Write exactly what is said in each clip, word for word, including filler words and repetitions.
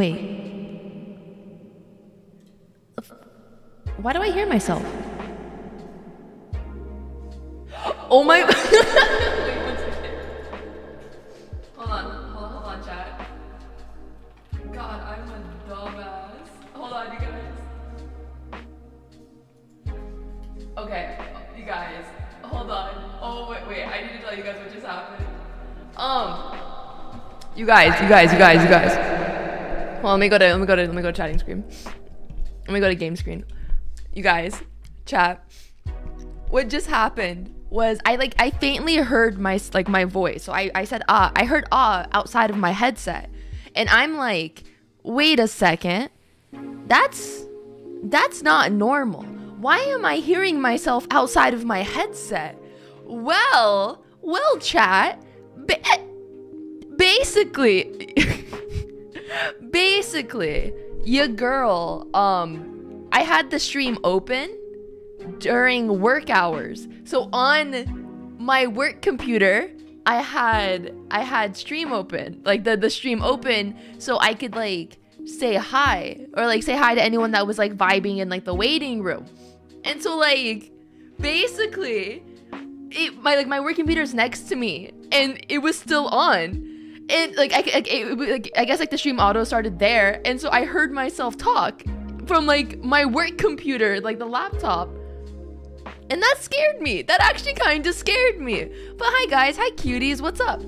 Wait. Why do I hear myself? Oh my... Wait, one second. Hold on, hold on, hold on, chat. God, I'm a dumbass. Hold on, you guys. Okay, you guys. Hold on. Oh, wait, wait, I need to tell you guys what just happened. Um... You guys, you guys, you guys, you guys. Well, let me go to, let me go to, let me go to chatting screen. Let me go to game screen. You guys, chat. What just happened was I like, I faintly heard my, like my voice. So I, I said, ah, I heard ah outside of my headset. And I'm like, wait a second. That's, that's not normal. Why am I hearing myself outside of my headset? Well, well, chat. Basically, basically, your girl, um, I had the stream open during work hours. So on my work computer, I had, I had stream open, like the, the stream open so I could like say hi or like say hi to anyone that was like vibing in like the waiting room. And so like, basically it, my, like my work computer's next to me and it was still on. And like I, I, it, like I guess like the stream auto started there, and so I heard myself talk from like my work computer, like the laptop, and that scared me. That actually kind of scared me. But hi guys, hi cuties, what's up?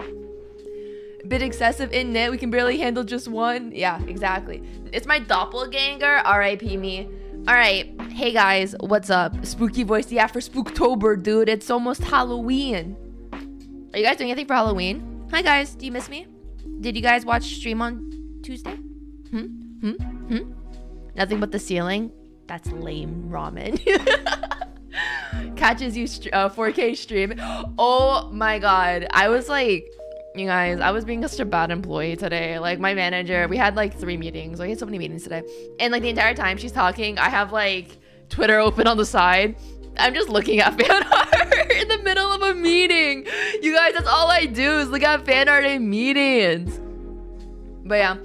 A bit excessive, isn't it? We can barely handle just one. Yeah, exactly. It's my doppelganger. R I P me. All right, hey guys, what's up? Spooky voice, yeah, for Spooktober, dude. It's almost Halloween. Are you guys doing anything for Halloween? Hi guys, do you miss me? Did you guys watch stream on Tuesday? Hmm? Hmm? Hmm? Nothing but the ceiling? That's lame ramen. Catches you uh, four K stream. Oh my god. I was like, you guys, I was being such a bad employee today. Like my manager, we had like three meetings. Like, I had so many meetings today. And like the entire time she's talking, I have like Twitter open on the side. I'm just looking at fan art in the middle of a meeting. You guys, that's all I do is look at fan art in meetings. But yeah.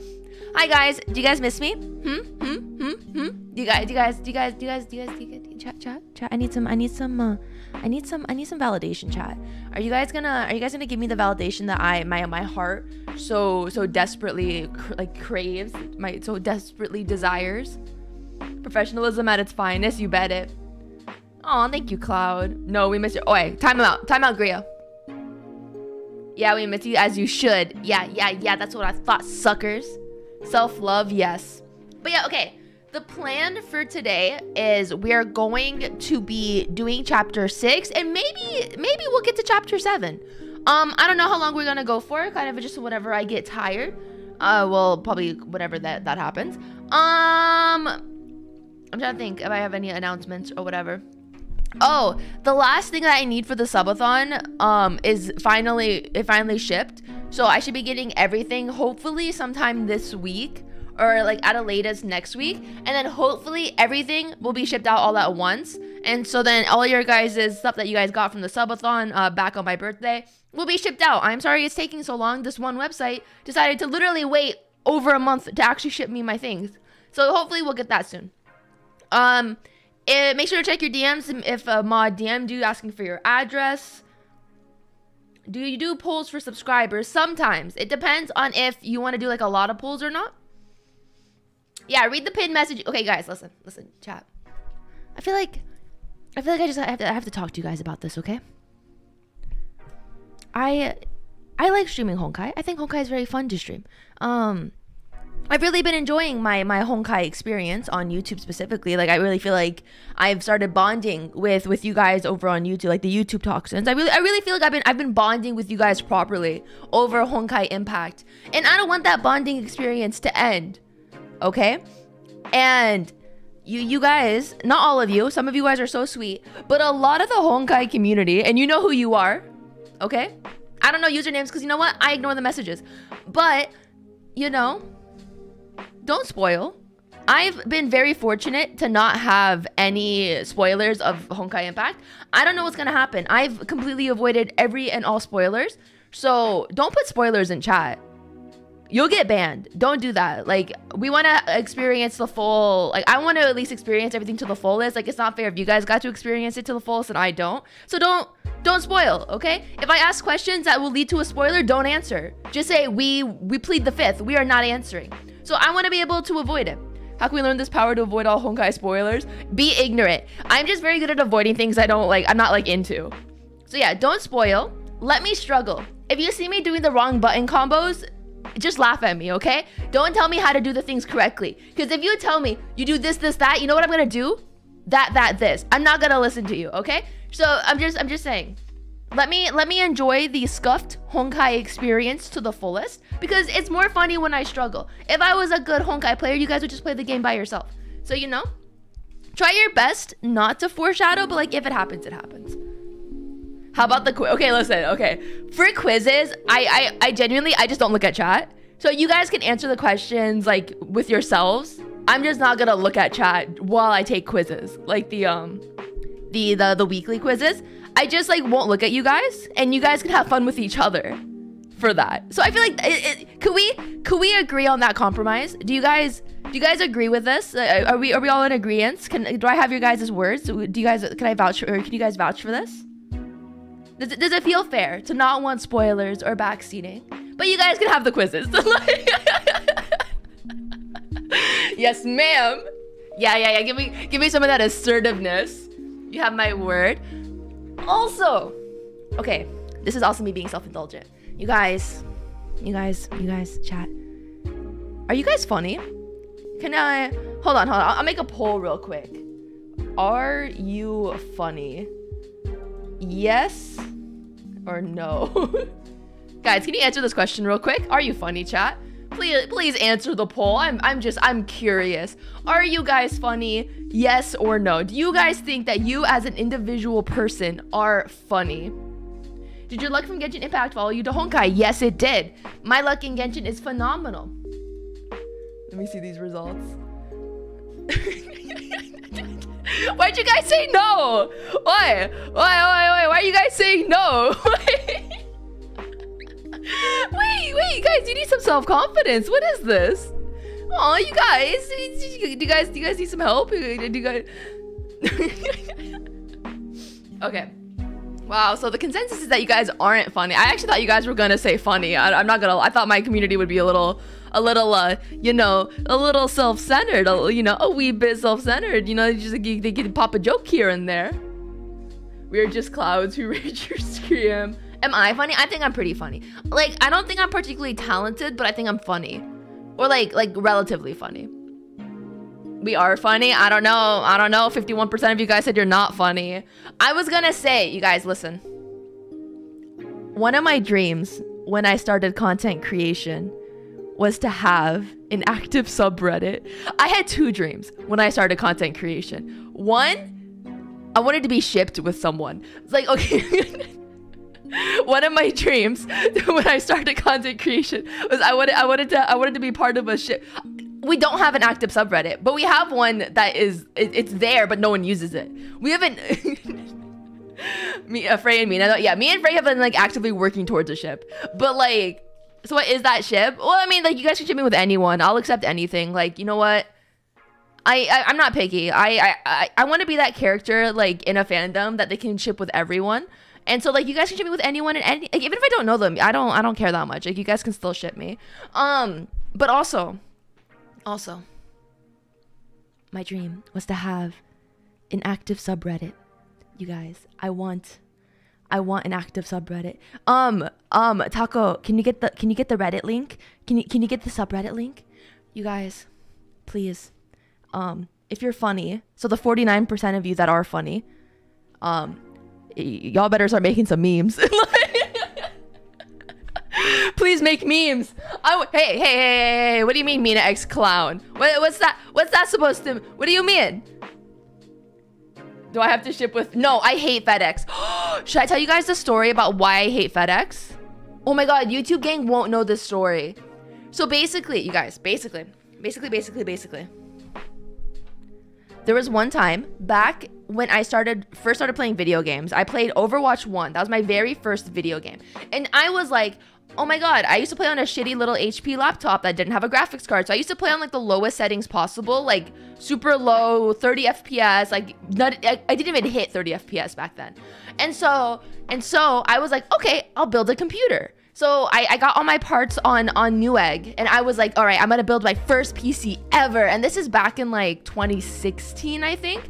Hi guys, do you guys miss me? Hmm? Hmm? Hmm? Hmm? Do you guys, do you guys, do you guys, do you guys, do you guys, do you guys, do you guys, chat, chat, chat? I need some, I need some, uh, I need some, I need some validation, chat. Are you guys gonna, are you guys gonna give me the validation that I, my, my heart so, so desperately, cr like, craves, my, so desperately desires? Professionalism at its finest, you bet it. Oh, thank you, Cloud. No, we missed you. Oh, wait, time out. Time out, Gria. Yeah, we missed you as you should. Yeah, yeah, yeah. That's what I thought, suckers. Self-love, yes. But yeah, okay. The plan for today is we are going to be doing chapter six, and maybe maybe we'll get to chapter seven. Um, I don't know how long we're gonna go for. Kind of just whenever I get tired. Uh, well, probably whenever that that happens. Um, I'm trying to think if I have any announcements or whatever. Oh, the last thing that I need for the subathon um, is finally, it finally shipped. So I should be getting everything hopefully sometime this week or like at a latest next week. And then hopefully everything will be shipped out all at once. And so then all your guys' stuff that you guys got from the subathon uh, back on my birthday will be shipped out. I'm sorry it's taking so long. This one website decided to literally wait over a month to actually ship me my things. So hopefully we'll get that soon. Um... It, make sure to check your D Ms if a mod D M'd you asking for your address. Do you do polls for subscribers? Sometimes. It depends on if you want to do like a lot of polls or not. Yeah, read the pinned message. Okay, guys, listen, listen, chat. I feel like, I feel like I just I have to, I have to talk to you guys about this, okay? I, I like streaming Honkai. I think Honkai is very fun to stream. Um. I've really been enjoying my, my Honkai experience on YouTube specifically. Like, I really feel like I've started bonding with, with you guys over on YouTube, like the YouTube toxins. I really I really feel like I've been I've been bonding with you guys properly over Honkai Impact. And I don't want that bonding experience to end. Okay? And you you guys, not all of you, some of you guys are so sweet, but a lot of the Honkai community, and you know who you are, okay? I don't know usernames because you know what? I ignore the messages. But, you know, don't spoil. I've been very fortunate to not have any spoilers of Honkai Impact. I don't know what's gonna happen. I've completely avoided every and all spoilers. So don't put spoilers in chat. you'll get banned. Don't do that. Like, we want to experience the full, like, I want to at least experience everything to the fullest. Like, it's not fair if you guys got to experience it to the fullest and I don't. So don't, don't spoil, okay? If I ask questions that will lead to a spoiler, don't answer. Just say, we, we plead the fifth. We are not answering. So I want to be able to avoid it. How can we learn this power to avoid all Honkai spoilers? Be ignorant. I'm just very good at avoiding things I don't like, I'm not like into. So yeah, don't spoil. Let me struggle. If you see me doing the wrong button combos, just laugh at me, okay? Don't tell me how to do the things correctly. Because if you tell me you do this, this, that, you know what I'm gonna do? That, that, this. I'm not gonna listen to you, okay? So I'm just I'm just saying. Let me let me enjoy the scuffed Honkai experience to the fullest, because it's more funny when I struggle. If I was a good Honkai player, you guys would just play the game by yourself. So, you know, try your best not to foreshadow, but like, if it happens, it happens. How about the quiz? Okay, listen, okay. For quizzes, I, I I genuinely, I just don't look at chat. So you guys can answer the questions like with yourselves. I'm just not gonna look at chat while I take quizzes, like the um, the the the weekly quizzes. I just like won't look at you guys, and you guys can have fun with each other for that. So I feel like it, it, could we could we agree on that compromise? Do you guys do you guys agree with this? Uh, are we are we all in agreement? Can do I have your guys' words? Do you guys can I vouch or can you guys vouch for this? Does it, does it feel fair to not want spoilers or backseating? But you guys can have the quizzes. Yes, ma'am. Yeah, yeah, yeah. Give me give me some of that assertiveness. You have my word. Also, okay, this is also me being self-indulgent. You guys, you guys, you guys, chat. Are you guys funny? Can I, hold on, hold on. I'll, I'll make a poll real quick. Are you funny? Yes or no? Guys, can you answer this question real quick? Are you funny, chat? Please, please answer the poll. I'm, I'm just, I'm curious. Are you guys funny? Yes or no? Do you guys think that you as an individual person are funny? Did your luck from Genshin Impact follow you to Honkai? Yes, it did. My luck in Genshin is phenomenal. Let me see these results. Why'd you guys say no? Why? Why? Why? Why? Why are you guys saying no? Wait, wait, guys! You need some self-confidence. What is this? Oh, you guys! Do you guys? Do you guys need some help? Do you guys? Okay. Wow. So the consensus is that you guys aren't funny. I actually thought you guys were gonna say funny. I, I'm not gonna. I thought my community would be a little. A little, uh, you know, a little self-centered, you know, a wee bit self-centered, you know, just they, they can pop a joke here and there. We're just clouds who rage or scream. Am I funny? I think I'm pretty funny. Like, I don't think I'm particularly talented, but I think I'm funny. Or like, like relatively funny. We are funny? I don't know. I don't know. fifty-one percent of you guys said you're not funny. I was gonna say, you guys, listen. One of my dreams when I started content creation was to have an active subreddit. I had two dreams when I started content creation. One, I wanted to be shipped with someone. It's like, okay. One of my dreams when I started content creation was I wanted, I wanted to, I wanted to be part of a ship. We don't have an active subreddit, but we have one that is, it, it's there, but no one uses it. We haven't. me, uh, Frey and Mina. Yeah, me and Frey have been like actively working towards a ship, but like. So what is that ship? Well, I mean, like, you guys can ship me with anyone. I'll accept anything. Like, you know what? I, I I'm not picky. I I I, I want to be that character, like, in a fandom that they can ship with everyone. And so, like, you guys can ship me with anyone, and any, like, even if I don't know them, I don't I don't care that much. Like, you guys can still ship me. Um, but also, also, my dream was to have an active subreddit. You guys, I want. I want an active subreddit. Um, um, Taco, can you get the can you get the Reddit link? Can you can you get the subreddit link? You guys, please. Um, if you're funny, so the forty-nine percent of you that are funny, um, y'all better start making some memes. Please make memes. I hey, hey, hey, hey, hey, what do you mean, Mina X Clown? What, what's that? What's that supposed to? What do you mean? Do I have to ship with? No, I hate FedEx. Should I tell you guys the story about why I hate FedEx? Oh my God, YouTube gang won't know this story. So basically, you guys, basically, basically, basically, basically. There was one time back when I started, first started playing video games. I played Overwatch one. That was my very first video game. And I was like, Oh my god, I used to play on a shitty little H P laptop that didn't have a graphics card. So I used to play on like the lowest settings possible, like super low, thirty F P S, like not, I, I didn't even hit thirty F P S back then. And so, and so I was like, okay, I'll build a computer. So I, I got all my parts on, on Newegg, and I was like, all right, I'm gonna build my first P C ever. And this is back in like twenty sixteen, I think.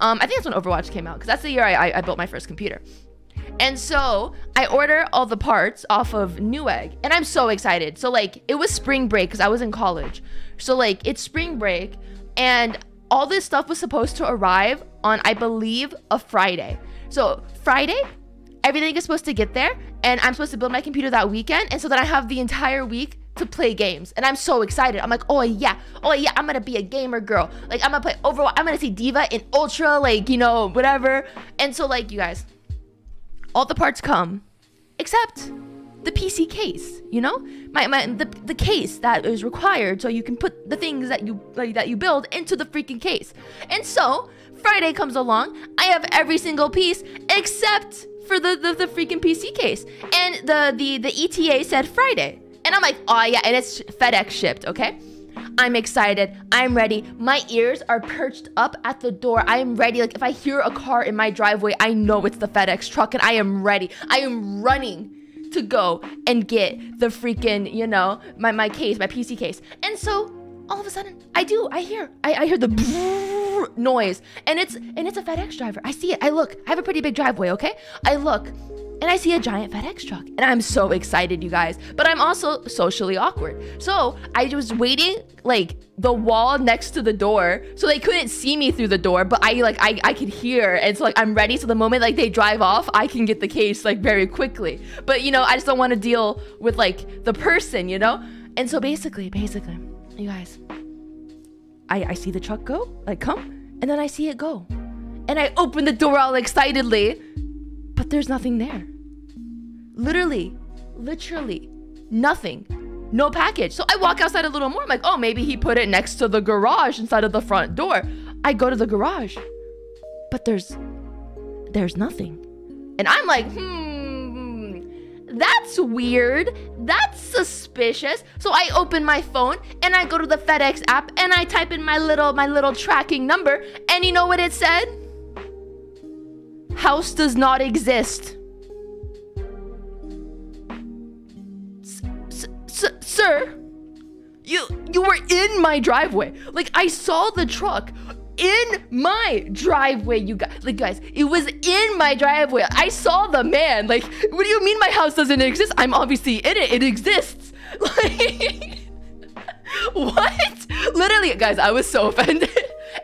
Um, I think that's when Overwatch came out, because that's the year I, I, I built my first computer. And so I order all the parts off of Newegg, and I'm so excited. So like it was spring break because I was in college. So like it's spring break, and all this stuff was supposed to arrive on, I believe, a Friday. So Friday, everything is supposed to get there, and I'm supposed to build my computer that weekend. And so then I have the entire week to play games, and I'm so excited. I'm like, oh yeah, oh yeah, I'm gonna be a gamer girl. Like I'm gonna play Overwatch, I'm gonna see D.Va in Ultra, like, you know, whatever. And so like, you guys, all the parts come, except the P C case, you know? My, my the, the case that is required so you can put the things that you, like, that you build into the freaking case. And so, Friday comes along, I have every single piece except for the, the, the freaking P C case. And the, the, the E T A said Friday. And I'm like, oh yeah, and it's FedEx shipped, okay? I'm excited, I'm ready. My ears are perched up at the door. I am ready. Like if I hear a car in my driveway, I know it's the FedEx truck, and I am ready. I am running to go and get the freaking, you know, my, my case, my P C case. And so all of a sudden, I do, I hear, I, I hear the noise, and it's, and it's a FedEx driver. I see it, I look, I have a pretty big driveway, okay? I look, and I see a giant FedEx truck, and I'm so excited, you guys, but I'm also socially awkward. So I was waiting like the wall next to the door, so they couldn't see me through the door, but I like, I, I could hear, and so like, I'm ready. So the moment like they drive off, I can get the case like very quickly, but you know, I just don't want to deal with like the person, you know? And so basically, basically, you guys, I, I see the truck go, like come, and then I see it go. And I open the door all excitedly, but there's nothing there. Literally, literally, nothing. No package. So I walk outside a little more. I'm like, oh, maybe he put it next to the garage inside of the front door. I go to the garage, but there's, there's nothing. And I'm like, hmm. That's weird. That's suspicious. So I open my phone and I go to the FedEx app and I type in my little my little tracking number, and you know what it said? House does not exist. S-s-sir, you you were in my driveway. Like I saw the truck in my driveway, you guys. Like guys, it was in my driveway. I saw the man. Like, what do you mean my house doesn't exist? I'm obviously in it. It exists. Like, what? Literally, guys, I was so offended.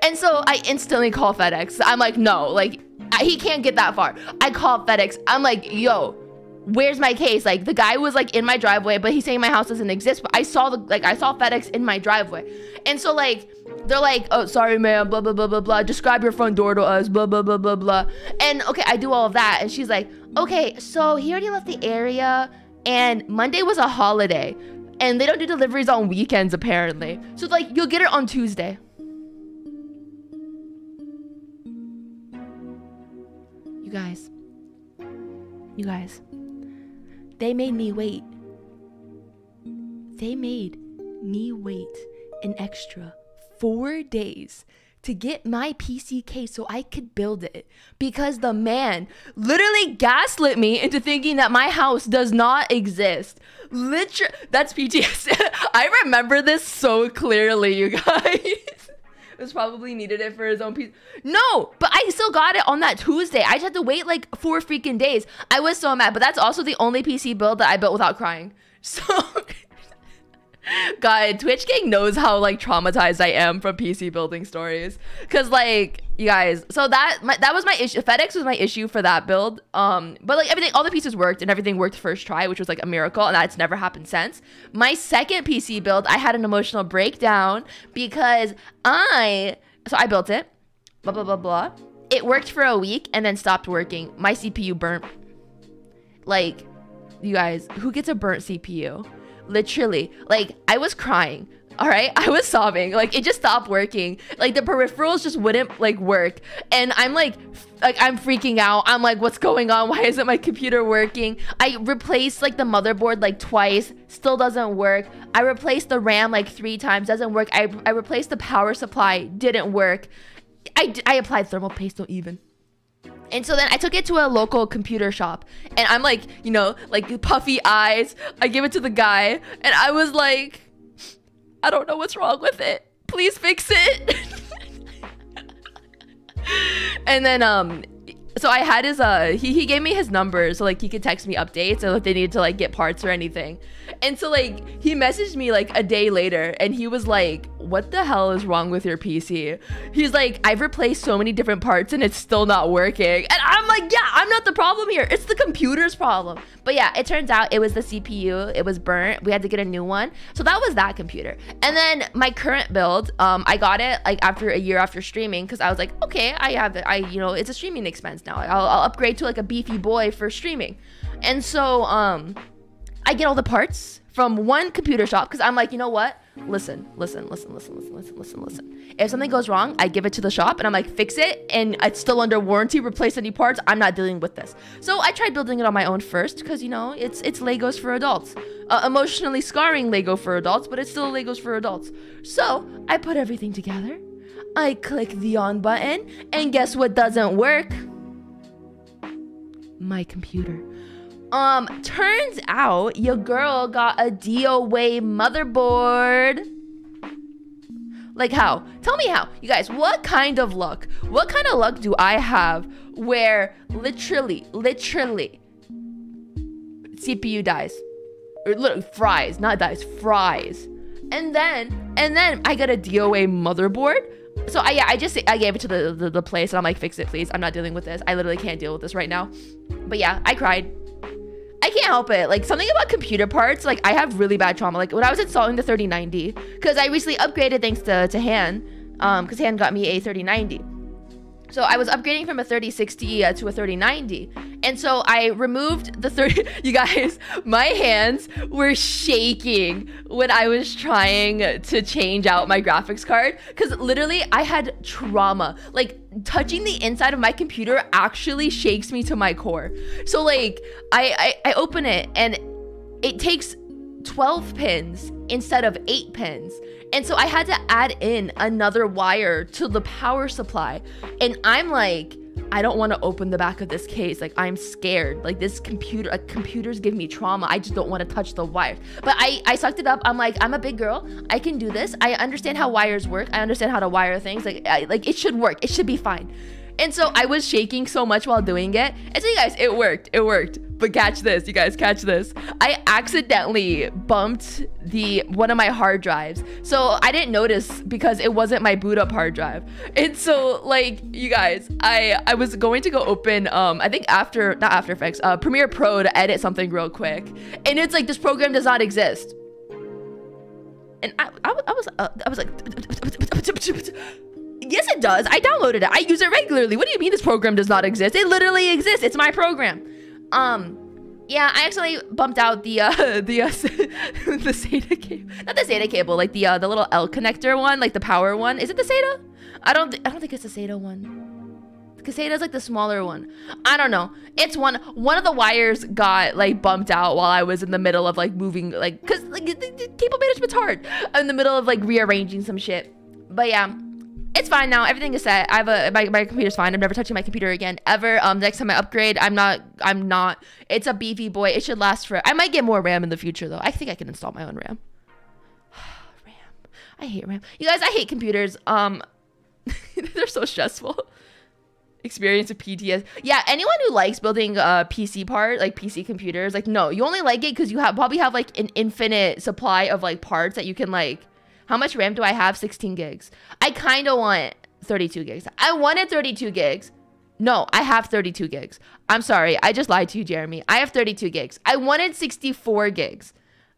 And so I instantly call FedEx. I'm like, no, like I, he can't get that far. I call FedEx. I'm like, yo, where's my case? Like the guy was like in my driveway, but he's saying my house doesn't exist. But I saw the, like I saw FedEx in my driveway. And so like, they're like, oh, sorry, ma'am, blah, blah, blah, blah, blah. Describe your front door to us, blah, blah, blah, blah, blah. And okay, I do all of that. And she's like, okay, so he already left the area, and Monday was a holiday, and they don't do deliveries on weekends apparently. So like, you'll get it on Tuesday. You guys, you guys, they made me wait. They made me wait an extra four days to get my P C case so I could build it, because the man literally gaslit me into thinking that my house does not exist. Literally, that's P T S D. I remember this so clearly, you guys. Was probably needed it for his own piece. No, but I still got it on that Tuesday. I just had to wait like four freaking days. I was so mad, but that's also the only P C build that I built without crying. So God, Twitch gang knows how like traumatized I am from P C building stories, because like, you guys, so that my, that was my issue. FedEx was my issue for that build, um but like everything, all the pieces worked and everything worked first try, which was like a miracle, and that's never happened since. My second P C build, I had an emotional breakdown because I so I built it, blah blah blah blah, it worked for a week and then stopped working. My C P U burnt. Like, you guys, who gets a burnt C P U? Literally, like I was crying. All right, I was sobbing. Like, it just stopped working. Like, the peripherals just wouldn't like work, and I'm like, like I'm freaking out. I'm like, what's going on? Why isn't my computer working? I replaced like the motherboard like twice, still doesn't work. I replaced the RAM like three times, doesn't work. I I replaced the power supply, didn't work. I I applied thermal paste, don't even. And so then I took it to a local computer shop, and I'm like, you know, like puffy eyes. I give it to the guy, and I was like, I don't know what's wrong with it. Please fix it. And then, um, so I had his, uh, he, he gave me his number. So like, he could text me updates or if they needed to like get parts or anything. And so like, he messaged me like a day later, and he was like, what the hell is wrong with your P C? He's like, I've replaced so many different parts and it's still not working. And I'm like, yeah, I'm not the problem here. It's the computer's problem. But yeah, it turns out it was the C P U. It was burnt. We had to get a new one. So that was that computer. And then my current build, um, I got it like after a year after streaming, because I was like, okay, I have it. I, you know, it's a streaming expense now. I'll, I'll upgrade to like a beefy boy for streaming. And so um, I get all the parts from one computer shop, because I'm like, you know what? Listen, listen, listen, listen, listen, listen, listen, listen. If something goes wrong, I give it to the shop and I'm like, fix it, and it's still under warranty, replace any parts, I'm not dealing with this. So I tried building it on my own first, because, you know, it's it's Legos for adults. Uh, emotionally scarring Lego for adults, but it's still Legos for adults. So I put everything together. I click the on button, and guess what doesn't work? My computer. Um, turns out your girl got a D O A motherboard. Like how? Tell me how. You guys, what kind of luck? What kind of luck do I have where literally, literally, C P U dies? Or literally fries, not dies, fries. And then, and then I got a D O A motherboard. So I, yeah, I just, I gave it to the, the, the place, and I'm like, fix it, please. I'm not dealing with this. I literally can't deal with this right now. But yeah, I cried. I can't help it. Like, something about computer parts, like, I have really bad trauma. Like, when I was installing the thirty ninety, because I recently upgraded thanks to, to Han, um, because Han got me a thirty ninety. So I was upgrading from a thirty sixty uh, to a thirty ninety. And so I removed the thirty, you guys, my hands were shaking when I was trying to change out my graphics card, because literally I had trauma. Like, touching the inside of my computer actually shakes me to my core. So like, I, I, I open it, and it takes twelve pins instead of eight pins. And so I had to add in another wire to the power supply. And I'm like, I don't want to open the back of this case. Like, I'm scared. Like, this computer, like, computers give me trauma. I just don't want to touch the wires. But I, I sucked it up. I'm like, I'm a big girl. I can do this. I understand how wires work. I understand how to wire things. Like, I, like it should work. It should be fine. And so I was shaking so much while doing it. And so, you guys, it worked. It worked. But catch this, you guys, catch this. I accidentally bumped the one of my hard drives. So I didn't notice because it wasn't my boot up hard drive. And so, like, you guys, I, I was going to go open, um, I think after, not After Effects, uh, Premiere Pro to edit something real quick. And it's like, this program does not exist. And I, I, I was, uh, I was like, yes, it does. I downloaded it. I use it regularly. What do you mean this program does not exist? It literally exists. It's my program. Um, yeah, I actually bumped out the, uh, the, uh, the SATA cable. Not the SATA cable, like the, uh, the little L connector one, like the power one. Is it the SATA? I don't, I don't think it's the SATA one. Because SATA is like the smaller one. I don't know. It's one, one of the wires got like bumped out while I was in the middle of like moving, like, cause like the, the cable management's hard. I'm in the middle of like rearranging some shit. But yeah. It's fine now. Everything is set. I have a my, my computer's fine. I'm never touching my computer again ever. Um, next time I upgrade, I'm not. I'm not. It's a beefy boy. It should last for. I might get more RAM in the future though. I think I can install my own RAM. RAM. I hate RAM. You guys, I hate computers. Um, they're so stressful. Experience of P T S D. Yeah, anyone who likes building uh P C part, like P C computers, like no, you only like it because you have probably have like an infinite supply of like parts that you can like. How much RAM do I have? sixteen gigs. I kind of want thirty-two gigs. I wanted thirty-two gigs. No, I have thirty-two gigs. I'm sorry. I just lied to you, Jeremy. I have thirty-two gigs. I wanted sixty-four gigs.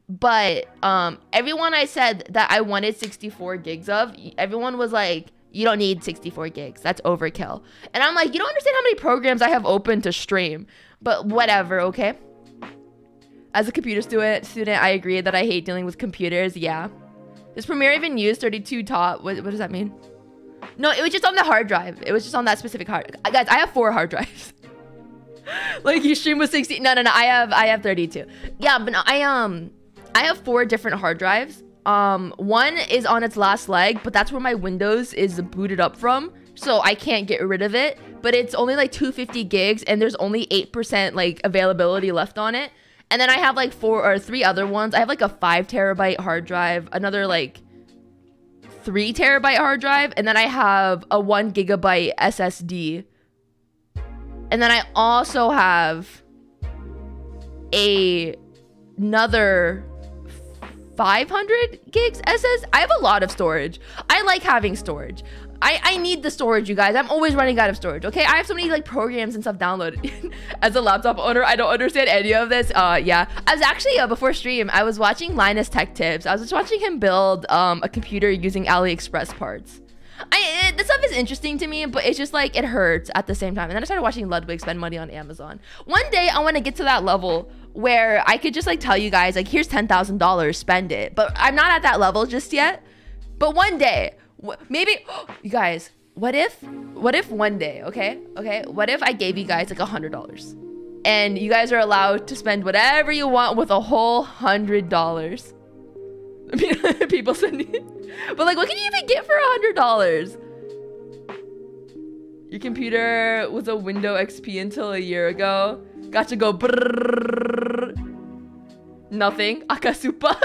But um, everyone I said that I wanted sixty-four gigs of, everyone was like, you don't need sixty-four gigs. That's overkill. And I'm like, you don't understand how many programs I have open to stream. But whatever, okay? As a computer student, student, I agree that I hate dealing with computers. Yeah. Does Premiere even use thirty-two top? What, what does that mean? No, it was just on the hard drive. It was just on that specific hard. Guys, I have four hard drives. Like you stream with sixteen. No, no, no. I have, I have thirty-two. Yeah, but no, I um, I have four different hard drives. Um, one is on its last leg, but that's where my Windows is booted up from, so I can't get rid of it. But it's only like two hundred fifty gigs, and there's only eight percent like availability left on it. And then I have like four or three other ones. I have like a five terabyte hard drive, another like three terabyte hard drive, and then I have a one gigabyte S S D. And then I also have a another five hundred gigs S S. I have a lot of storage. I like having storage. I, I need the storage, you guys. I'm always running out of storage, okay? I have so many like programs and stuff downloaded. As a laptop owner, I don't understand any of this. Uh, yeah. I was actually, uh, before stream, I was watching Linus Tech Tips. I was just watching him build um, a computer using AliExpress parts. I, it, this stuff is interesting to me, but it's just like, it hurts at the same time. And then I started watching Ludwig spend money on Amazon. One day I want to get to that level where I could just like tell you guys, like, here's ten thousand dollars, spend it. But I'm not at that level just yet. But one day, maybe, you guys, what if, what if one day, okay? Okay, what if I gave you guys like a hundred dollars and you guys are allowed to spend whatever you want with a whole hundred dollars? People sending it. But like, what can you even get for a hundred dollars? Your computer was a Windows X P until a year ago. Gotcha, go brrrr. Nothing. Akasupa.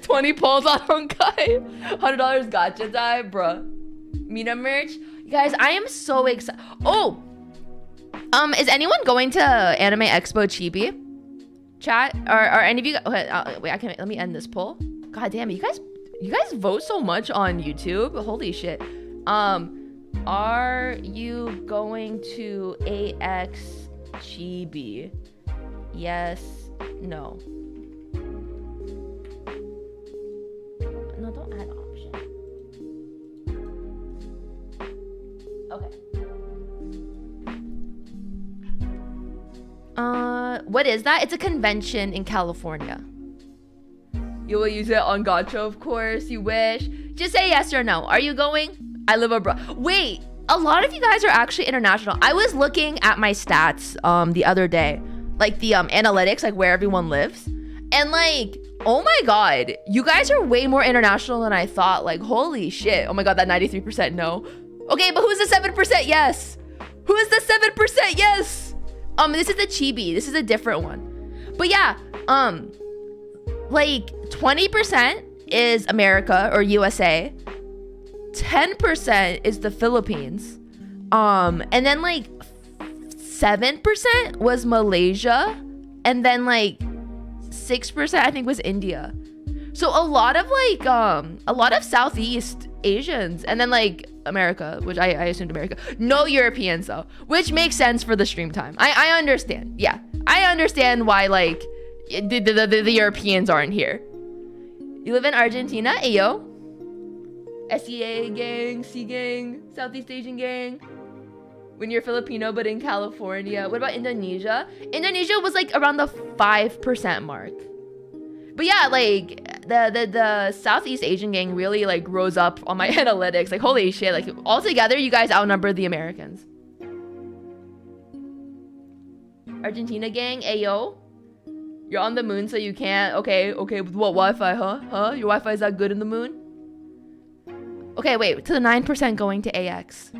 twenty polls on Honkai. a hundred dollars gotcha die, bruh. Mina merch. You guys, I am so excited. Oh! Um, is anyone going to Anime Expo Chibi? Chat? Or are any of you guys... Okay, uh, wait, I can't... Let me end this poll. God damn it. You guys... You guys vote so much on YouTube. Holy shit. Um... Are you going to A X Chibi? Yes. No. No, don't add option. Okay. Uh, what is that? It's a convention in California. You will use it on Gacha, of course. You wish. Just say yes or no. Are you going? I live abroad. Wait, a lot of you guys are actually international. I was looking at my stats um the other day, like the um analytics, like where everyone lives, and like, oh my god, you guys are way more international than I thought. Like, holy shit. Oh my god, that ninety-three percent no. Okay, but who's the seven percent yes? Who is the seven percent yes? Um, this is the Chibi. This is a different one. But yeah, um, like twenty percent is America or U S A. ten percent is the Philippines. Um, and then like seven percent was Malaysia. And then like six percent I think was India. So a lot of like um a lot of Southeast Asians, and then like America, which I, I assumed America. No Europeans though, which makes sense for the stream time. I, I understand. Yeah, I understand why like the, the, the, the Europeans aren't here. You live in Argentina? Ayo. S E A gang, C gang, Southeast Asian gang. When you're Filipino but in California. What about Indonesia? Indonesia was like around the five percent mark. But yeah, like the, the the Southeast Asian gang really like rose up on my analytics. Like, holy shit, like altogether you guys outnumber the Americans. Argentina gang, ayo. You're on the moon so you can't. Okay, okay, with what Wi-Fi, huh? Huh? Your Wi-Fi is that good in the moon? Okay, wait, to the nine percent going to A X.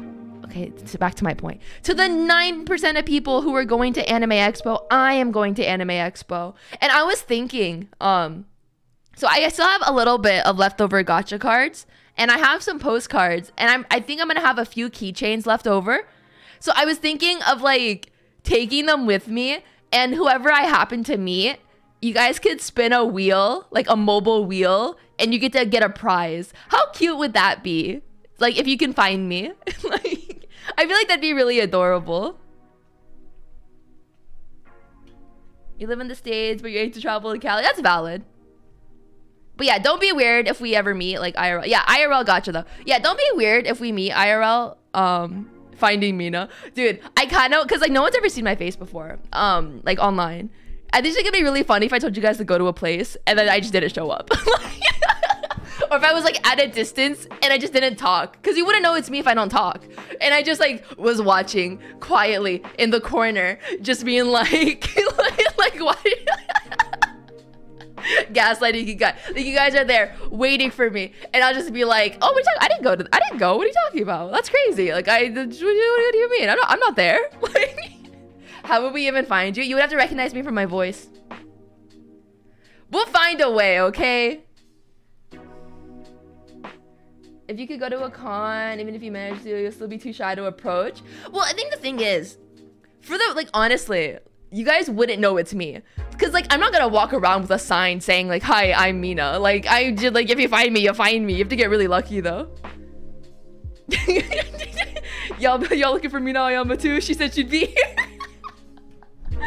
Okay, so back to my point. To the nine percent of people who are going to Anime Expo, I am going to Anime Expo. And I was thinking, um, so I still have a little bit of leftover gacha cards. And I have some postcards. And I'm, I think I'm going to have a few keychains left over. So I was thinking of, like, taking them with me. And whoever I happen to meet, you guys could spin a wheel, like a mobile wheel. And you get to get a prize. How cute would that be? Like, if you can find me. Like... I feel like that'd be really adorable. You live in the States, but you hate to travel to Cali. That's valid. But yeah, don't be weird if we ever meet, like, I R L. Yeah, I R L gotcha, though. Yeah, don't be weird if we meet I R L. Um, finding Mina. Dude, I kind of... Because, like, no one's ever seen my face before. Um, like, online. I think it's going to be really funny if I told you guys to go to a place and then I just didn't show up. Or if I was like at a distance and I just didn't talk, because you wouldn't know it's me if I don't talk. And I just like was watching quietly in the corner, just being like, like, like why? Gaslighting you guys. Like, you guys are there waiting for me, and I'll just be like, "Oh, we're talking. I didn't go. To I didn't go. What are you talking about? That's crazy. Like, I. What do you mean? I'm not. I'm not there. Like, how would we even find you? You would have to recognize me from my voice. We'll find a way, okay? If you could go to a con, even if you manage to, you'll still be too shy to approach. Well, I think the thing is, for the like, honestly." You guys wouldn't know it's me. Because, like, I'm not going to walk around with a sign saying, like, hi, I'm Mina. Like, I just, like, if you find me, you find me. You have to get really lucky, though. Y'all y'all looking for Mina Aoyama, too? She said she'd be here.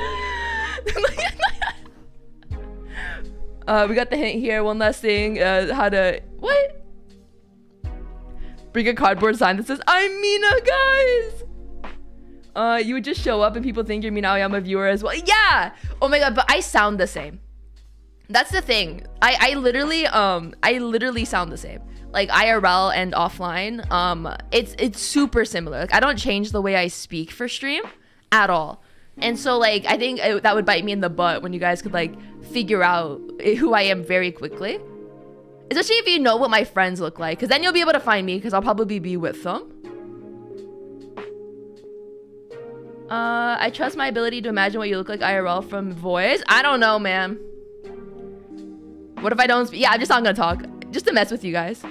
uh, we got the hint here. One last thing. Uh, how to... What? Bring a cardboard sign that says, I'm Mina, guys! Uh, you would just show up and people think you're Mina Aoyama viewer as well. Yeah! Oh my god, but I sound the same. That's the thing. I, I literally, um, I literally sound the same. Like, I R L and offline. Um, it's, it's super similar. Like, I don't change the way I speak for stream at all. And so, like, I think it, that would bite me in the butt when you guys could, like, figure out who I am very quickly. Especially if you know what my friends look like. Because then you'll be able to find me because I'll probably be with them. Uh, I trust my ability to imagine what you look like I R L from voice. I don't know, man. What if I don't speak? Yeah, I'm just not gonna talk. Just to mess with you guys.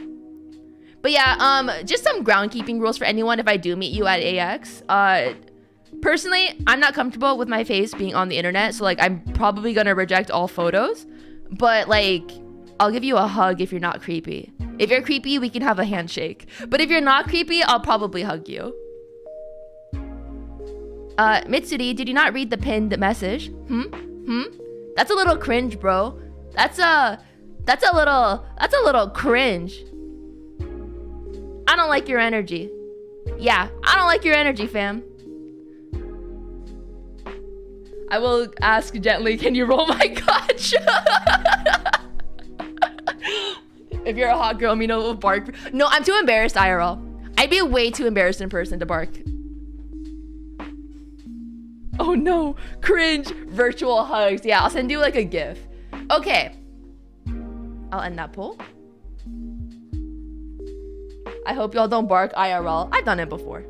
But yeah, um, just some groundkeeping rules for anyone if I do meet you at A X. Uh, personally, I'm not comfortable with my face being on the internet. So, like, I'm probably gonna reject all photos. But, like, I'll give you a hug if you're not creepy. If you're creepy, we can have a handshake. But if you're not creepy, I'll probably hug you. Uh, Mitsuri, did you not read the pinned message? Hmm? Hmm? That's a little cringe, bro. That's a... That's a little... That's a little cringe. I don't like your energy. Yeah, I don't like your energy, fam. I will ask gently, can you roll my gotcha? If you're a hot girl, Mina will bark. No, I'm too embarrassed, I R L. I'd be way too embarrassed in person to bark. Oh no, cringe, virtual hugs. Yeah, I'll send you like a GIF. Okay, I'll end that poll. I hope y'all don't bark I R L. I've done it before.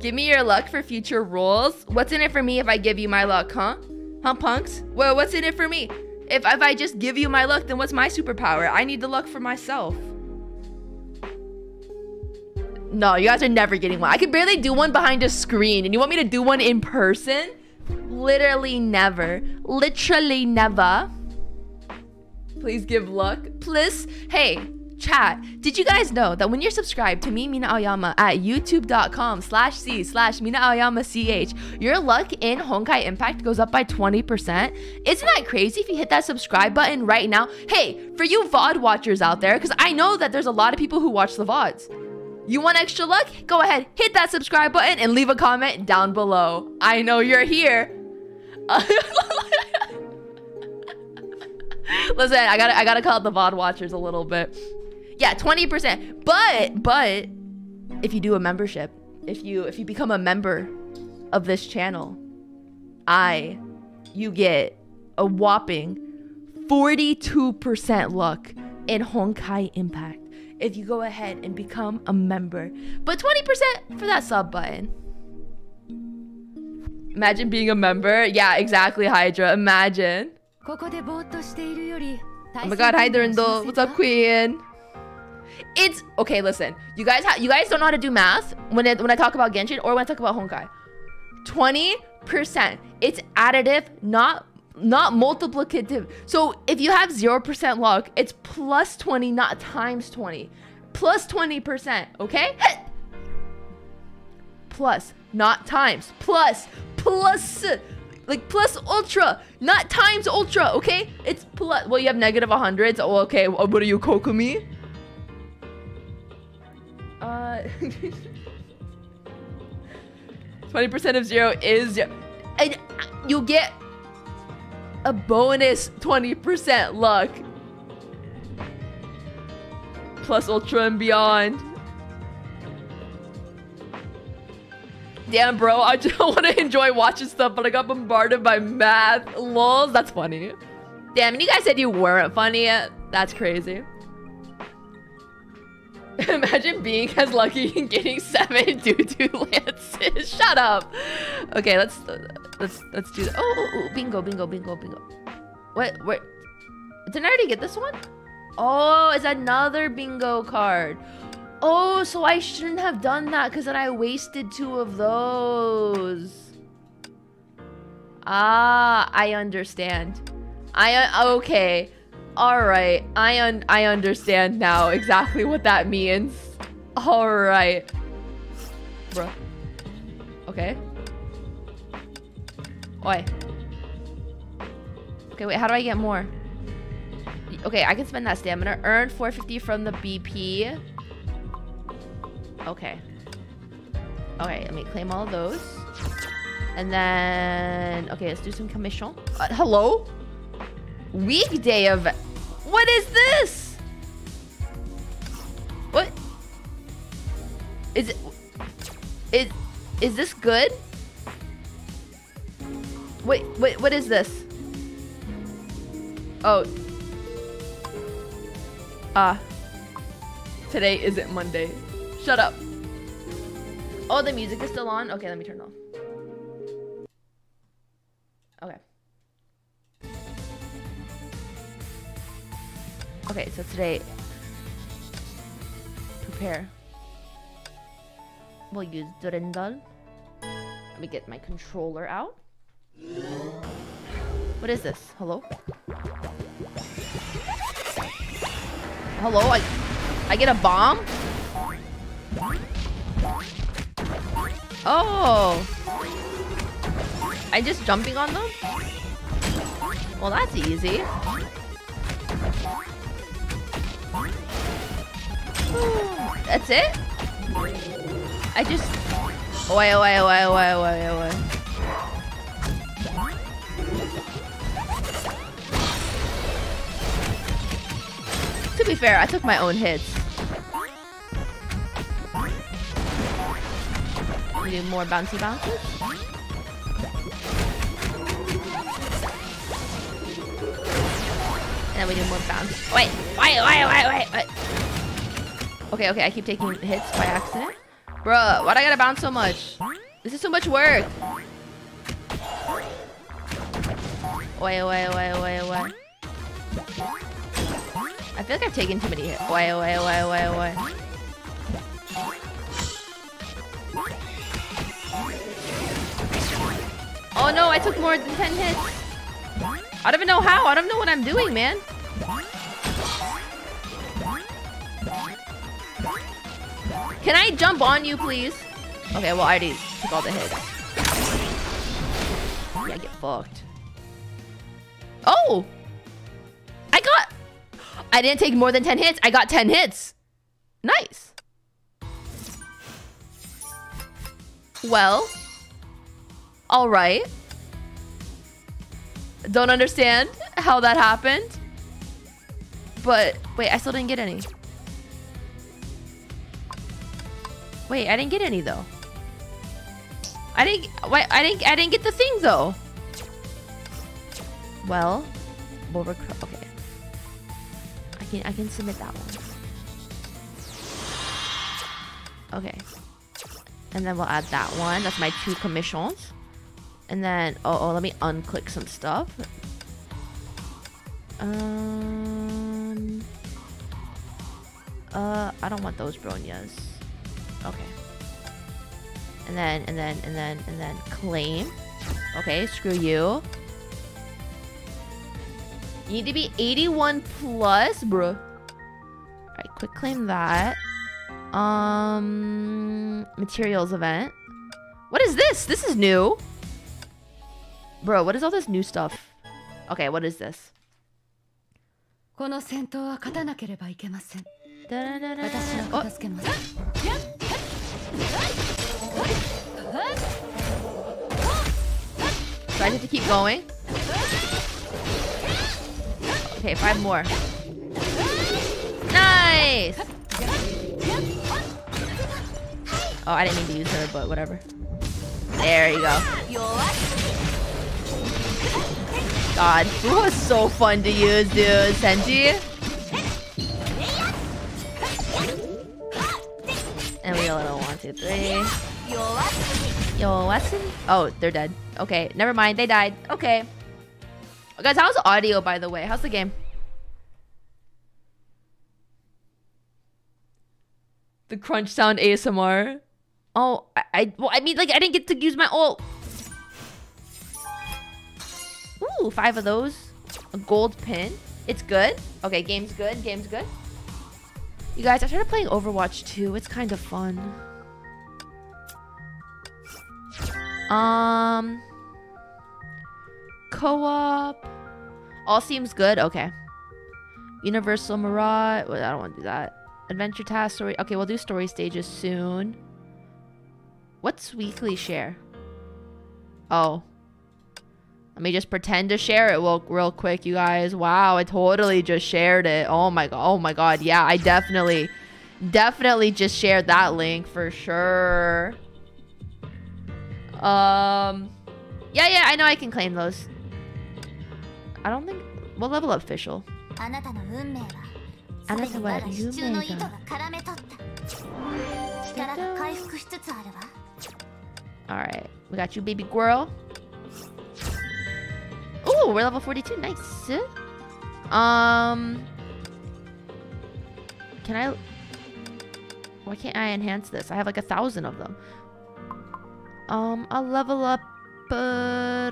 Give me your luck for future roles. What's in it for me if I give you my luck, huh? Huh, punks? Well, what's in it for me? If, if I just give you my luck, then what's my superpower? I need the luck for myself. No, you guys are never getting one. I could barely do one behind a screen, and you want me to do one in person? Literally never. Literally never. Please give luck. Please. Hey, chat. Did you guys know that when you're subscribed to me, Mina Aoyama, at youtube.com slash C slash Mina Aoyama CH, your luck in Honkai Impact goes up by twenty percent? Isn't that crazy if you hit that subscribe button right now? Hey, for you V O D watchers out there, because I know that there's a lot of people who watch the V O Ds. You want extra luck? Go ahead, hit that subscribe button and leave a comment down below. I know you're here. Listen, I gotta, I gotta call out the V O D watchers a little bit. Yeah, twenty percent. But, but, if you do a membership, if you, if you become a member of this channel, I, you get a whopping forty-two percent luck in Honkai Impact. If you go ahead and become a member, but twenty percent for that sub button. Imagine being a member. Yeah, exactly, Hydra. Imagine. Oh my god, hi Durandal. What's up, Queen? It's okay. Listen, you guys, ha you guys don't know how to do math when it, when I talk about Genshin or when I talk about Honkai. twenty percent. It's additive, not. Not multiplicative. So if you have zero percent luck, it's plus twenty, not times twenty. Plus twenty percent, okay? Plus, not times. Plus, plus, like plus ultra, not times ultra, okay? It's plus, well, you have negative one hundreds. Oh, okay, what are you, Kokumi? Uh, twenty percent of zero is zero. And you get... a bonus twenty percent luck. Plus Ultra and Beyond. Damn, bro, I just want to enjoy watching stuff, but I got bombarded by math. Lols, that's funny. Damn, and you guys said you weren't funny. That's crazy. Imagine being as lucky and getting seven due to lances. Shut up. Okay, let's let's let's do that. Oh, oh, oh, bingo, bingo, bingo, bingo. What? What? Didn't I already get this one? Oh, it's another bingo card. Oh, so I shouldn't have done that because then I wasted two of those. Ah, I understand. I okay. All right, I un I understand now exactly what that means. All right, bro. Okay. Oi. Okay, wait. How do I get more? Okay, I can spend that stamina. Earn four fifty from the B P. Okay. Okay, let me claim all of those, and then okay, let's do some commission. Uh, hello. Weekday of what is this? What is it? Is is this good? Wait, wait, what is this? Oh, ah, uh, today isn't Monday. Shut up. Oh, the music is still on. Okay, let me turn it off. Okay. Okay, so today, prepare. We'll use Durandal. Let me get my controller out. What is this? Hello? Hello? I, I get a bomb? Oh! I'm just jumping on them? Well, that's easy. That's it? I just... Oh, I, oh, I, oh, I, oh, I, oh, I, oh, I. To be fair, I took my own hits. We do more bouncy bounces. And then we do more bounce. Wait, wait, wait, wait, wait, wait. Okay, okay, I keep taking hits by accident. Bruh, why'd I gotta bounce so much? This is so much work. Wait, wait, wait, wait, wait. I feel like I've taken too many hits. Wait, wait, wait, wait, wait. Oh no, I took more than ten hits. I don't even know how. I don't know what I'm doing, man. Can I jump on you, please? Okay, well, I already took all the hits. Yeah, I get fucked. Oh! I got... I didn't take more than ten hits. I got ten hits. Nice. Well. All right. Don't understand how that happened. But... Wait, I still didn't get any. Wait, I didn't get any though. I didn't. Why? I didn't. I didn't get the thing though. Well, we'll recruit. Okay. I can. I can submit that one. Okay. And then we'll add that one. That's my two commissions. And then oh oh, let me unclick some stuff. Um. Uh, I don't want those bronias. Okay. And then, and then, and then, and then claim. Okay, screw you. You need to be eighty-one plus, bro. Alright, quick claim that. Um, materials event. What is this? This is new. Bro, what is all this new stuff? Okay, what is this? Oh. So I have to keep going. Okay, five more. Nice! Oh, I didn't mean to use her, but whatever. There you go. God, Boo was so fun to use, dude. Senji. And we go little one, two, three. Yo, what's Oh, they're dead. Okay, never mind. They died. Okay. Guys, how's the audio, by the way? How's the game? The crunch sound A S M R. Oh, I, I well, I mean, like, I didn't get to use my ult. Ooh, five of those. A gold pin. It's good. Okay, game's good. Game's good. You guys, I started playing Overwatch too. It's kind of fun. Um, co-op. All seems good. Okay. Universal Mirage. Well, I don't want to do that. Adventure task story. Okay, we'll do story stages soon. What's weekly share? Oh. Let me just pretend to share it real, real quick, you guys. Wow, I totally just shared it. Oh my god. Oh my god. Yeah, I definitely, definitely just shared that link for sure. Um, yeah, yeah, I know I can claim those. I don't think... We'll level up Fischl. Alright, we got you, baby girl. Ooh, we're level forty-two. Nice. Um, can I? Why can't I enhance this? I have like a thousand of them. Um, I'll level up. Uh,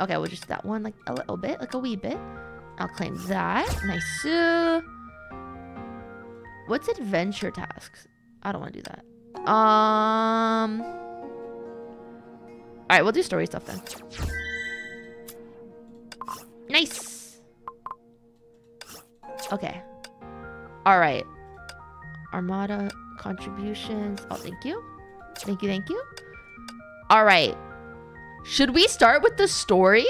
okay, we'll just do that one like a little bit, like a wee bit. I'll claim that. Nice. What's adventure tasks? I don't want to do that. Um. All right, we'll do story stuff then. Nice. Okay. All right. Armada contributions. Oh, thank you. Thank you, thank you. All right. Should we start with the story?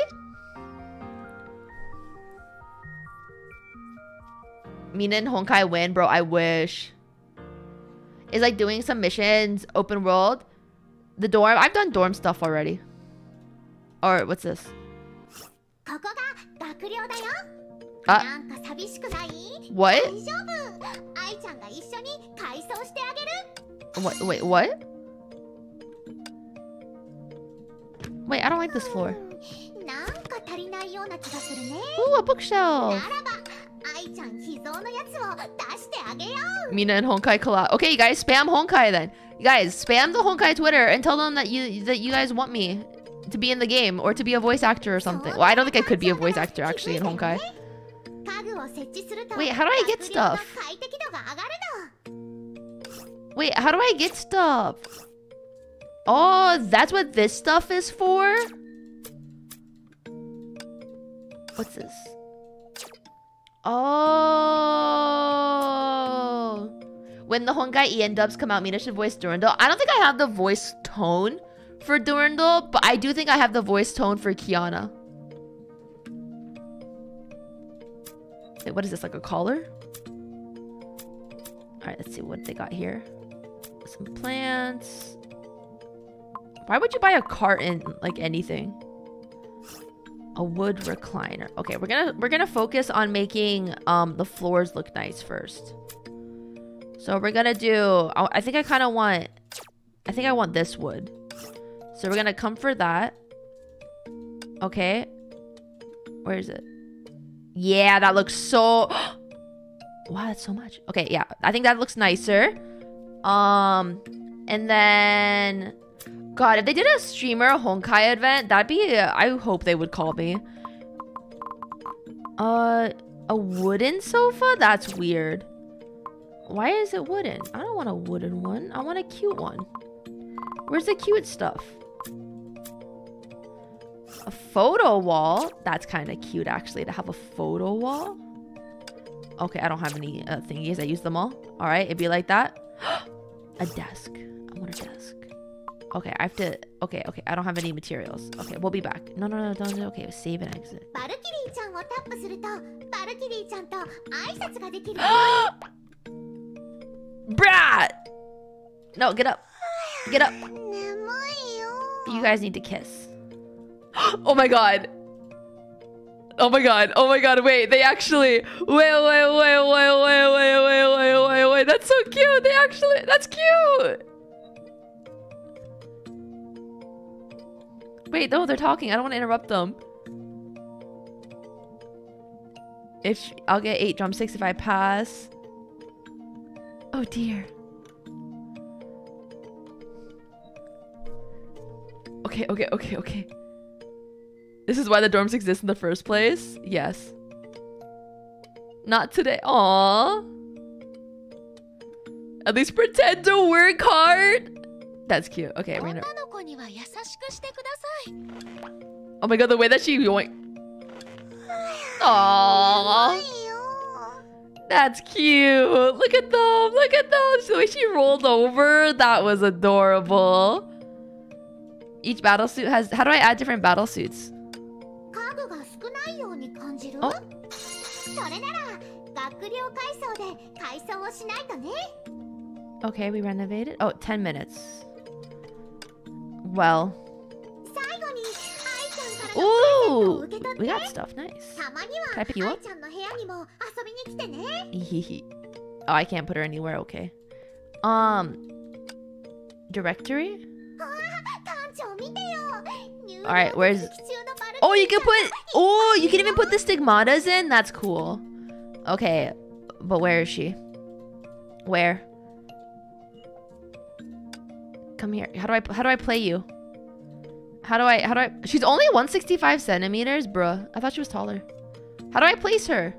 Mina and Honkai win, bro. I wish. Is like doing some missions, open world, the dorm. I've done dorm stuff already. All right, what's this? Uh, what? What? Wait, what? Wait, I don't like this floor. Ooh, a bookshelf. Mina and Honkai collab. Okay, you guys, spam Honkai then. You guys, spam the Honkai Twitter and tell them that you that you guys want me to be in the game or to be a voice actor or something. Well, I don't think I could be a voice actor actually in Honkai. Wait, how do I get stuff? Wait, how do I get stuff? Oh, that's what this stuff is for? What's this? Oh, when the Honkai E N dubs come out, Mina should voice Durandal. I don't think I have the voice tone for Durandal, but I do think I have the voice tone for Kiana. Wait, what is this, like a collar? All right, let's see what they got here. Some plants. Why would you buy a carton, like anything? A wood recliner. Okay, we're gonna we're gonna focus on making um the floors look nice first. So we're gonna do. I think I kind of want. I think I want this wood. So we're gonna come for that. Okay. Where is it? Yeah, that looks so. Wow, that's so much. Okay, yeah, I think that looks nicer. Um, and then. God, if they did a streamer Honkai event, that'd be... Uh, I hope they would call me. Uh, a wooden sofa? That's weird. Why is it wooden? I don't want a wooden one. I want a cute one. Where's the cute stuff? A photo wall? That's kind of cute, actually, to have a photo wall. Okay, I don't have any uh, thingies. I used them all. All right, it'd be like that. A desk. I want a desk. Okay, I have to... Okay, okay, I don't have any materials. Okay, we'll be back. No, no, no, don't... Okay, save and exit. Brat! No, get up. Get up. You guys need to kiss. Oh my god. Oh my god, oh my god, wait, they actually... Wait, wait, wait, wait, wait, wait, wait, wait, wait, wait, that's so cute, they actually... That's cute! Wait, no, they're talking, I don't want to interrupt them. If... I'll get eight drumsticks if I pass. Oh dear. Okay, okay, okay, okay. This is why the dorms exist in the first place? Yes. Not today. Aww. At least pretend to work hard. That's cute. Okay, I'm gonna... Oh my god, the way that she went. Aww. That's cute. Look at them. Look at them. The way she rolled over. That was adorable. Each battlesuit has... How do I add different battlesuits? Oh. Okay, we renovated. Oh, ten minutes. Well. Ooh! We got stuff. Nice. Can I pick you up? Oh, I can't put her anywhere. Okay. Um... Directory? Alright, where's... Oh, you can put... Oh, you can even put the stigmatas in? That's cool. Okay, but where is she? Where? Come here. How do I... How do I play you? How do I... How do I... She's only one hundred sixty-five centimeters, bruh. I thought she was taller. How do I place her?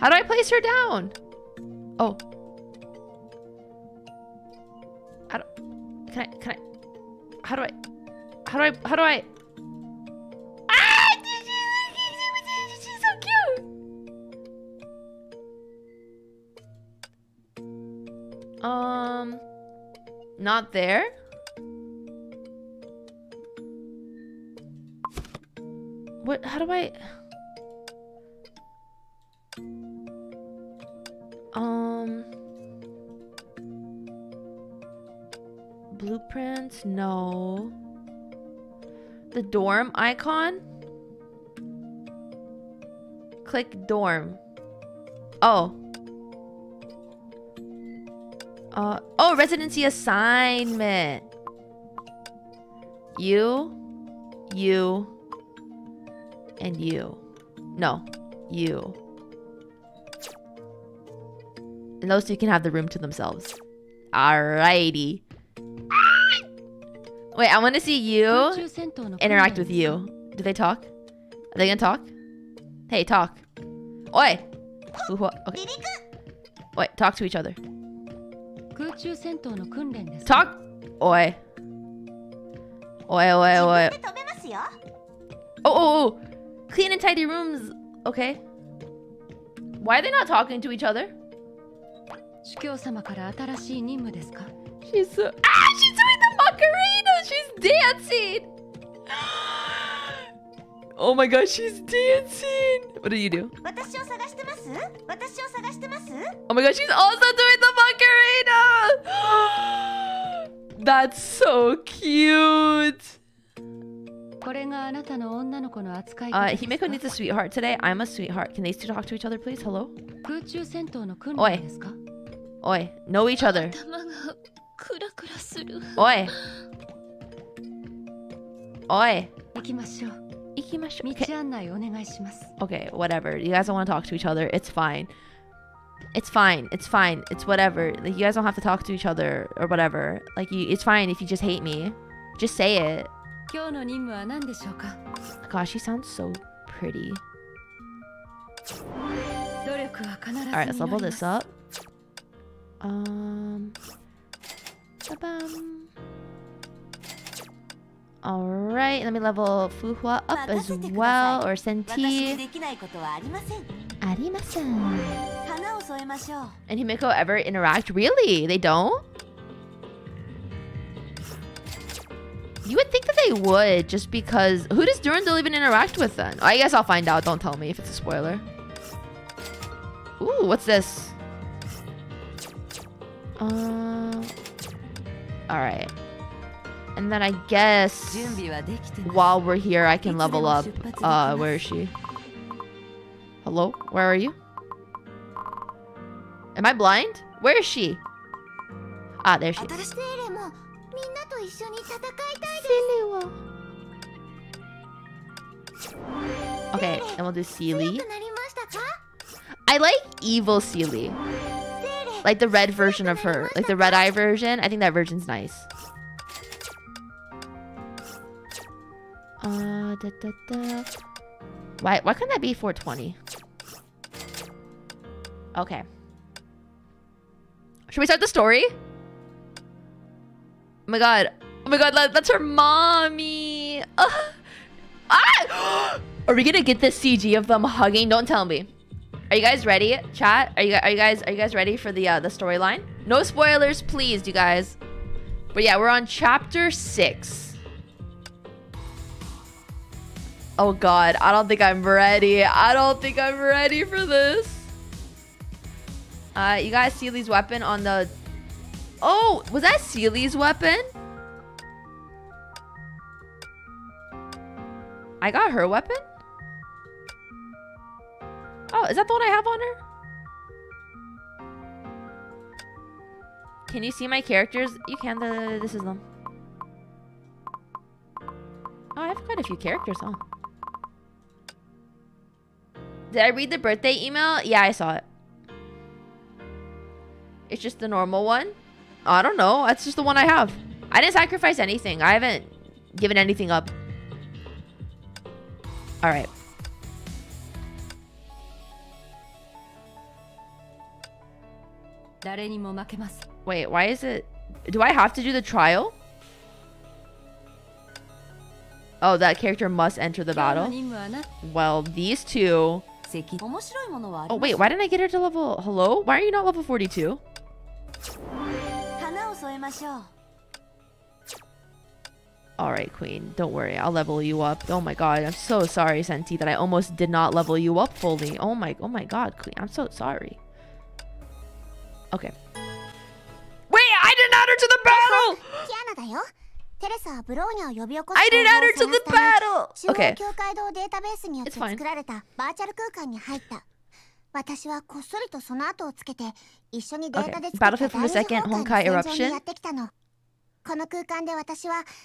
How do I place her down? Oh. I don't... Can I... Can I... How do I... How do I... How do I... Ah! She's so cute! Um... Not there? What? How do I... Um... Blueprints? No. The dorm icon? Click dorm. Oh. Uh, oh, residency assignment. You, you, and you. No, you. And those two can have the room to themselves. Alrighty. Wait, I want to see you interact with you. Do they talk? Are they gonna talk? Hey, talk. Oi! Okay. Wait, talk to each other. Talk! Oi. Oi, oi, oi. Oh, oh, oh! Clean and tidy rooms. Okay. Why are they not talking to each other? She's so... Ah! She's doing the Macarena! She's dancing! Oh my god, she's dancing! What did you do? Oh my god, she's also doing the Macarena! That's so cute! Uh, Himeko needs a sweetheart today. I'm a sweetheart. Can these two talk to each other, please? Hello? Oi. Oi. Know each other. Oi. Oi. Okay. Okay, whatever. You guys don't want to talk to each other. It's fine. It's fine. It's fine. It's whatever. Like, you guys don't have to talk to each other or whatever. Like, you, it's fine if you just hate me. Just say it. Gosh, she sounds so pretty. Alright, let's level this up. Um... Alright, let me level Fuhua up as well, or Senti. Arimasen. And Himeko ever interact? Really? They don't? You would think that they would, just because... Who does Durandal even interact with then? I guess I'll find out. Don't tell me if it's a spoiler. Ooh, what's this? Uh... Alright. And then I guess... While we're here, I can level up. Uh, where is she? Hello? Where are you? Am I blind? Where is she? Ah, there she is. Okay, and we'll do Seely. I like evil Seely. Like the red version of her. Like the red eye version. I think that version's nice. Uh, da, da, da. Why, why couldn't that be four twenty? Okay. Should we start the story? Oh my god. Oh my god, that, that's her mommy. Ugh. Ah! Are we gonna get this C G of them hugging? Don't tell me. Are you guys ready? Chat? Are you, are you guys are you guys ready for the uh, the storyline? No spoilers, please, you guys. But yeah, we're on chapter six. Oh god, I don't think I'm ready. I don't think I'm ready for this. Uh, you guys see Seely's weapon on the... Oh, was that Seely's weapon? I got her weapon? Oh, is that the one I have on her? Can you see my characters? You can, the, this is them. Oh, I have quite a few characters, huh? Did I read the birthday email? Yeah, I saw it. It's just the normal one? I don't know. That's just the one I have. I didn't sacrifice anything. I haven't given anything up. Alright. Wait, why is it... Do I have to do the trial? Oh, that character must enter the battle. Well, these two... Oh, wait, why didn't I get her to level... Hello? Why are you not level forty-two? Alright, Queen. Don't worry. I'll level you up. Oh my god. I'm so sorry, Senti, that I almost did not level you up fully. Oh my... Oh my god, Queen. I'm so sorry. Okay. Wait! I didn't add her to the battle! I didn't add her to the battle! Okay. It's fine. Okay. Battlefield from the second Honkai eruption.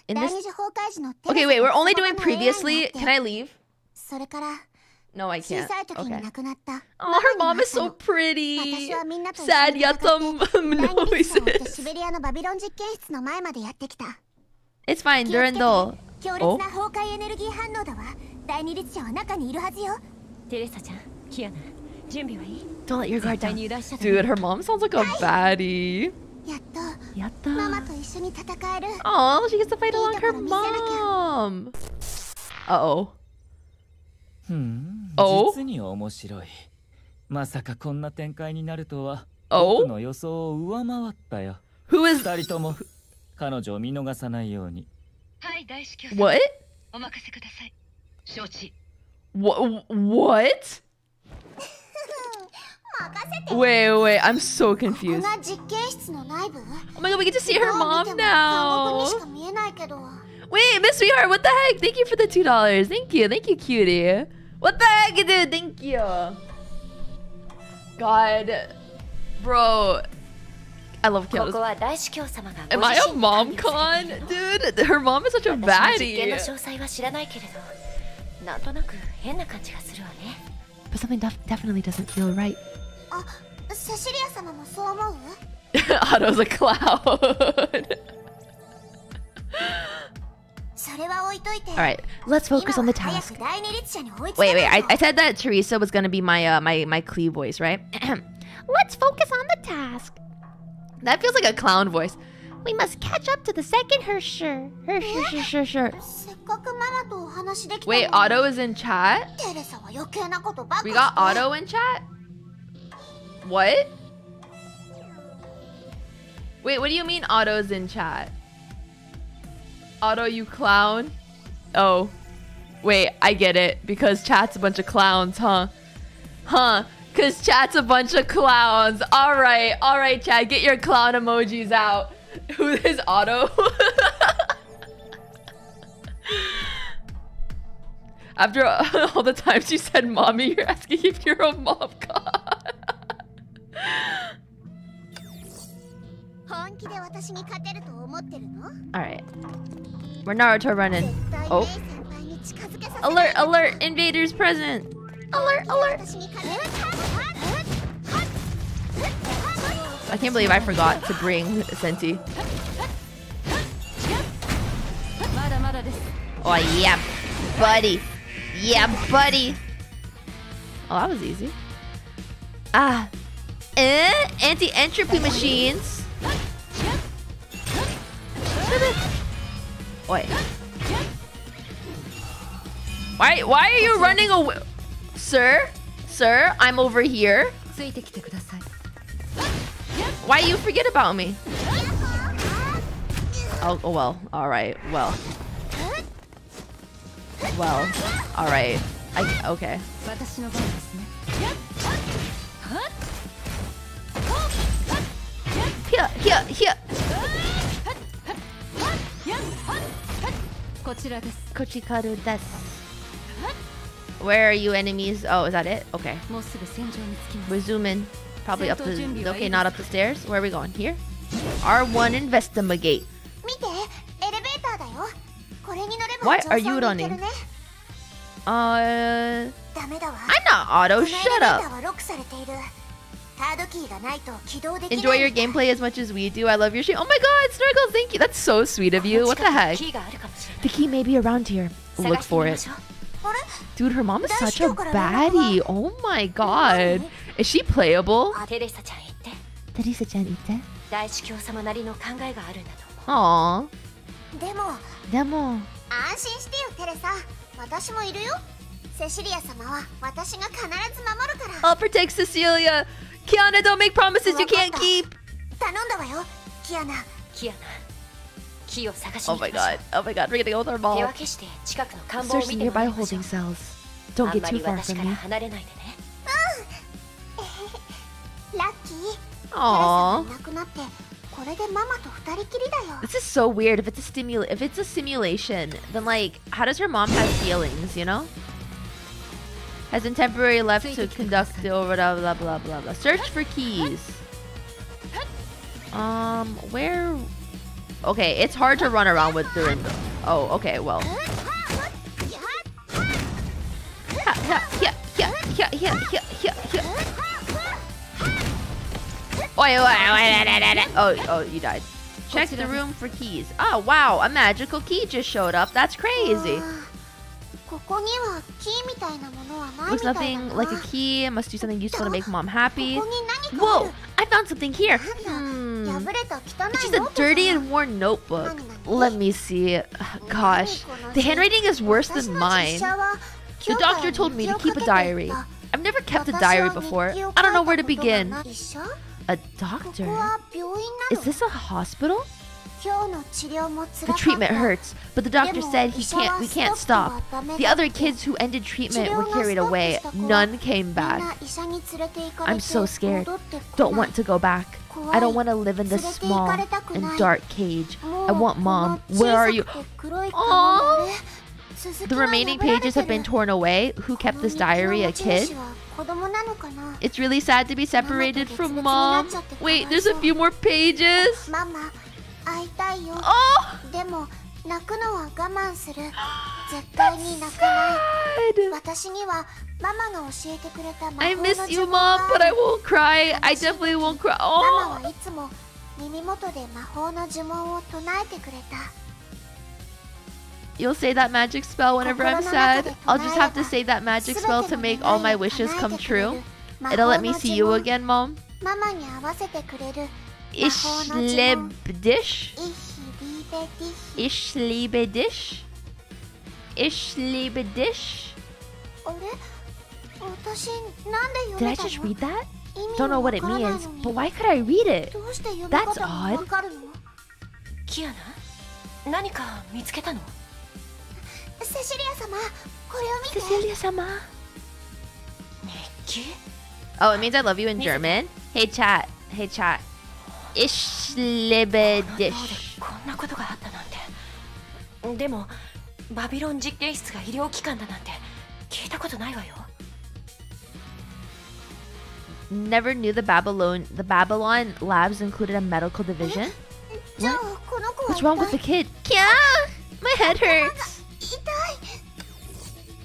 In this... Okay, wait, we're only doing previously. Can I leave? No, I can't. Okay. Oh, her mom is so pretty. Sad yet some noises. It's fine, Durandal. Oh. Don't let your guard down. Dude, her mom sounds like a baddie. Oh, she gets to fight along her mom. Uh-oh. Oh? Oh? Who is... What? What? What? Wait, wait, I'm so confused. Oh my god, we get to see her mom now. Wait, Miss Sweetheart, what the heck? Thank you for the two dollars. Thank you, thank you, cutie. What the heck, dude? Thank you. God. Bro. I love Kiana. Am I a mom con? Dude, her mom is such a baddie. But something def definitely doesn't feel right. Otto's a cloud. Alright, let's focus on the task. Wait, wait, I, I said that Teresa was going to be my, uh, my, my Klee voice, right? Let's focus on the task. That feels like a clown voice. We must catch up to the second Hersher. Hersher, Hersher, Hersher. Wait, Otto is in chat? We got Otto in chat? What? Wait, what do you mean Otto's in chat? Auto, you clown. Oh. Wait, I get it. Because chat's a bunch of clowns, huh? Huh. Because chat's a bunch of clowns. Alright, alright, chat. Get your clown emojis out. Who is Auto? After all the times you said, Mommy, you're asking if you're a mom god. Alright. We're Naruto running. Oh. Alert, alert, invaders present. Alert, alert. I can't believe I forgot to bring Senti. Oh, yeah, buddy. Yeah, buddy. Oh, that was easy. Ah. Eh? Anti-entropy machines. Oi. Why, why are you running away? Sir? Sir, I'm over here. Why you forget about me? Oh, oh well. Alright. Well. Well. Alright. I, okay. Here, here, here. Where are you, enemies? Oh, is that it? Okay. We're zooming. Probably up the... Okay, not up the stairs. Where are we going? Here? R one investigate. Why are you running? Uh... I'm not Auto. Shut up. Enjoy your gameplay as much as we do. I love your shit. Oh my god, Snorkel, thank you. That's so sweet of you. What the heck? The key may be around here. Look for it. Dude, her mom is such a baddie. Oh my god. Is she playable? Aww. I'll protect Cecilia. Kiana, don't make promises you can't keep. Oh my god. Oh my god. We're gonna go with our ball. Search the nearby holding cells. Don't get too far from me. Aww. This is so weird. If it's a stimul- if it's a simulation, then like, how does her mom have feelings, you know? Has been temporarily left to conduct the over blah blah blah blah blah. Search for keys. Um, where... Okay, it's hard to run around with Durandal. Oh, okay, well. Oh, oh, you died. Check the room for keys. Oh, wow, a magical key just showed up. That's crazy. Looks nothing like a key. Must do something useful to make mom happy. Whoa, I found something here. Hmm. It's just a dirty and worn notebook. Let me see. Gosh, the handwriting is worse than mine. The doctor told me to keep a diary. I've never kept a diary before. I don't know where to begin. A doctor? Is this a hospital? The treatment hurts, but the doctor said he can't. We can't stop. The other kids who ended treatment were carried away. None came back. I'm so scared. Don't want to go back. I don't want to live in this small and dark cage. I want mom. Where are you? Aww. The remaining pages have been torn away. Who kept this diary? A kid? It's really sad to be separated from mom. Wait, there's a few more pages. Oh! That's sad. I miss you, mom, but I won't cry. I definitely won't cry. Oh! You'll say that magic spell whenever I'm sad. I'll just have to say that magic spell to make all my wishes come true. It'll let me see you again, mom. Ich liebe dich. Ich liebe dich. Ich liebe dich. Did I just read that? Don't know what it means, but why could I read it? That's odd. Kiana? Cecilia-sama. Oh, it means I love you in German. Hey chat. Hey chat. Ich liebe dich. Never knew the Babylon the Babylon Labs included a medical division. What? What's wrong with the kid? Kiana! My head hurts.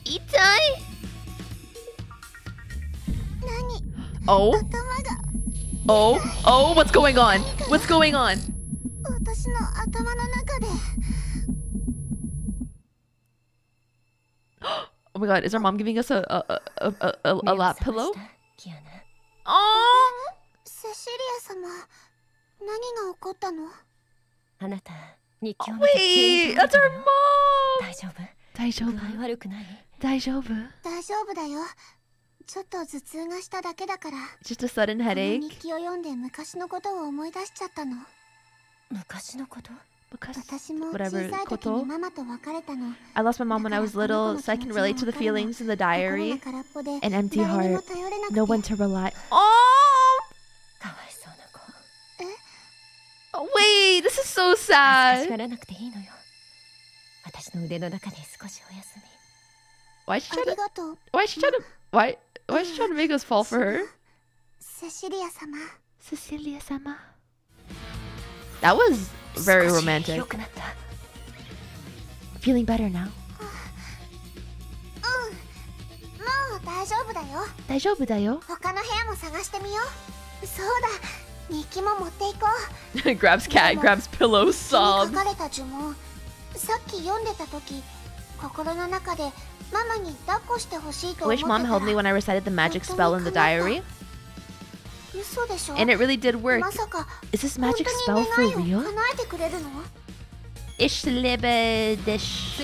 Itai. Oh. Oh. Oh, what's going on? What's going on? Oh my god, is our mom giving us a a a a, a, a lap pillow? Oh. Wait, that's our mom. Just a sudden headache. Whatever. Koto. I lost my mom when I was little, so I can relate to the feelings in the diary. An empty heart. No one to rely. Oh! Oh wait, this is so sad. Why is she trying to, why is she trying to, why, why is she trying to make us fall for her? Cecilia-sama. Cecilia-sama. That was very romantic. Feeling better now. Grabs cat, grabs pillow, sobs. I wish mom held me when I recited the magic spell in the diary. And it really did work. Is this magic spell for real? Ich liebe dich.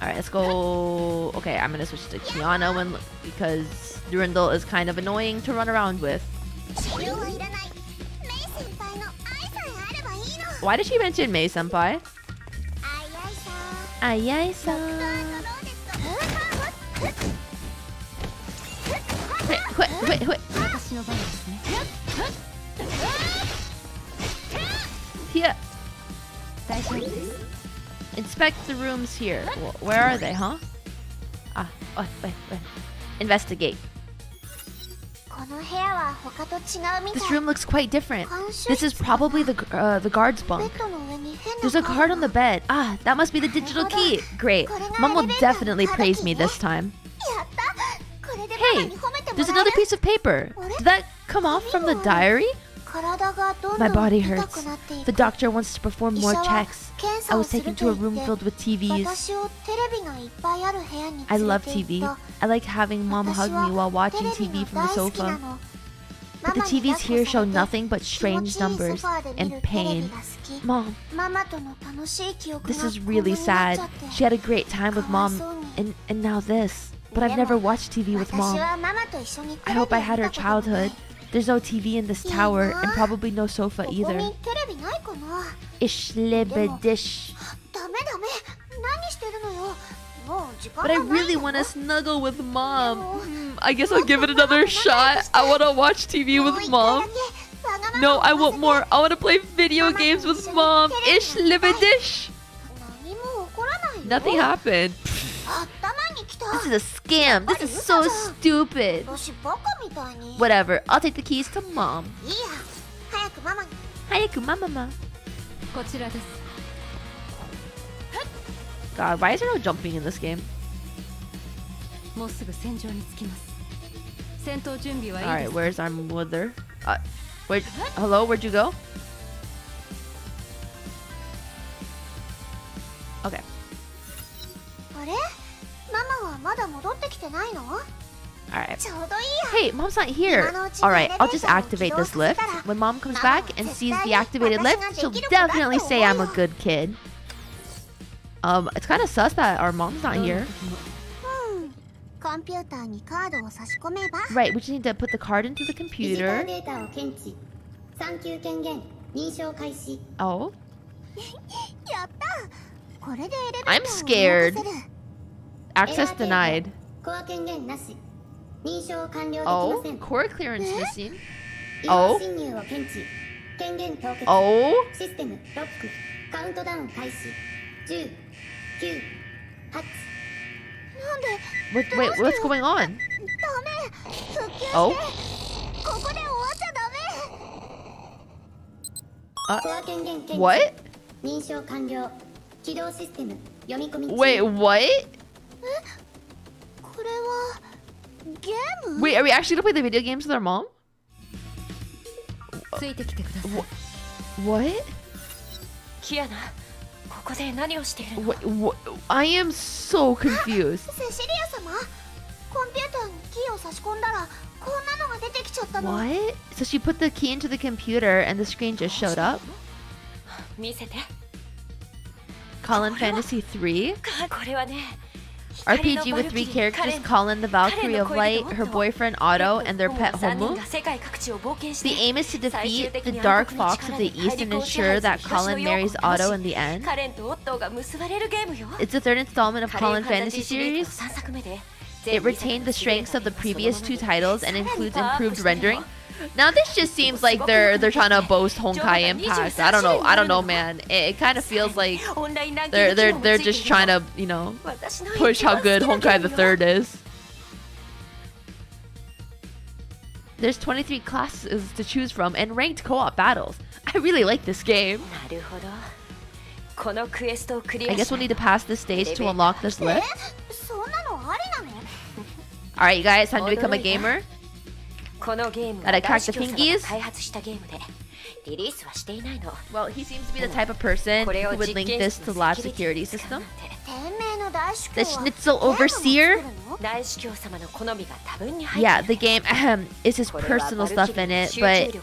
Alright, let's go. Okay, I'm gonna switch to Kiana when, because Durandal is kind of annoying to run around with. Why did she mention Mei Senpai? Ayai-san. Quit, quit, quit, quit. Here. Inspect the rooms here. Well, where are they, huh? Ah, wait, wait, wait. Investigate. This room looks quite different. This is probably the uh, the guard's bunk. There's a card on the bed. Ah, that must be the digital key. Great. Mom will definitely praise me this time. Hey, there's another piece of paper. Did that come off from the diary? My body hurts. The doctor wants to perform more checks. I was taken to a room filled with T Vs. I love T V. I like having mom hug me while watching T V from the sofa. But the T Vs here show nothing but strange numbers and pain. Mom, this is really sad. She had a great time with mom, and, and now this. But I've never watched T V with mom. I hope I had her childhood. There's no T V in this tower, and probably no sofa either. Ich liebe dich. But I really want to snuggle with mom. Hmm, I guess I'll give it another shot. I want to watch T V with mom. No, I want more. I want to play video games with mom. Ich liebe dich. Nothing happened. This is a scam. This is so stupid. Whatever. I'll take the keys to mom. Hayaku mama. God, why is there no jumping in this game? Alright, where's our mother? Uh, wait, hello? Where'd you go? Okay. Alright. Hey, mom's not here. Alright, I'll just activate this lift. When mom comes back and sees the activated lift, she'll definitely say I'm a good kid. Um, it's kind of sus that our mom's not here. Right, we just need to put the card into the computer. Oh. I'm scared. Access denied. Oh, core clearance missing. Oh. Oh. What, wait, what's going on? Oh. Uh, what? Wait, what? Wait, are we actually gonna play the video games with our mom? Wh what? Kiana, what, what? I am so confused. What? So she put the key into the computer and the screen just showed up? Colin Fantasy three? R P G with three characters, Colin, the Valkyrie of Light, her boyfriend Otto, and their pet Homu. The aim is to defeat the Dark Fox of the East and ensure that Colin marries Otto in the end. It's the third installment of Colin Fantasy series. It retained the strengths of the previous two titles and includes improved rendering. Now this just seems like they're they're trying to boast Honkai Impact. I don't know. I don't know, man. It, it kind of feels like they're they're they're just trying to, you know, push how good Honkai the Third is. There's twenty-three classes to choose from and ranked co-op battles. I really like this game. I guess we'll need to pass this stage to unlock this lift. All right, you guys, time to become a gamer. That I cracked the fingies. Well, he seems to be the type of person who would link this to the lab security system. The Schnitzel Overseer? Yeah, the game ahem, is his personal stuff in it, but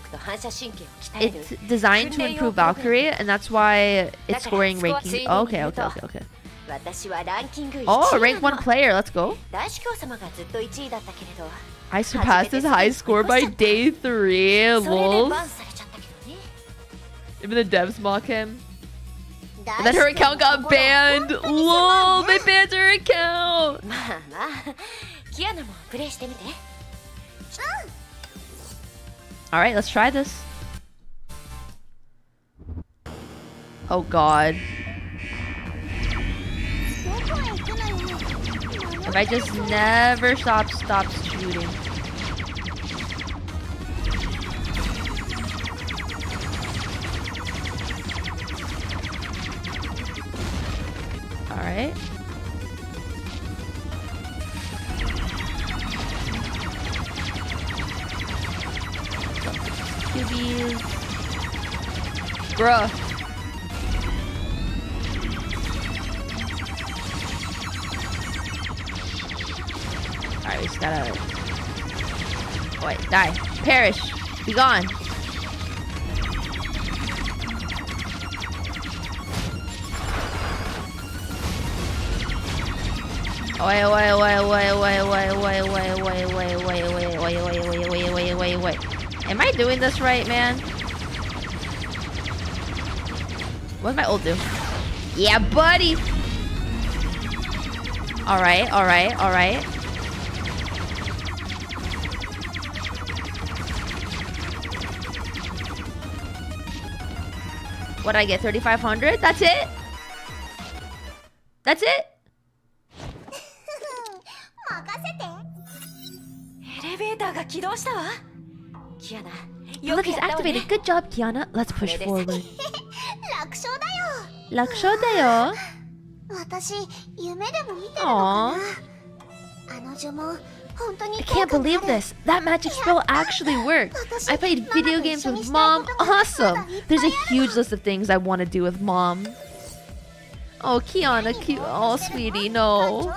it's designed to improve Valkyrie, and that's why it's scoring ranking. Oh, okay, okay, okay, okay. Oh, rank one player, let's go. I surpassed his high score by day three, lol. Even the devs mock him. And then her account got banned, lol. They banned her account. All right, let's try this. Oh God. If I just never stop, stop shooting. All right. Cubies. Bruh. Alright, we just gotta... Boy, die. Perish. Be gone. Away, away, away, away, away, away, away, away, away, away, away, away, away, away, away, away, away, away, away. Am I doing this right, man? What did my ult do? Yeah, buddy! Alright, alright, alright. What did I get? thirty-five hundred? That's it? That's it? Oh, look, it's activated. Good job, Kiana. Let's push forward. Lakusho dayo. Aww. I can't believe this. That magic spell actually worked. I played video games with mom. Awesome. There's a huge list of things I want to do with mom. Oh, Kiana, cute. Oh, sweetie, no.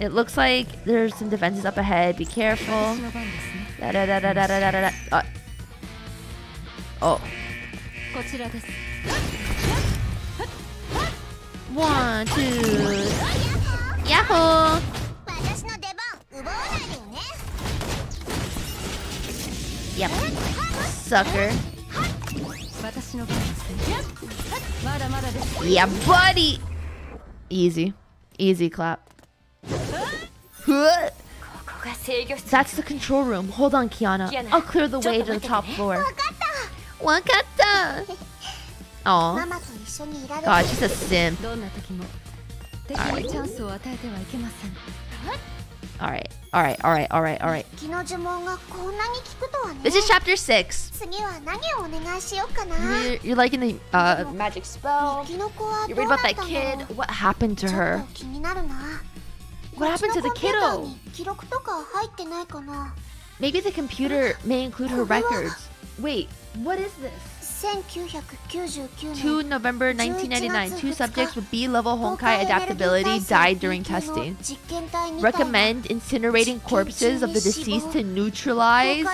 It looks like there's some defenses up ahead. Be careful. Da, da, da, da, da, da, da, da. Uh. Oh. One, two. Yahoo! Yep. Sucker. Yeah, buddy! Easy. Easy clap. That's the control room. Hold on, Kiana. I'll clear the way to the top floor. Wakata! Aw. God, she's a simp. Alright. Alright, alright, alright, alright, alright. This is chapter six. You're, you're liking the uh, magic spell. You read about that kid. What happened to her? What happened to the kiddo? Maybe the computer may include her records. Wait, what is this? two November nineteen ninety-nine, two subjects with B-level Honkai adaptability died during testing. Recommend incinerating corpses of the deceased to neutralize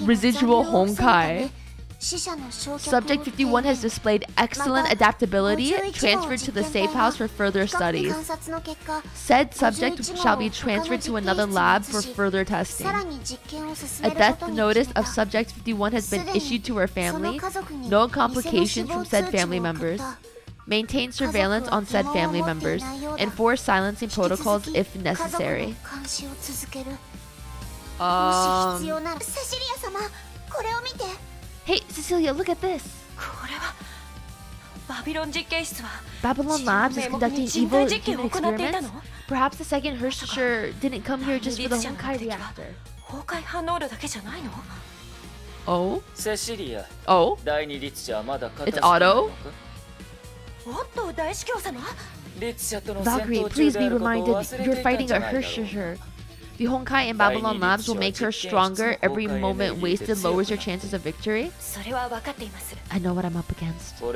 residual Honkai. Subject fifty-one has displayed excellent adaptability, transferred to the safe house for further studies. Said subject shall be transferred to another lab for further testing. A death notice of subject fifty-one has been issued to her family. No complications from said family members. Maintain surveillance on said family members. Enforce silencing protocols if necessary. Um... Hey, Cecilia, look at this! Babylon Labs is conducting evil human experiments? Perhaps the second Hershcher didn't come here just for the Honkai reactor. Oh? Oh? It's Otto? Valkyrie, please be reminded you're fighting a Hershcher. The Honkai in Babylon Labs will make her stronger. Every moment wasted lowers your chances of victory. I know what I'm up against. Oh?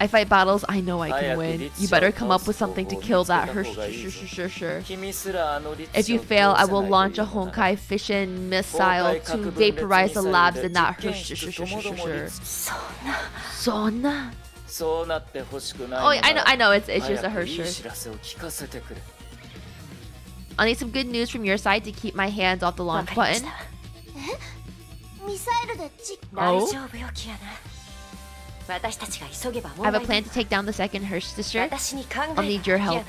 I fight battles I know I can win. You better come up with something to kill that Hershcher. If you fail, I will launch a Honkai fission missile to vaporize the labs in that Hershcher. Sonna? Oh, I know, I know, it's, it's just a Hershcher. I need some good news from your side to keep my hands off the launch button. Oh? I have a plan to take down the second Hershcher. I'll need your help.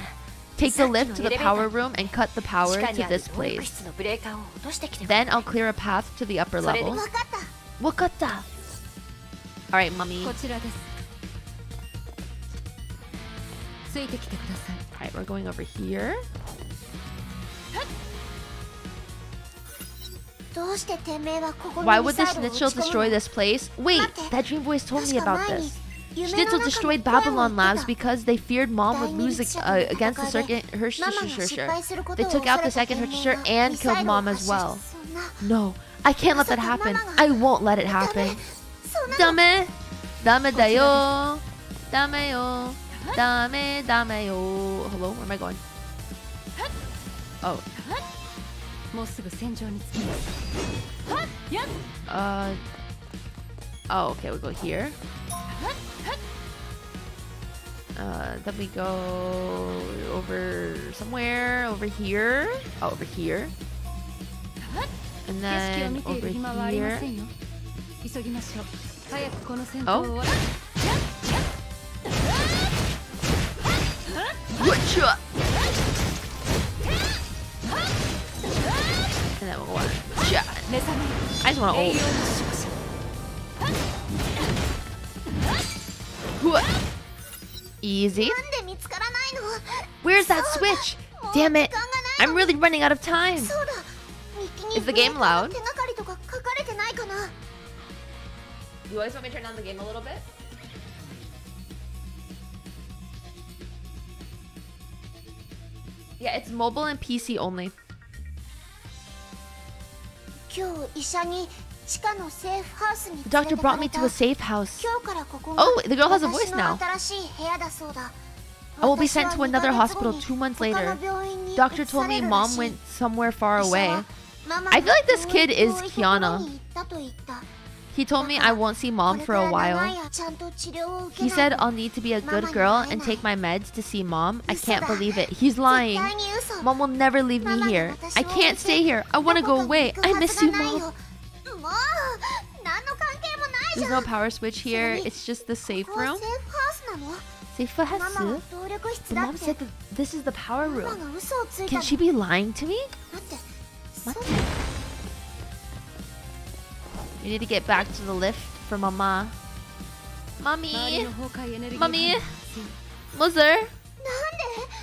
Take the lift to the power room and cut the power to this place. Then I'll clear a path to the upper level. Wakata! Alright, mommy. Alright, we're going over here. Why would the Schnitzel destroy this place? Wait, that dream voice told me about this. Schnitzel destroyed Babylon Labs because they feared Mom would lose uh, against the second Hershcher. They took out the second Hershcher and killed Mom as well. No, I can't let that happen. I won't let it happen. Dame! Dame da yo! Dame yo! Dame, dame, yo. Hello, where am I going? Oh. Uh. Oh, okay, we go here. Uh, then we go over somewhere, over here. Oh, over here. And then over here. Oh. And then we'll watch. I just want to ult. Easy. Where's that switch? Damn it! I'm really running out of time. Is the game loud? You always want me to turn down the game a little bit? Yeah, it's mobile and P C only. The doctor brought me to a safe house. Oh, the girl has a voice now. I will be sent to another hospital two months later. The doctor told me Mom went somewhere far away. I feel like this kid is Kiana. He told me I won't see mom for a while. He said I'll need to be a good girl and take my meds to see mom. I can't believe it. He's lying. Mom will never leave me here. I can't stay here. I want to go away. I miss you, mom. There's no power switch here. It's just the safe room. Safe house? But mom said that this is the power room. Can she be lying to me? What? We need to get back to the lift for Mama. Mommy! Mommy! Mother!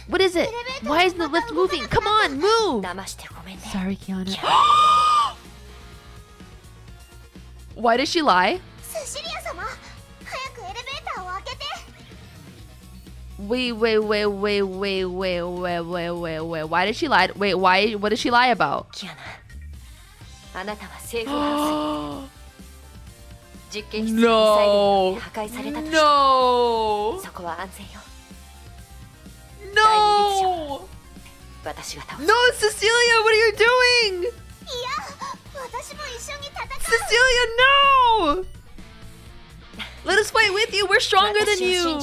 What is it? Why isn't the lift moving? Come on, move! Sorry, Kiana. Why does she lie? Wait, wait, wait, wait, wait, wait, wait, wait, wait, wait. Why did she lie? Wait, why? What did she lie about? Kiana. No. No. No. No, Cecilia, what are you doing? Cecilia, no! Let us fight with you. We're stronger than you.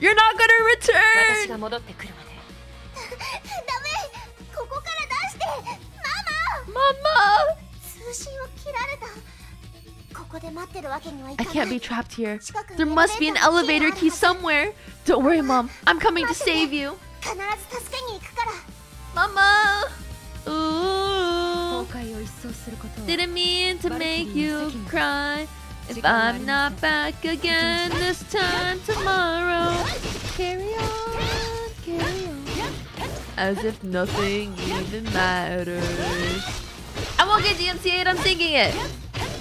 You're not gonna return. Mama. I can't be trapped here. There must be an elevator key somewhere. Don't worry, Mom. I'm coming to save you. Mama! Ooh. Didn't mean to make you cry. If I'm not back again this time tomorrow, carry on, carry on. As if nothing even matters. I won't get D M C A'd, I'm thinking it.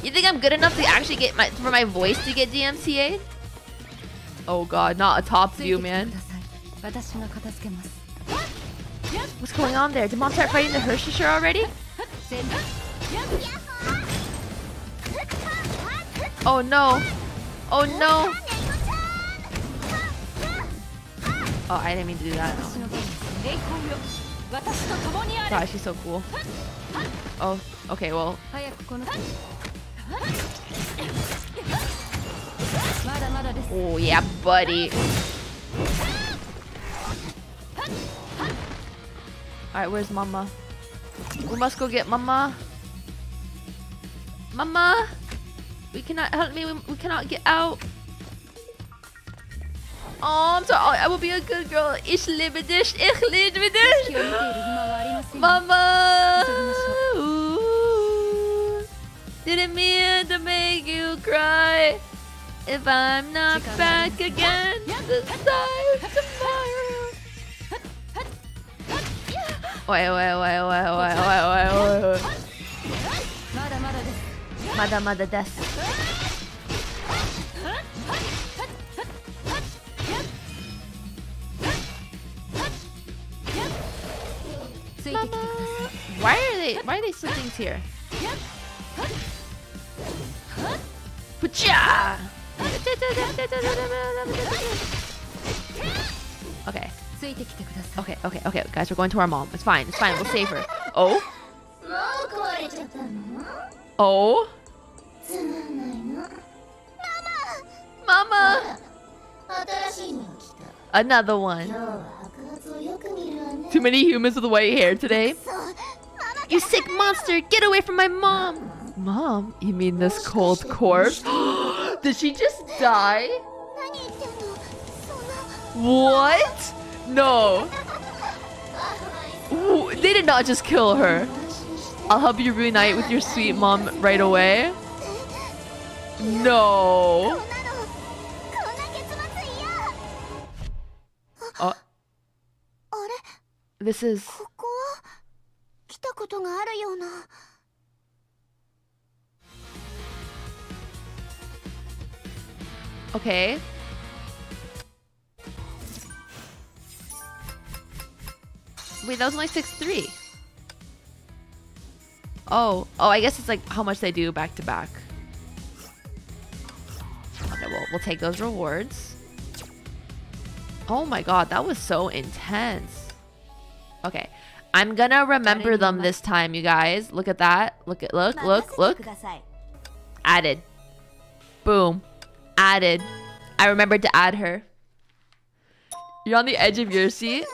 You think I'm good enough to actually get my for my voice to get D M C A'd? Oh god, not a top view, man. What's going on there? Did mom start fighting the Hershishire already? Oh no! Oh no! Oh, I didn't mean to do that. No. Gosh, she's so cool. Oh, okay, well. Oh yeah, buddy. Alright, where's Mama? We must go get Mama. Mama! We cannot help me, we, we cannot get out. Oh, I'm sorry. I will be a good girl. Ich liebe dich, ich liebe dich. Mama! Ooh. Didn't mean to make you cry. If I'm not back again this time tomorrow. Wait, wait, wait, wait, wait, wait, wait, wait, wait. Mada mada desu. Mama. Why are they why are they still things here? Pucha! Okay. Okay, okay, okay, guys, we're going to our mom. It's fine, it's fine, we'll save her. Oh? Oh? Mama! Another one. Too many humans with white hair today. You sick monster! Get away from my mom! Mom? You mean this cold corpse? Did she just die? What? No. Ooh, they did not just kill her. I'll help you reunite with your sweet mom right away. No. Uh, this is... Okay. Wait, that was only six three. Oh. Oh, I guess it's like how much they do back to back. Okay, well, we'll take those rewards. Oh my god, that was so intense. Okay. I'm gonna remember them this time, you guys. Look at that. Look at look look look. Added. Boom. Added. I remembered to add her. You're on the edge of your seat.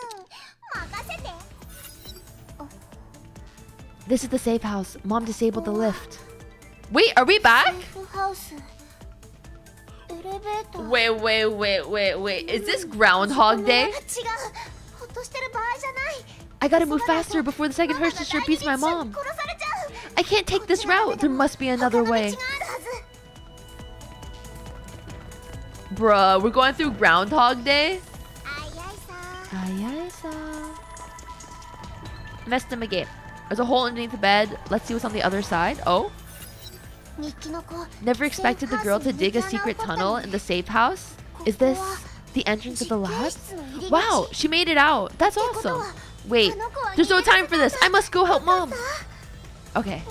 This is the safe house. Mom disabled the lift. Wait, are we back? Wait, wait, wait, wait, wait. Is this Groundhog Day? I gotta move faster before the second hearse destroys piece of my mom. I can't take this route. There must be another way. Bruh, we're going through Groundhog Day? Messed him again. There's a hole underneath the bed. Let's see what's on the other side. Oh. Never expected the girl to dig a secret tunnel in the safe house. Is this the entrance of the labs? Wow, she made it out. That's awesome. Wait, there's no time for this. I must go help mom. Okay.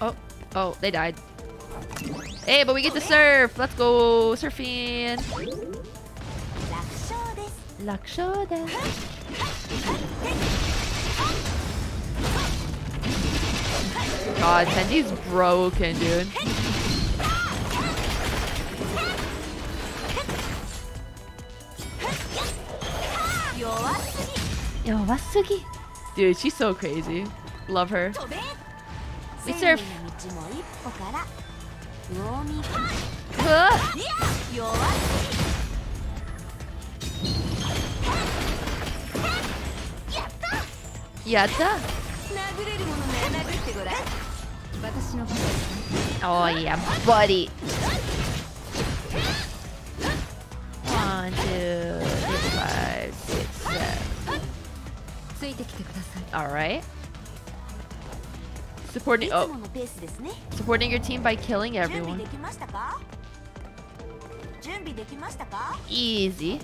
Oh, oh, they died. Hey, but we get to surf. Let's go surfing. God, Tenji's broken, dude. Dude, she's so crazy. Love her. We surf. Yatta. Oh yeah, buddy. One, two, three, five, six, seven. All right. Supporting, oh. Supporting your team by killing everyone. Easy.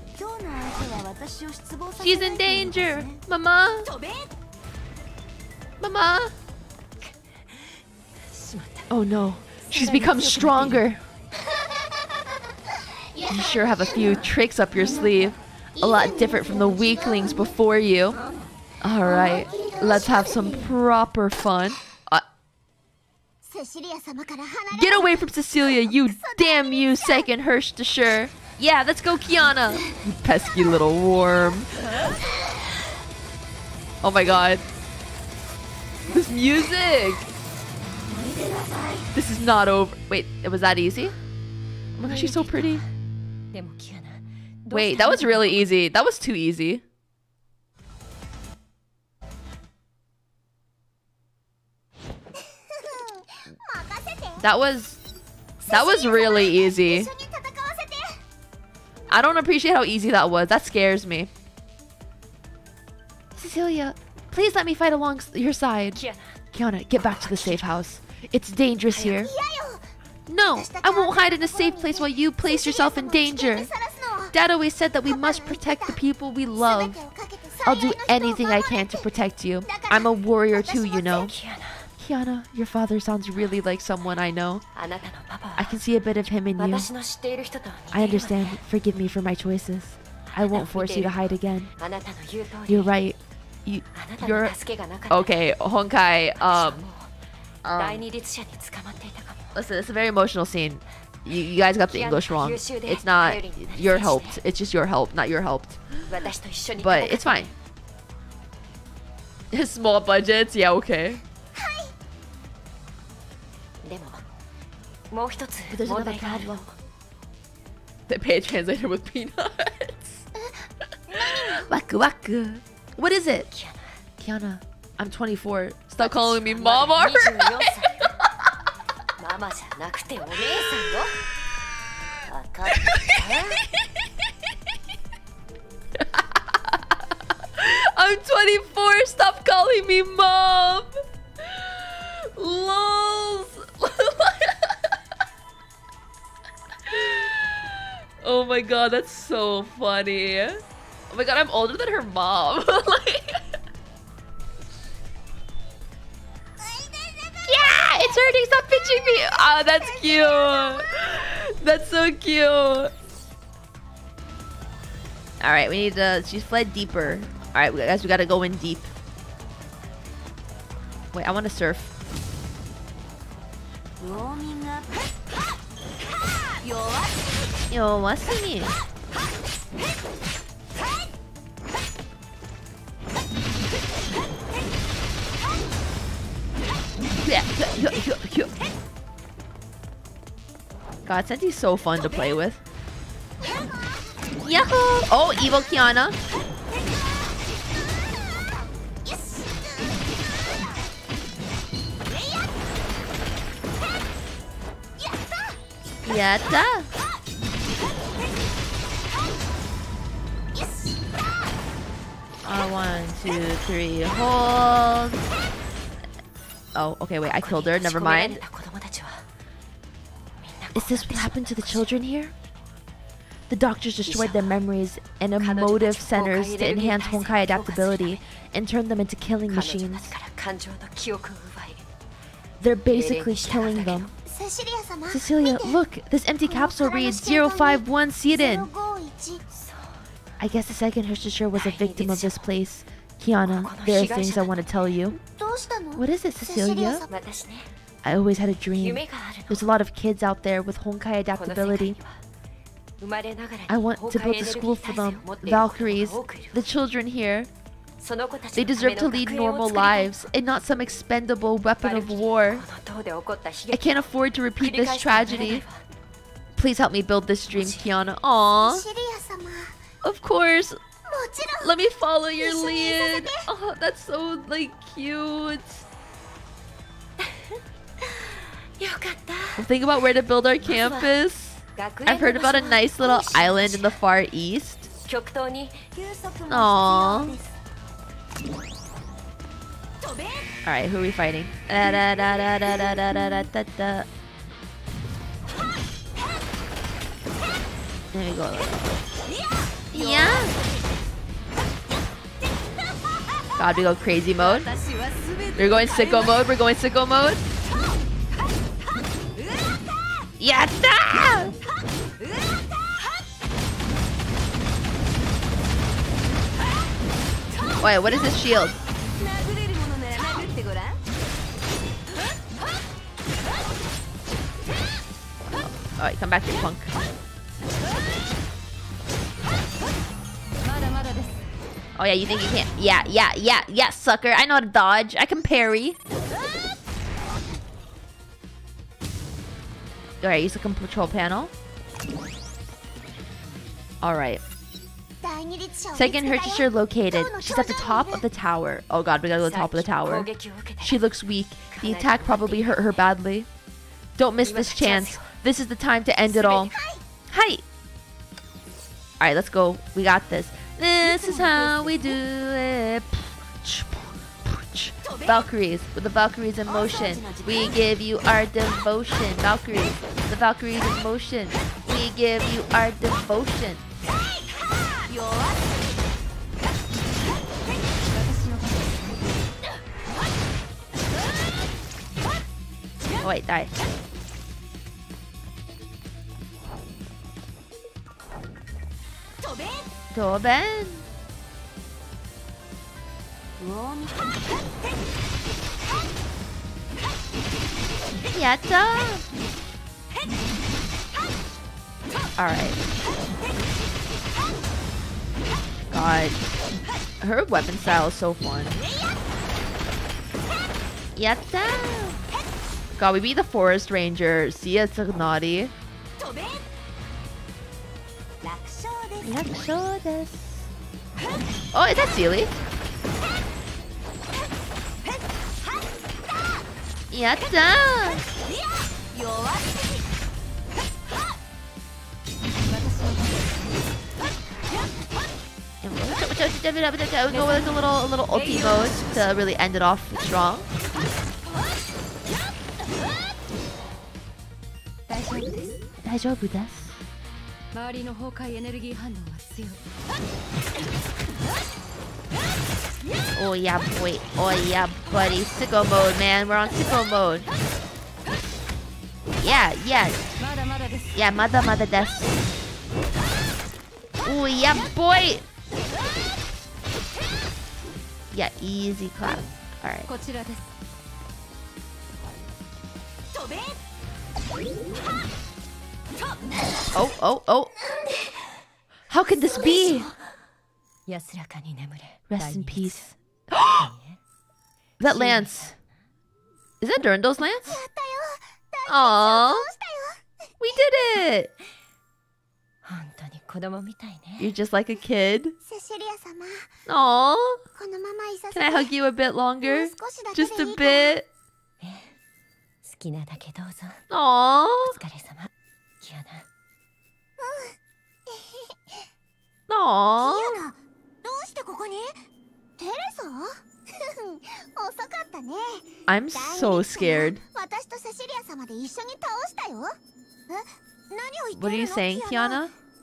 She's in danger. Mama. Mama. Oh no. She's become stronger. You sure have a few tricks up your sleeve. A lot different from the weaklings before you. Alright. Let's have some proper fun. Get away from Cecilia, you damn you second Hirsch to sure. Yeah, let's go, Kiana. You pesky little worm. Oh my god. This music. This is not over. Wait, it was that easy? Oh my gosh, she's so pretty. Wait, that was really easy. That was too easy. That was, that was really easy. I don't appreciate how easy that was. That scares me. Cecilia, please let me fight along your side. Kiana, get back to the safe house. It's dangerous here. No, I won't hide in a safe place while you place yourself in danger. Dad always said that we must protect the people we love. I'll do anything I can to protect you. I'm a warrior too, you know. Kiana, your father sounds really like someone I know. I can see a bit of him in you. I understand. Forgive me for my choices. I won't force you to hide again. You're right. You, you're... Okay, Honkai, um... um listen, it's a very emotional scene. You, you guys got the English wrong. It's not... You're helped. It's just your help, not your helped. But it's fine. Small budgets? Yeah, okay. But there's another problem. They pay translator with peanuts. Waku waku. What is it? Kiana, I'm twenty-four. Stop calling me mama. I'm twenty-four. Stop calling me mom. Lols. Oh my god, that's so funny. Oh my god, I'm older than her mom. Like... yeah, it's hurting. Stop pinching me. Oh, that's cute. That's so cute. All right, we need to. She's fled deeper. All right, guys, we gotta go in deep. Wait, I want to surf. Yo, what's in it? God, Senti's so fun to play with. Yahoo! Oh, evil Kiana. Yatta! Uh, one, two, three, hold. Oh, okay, wait, I killed her. Never mind. Is this what happened to the children here? The doctors destroyed their memories and emotive centers to enhance Honkai adaptability and turn them into killing machines. They're basically killing them. Cecilia, look! This empty capsule reads zero five one Seiden. I guess the second Hershishire was a victim of this place. Kiana, there are things I want to tell you. What is it, Cecilia? I always had a dream. There's a lot of kids out there with Honkai adaptability. I want to build a school for them. Valkyries, the children here. They deserve to lead normal lives and not some expendable weapon of war. I can't afford to repeat this tragedy. Please help me build this dream, Kiana. Aww. Of course. Let me follow your lead. Oh, that's so, like, cute. We'll think about where to build our campus. I've heard about a nice little island in the far east. Aww. Alright, who are we fighting? Da da da da da da da da da da. There we go. Yeah. God, we go crazy mode. We're going sicko mode. We're going sicko mode. Yatta! Wait, what is this shield? Alright, come back, you punk. Oh yeah, you think you can't? Yeah, yeah, yeah, yeah, sucker. I know how to dodge. I can parry. Alright, use the control panel. Alright. Second Hershishire located. She's at the top of the tower. Oh god, we gotta go to the top of the tower. She looks weak. The attack probably hurt her badly. Don't miss this chance. This is the time to end it all. Hi! Alright, let's go. We got this. This is how we do it. Valkyries. With the Valkyries in motion. We give you our devotion. Valkyries. The Valkyries in motion. We give you our devotion. Oh, wait, die. Doben. Yatta. All right. God, her weapon style is so fun. Yatta! God, we beat the forest ranger. See, it's a naughty. Oh, is that Seely? Yatta! We'll go with a little, a little ulti mode to really end it off strong. Oh yeah, boy. Oh yeah, buddy. Sicko mode, man. We're on sicko mode. Yeah, yeah. Yeah, mother, mother, death. Oh yeah, boy. Yeah, easy clap. All right. Oh, oh, oh. How could this be? Rest in peace. That lance. Is that Durandal's lance? Aww. We did it! You're just like a kid. Aww. Can I hug you a bit longer? Just a bit. Aww. Aww. I'm so scared. What are you saying, Kiana?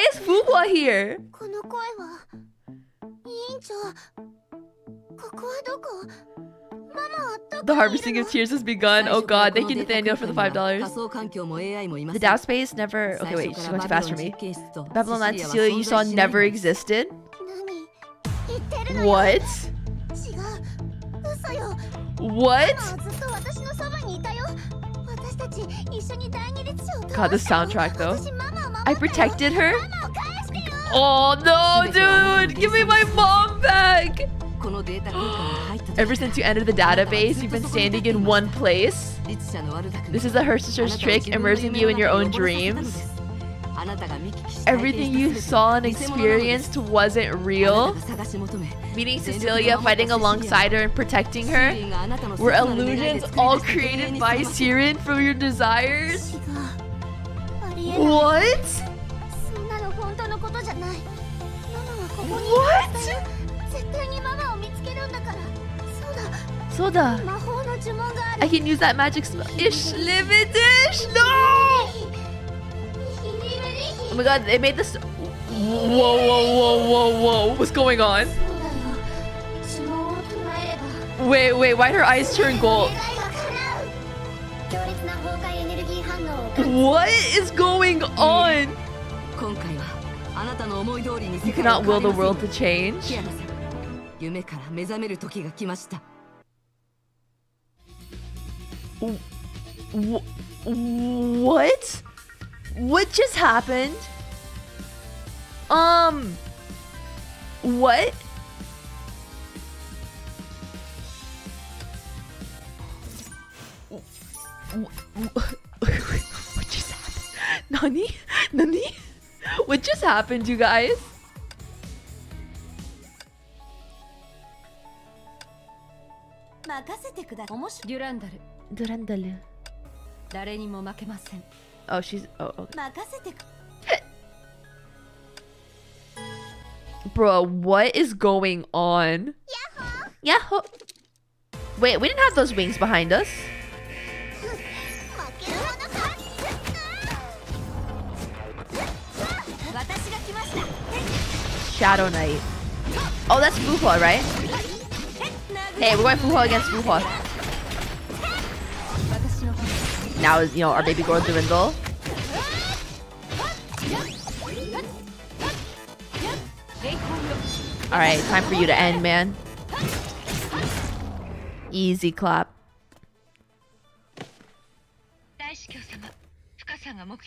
is Fuwa here? The harvesting of tears has begun. Oh god, thank you, Nathaniel, for the five dollars. The Dao space never... Okay, wait, she went too fast for me. Babylon Land Cecilia you saw never existed? What? What? God, the soundtrack, though. I protected her? Oh, no, dude! Give me my mom back! Ever since you entered the database, you've been standing in one place. This is a Hersister's trick, immersing you in your own dreams. Everything you saw and experienced wasn't real. Meeting Cecilia, fighting alongside her and protecting her were illusions all created by Siren from your desires. What? What? Soda! I can use that magic spell. Ish, live it, ish! No! Oh my god, they made this. Whoa, whoa, whoa, whoa, whoa. What's going on? Wait, wait, why'd her eyes turn gold? What is going on? You cannot will the world to change. What? What just happened? Um... What? What just happened? Nani? Nani? What just happened, you guys? Durandal. Durandal. Oh, she's... Oh, okay. Bro, what is going on? Yahoo! Yahoo! Wait, we didn't have those wings behind us. Shadow Knight. Oh, that's Fuhua, right? Hey, we're going Fuhua against Fuhua. Now is, you know, our baby girl Durandal. Alright, time for you to end, man. Easy clap.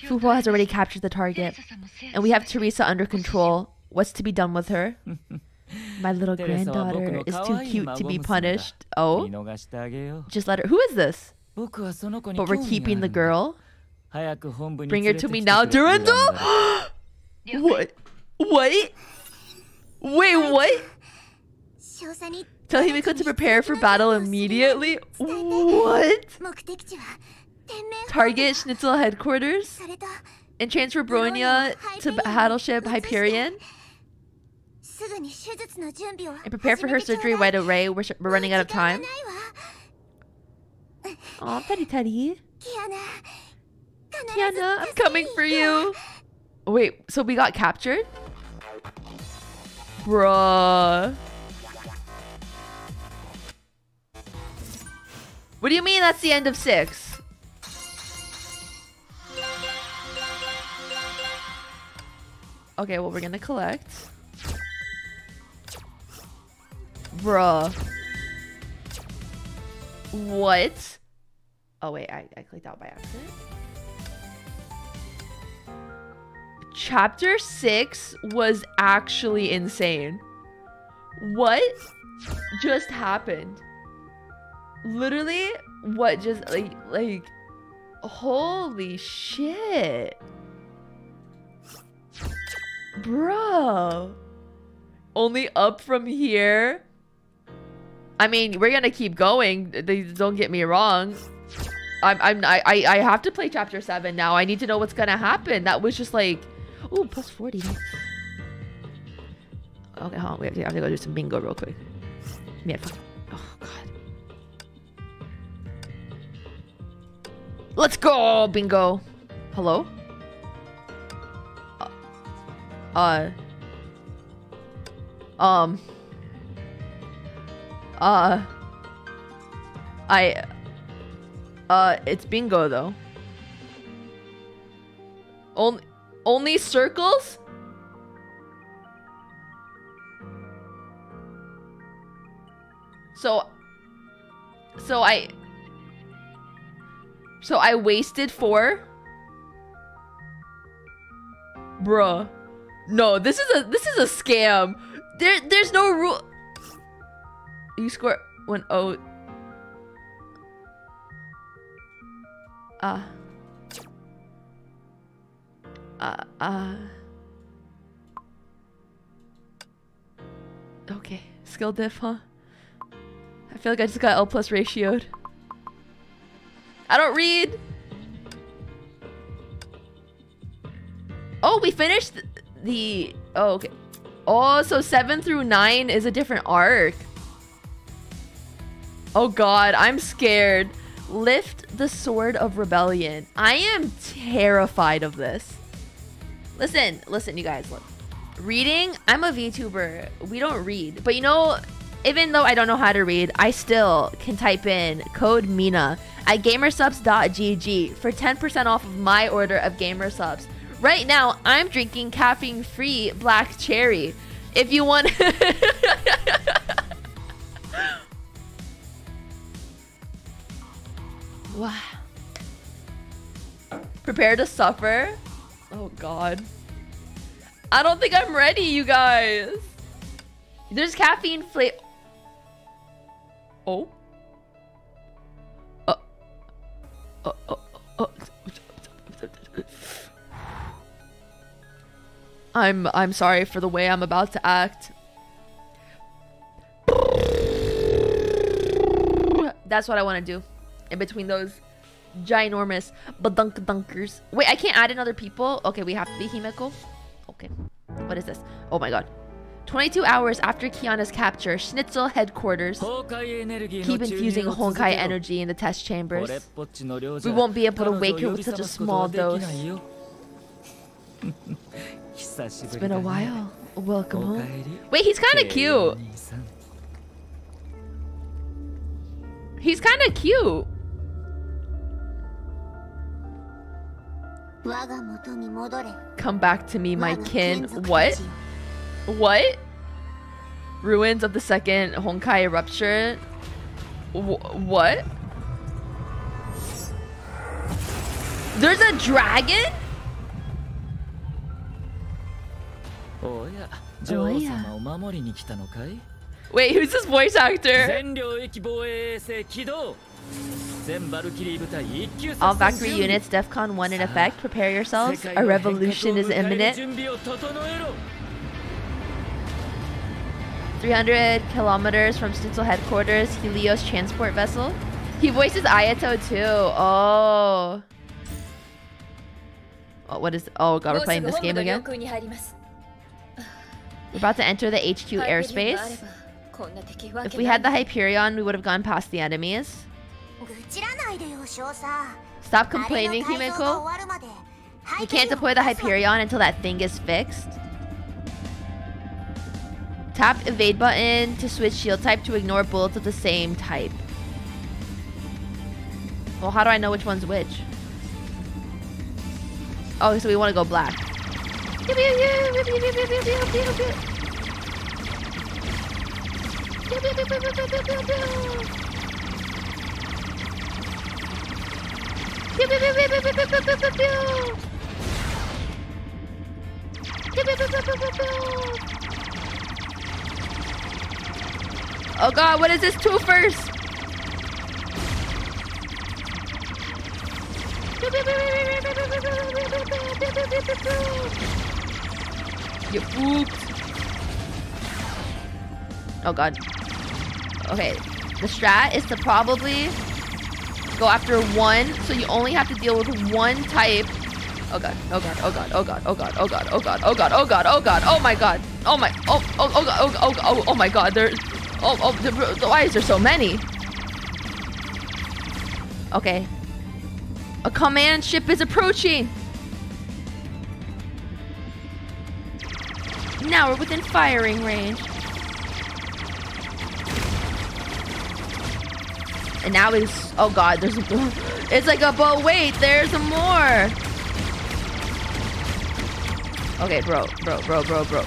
Fuhua has already captured the target. And we have Teresa under control. What's to be done with her? My little granddaughter is too cute to be punished. Oh? Just let her... Who is this? But we're keeping the girl. Bring her to me now, Durandal! What? What? Wait, what? Tell Himiko to prepare for battle immediately? What? Target Schnitzel headquarters and transfer Bronya to battleship Hyperion and prepare for her surgery right away. We're, sh we're running out of time. Aw, Teddy Teddy. Kiana, I'm coming for you. Wait, so we got captured? Bruh. What do you mean that's the end of six? Okay, well, we're gonna collect. Bruh. What? Oh, wait, I, I clicked out by accident. Chapter six was actually insane. What just happened? Literally, what just like like holy shit. Bro. Only up from here. I mean, we're gonna keep going. Don't get me wrong. I'm I'm I I have to play chapter seven now. I need to know what's gonna happen. That was just like, ooh, plus forty. Okay, hold on. We have to, I have to go do some bingo real quick. Yeah, oh god. Let's go bingo. Hello. Uh. uh um. Uh. I. Uh, it's bingo though. Only. Only circles? So So I So I wasted four? Bruh. No, this is a this is a scam. There there's no rule. You score when oh Ah uh. Uh, uh. Okay, skill diff, huh? I feel like I just got L plus ratioed. I don't read! Oh, we finished the... the oh, okay. Oh, so seven through nine is a different arc. Oh god, I'm scared. Lift the Sword of Rebellion. I am terrified of this. Listen, listen, you guys, look. Reading, I'm a VTuber. We don't read. But you know, even though I don't know how to read, I still can type in code Mina at gamersubs dot g g for ten percent off of my order of Gamersubs. Right now, I'm drinking caffeine-free black cherry. If you want... Wow. Prepare to suffer. Oh god. I don't think I'm ready, you guys. There's caffeine flavor. Oh. Uh. Uh. Uh. uh. I'm I'm sorry for the way I'm about to act. That's what I want to do. In between those ginormous badunk dunkers. Wait, I can't add in other people. Okay, we have to be Himeko. Okay, what is this? Oh my god. twenty-two hours after Kiana's capture, Schnitzel headquarters keep infusing Honkai energy in the test chambers. We won't be able to wake her with such a small dose. It's been a while. Welcome home. Wait, he's kind of cute. He's kind of cute. Come back to me, my kin. What? What? Ruins of the second Honkai eruption? W what? There's a dragon? Oh yeah. Oh, yeah. Wait, who's this voice actor? All Valkyrie units DEFCON one in effect. Prepare yourselves. A revolution is imminent. three hundred kilometers from Schnitzel headquarters, Helios transport vessel. He voices Ayato too. Oh. Oh, what is... Oh god, we're playing this game again? We're about to enter the H Q airspace. If we had the Hyperion, we would have gone past the enemies. Stop complaining, Himeko. You can't deploy the Hyperion until that thing is fixed. Tap evade button to switch shield type to ignore bullets of the same type. Well, how do I know which one's which? Oh, so we want to go black. Oh god, what is this two-fers? You pooped. Oh god. Okay, the strat is to probably go after one, so you only have to deal with one type. Oh god, oh god, oh god, oh god, oh god, oh god, oh god, oh god, oh god, oh god, oh my god, oh my, oh, oh, oh, oh, oh, oh, oh my god, there, oh, oh, why is there so many? Okay. A command ship is approaching! Now we're within firing range. And now it's, oh god, there's a, it's like a, but wait, there's more! Okay, bro, bro, bro, bro, bro.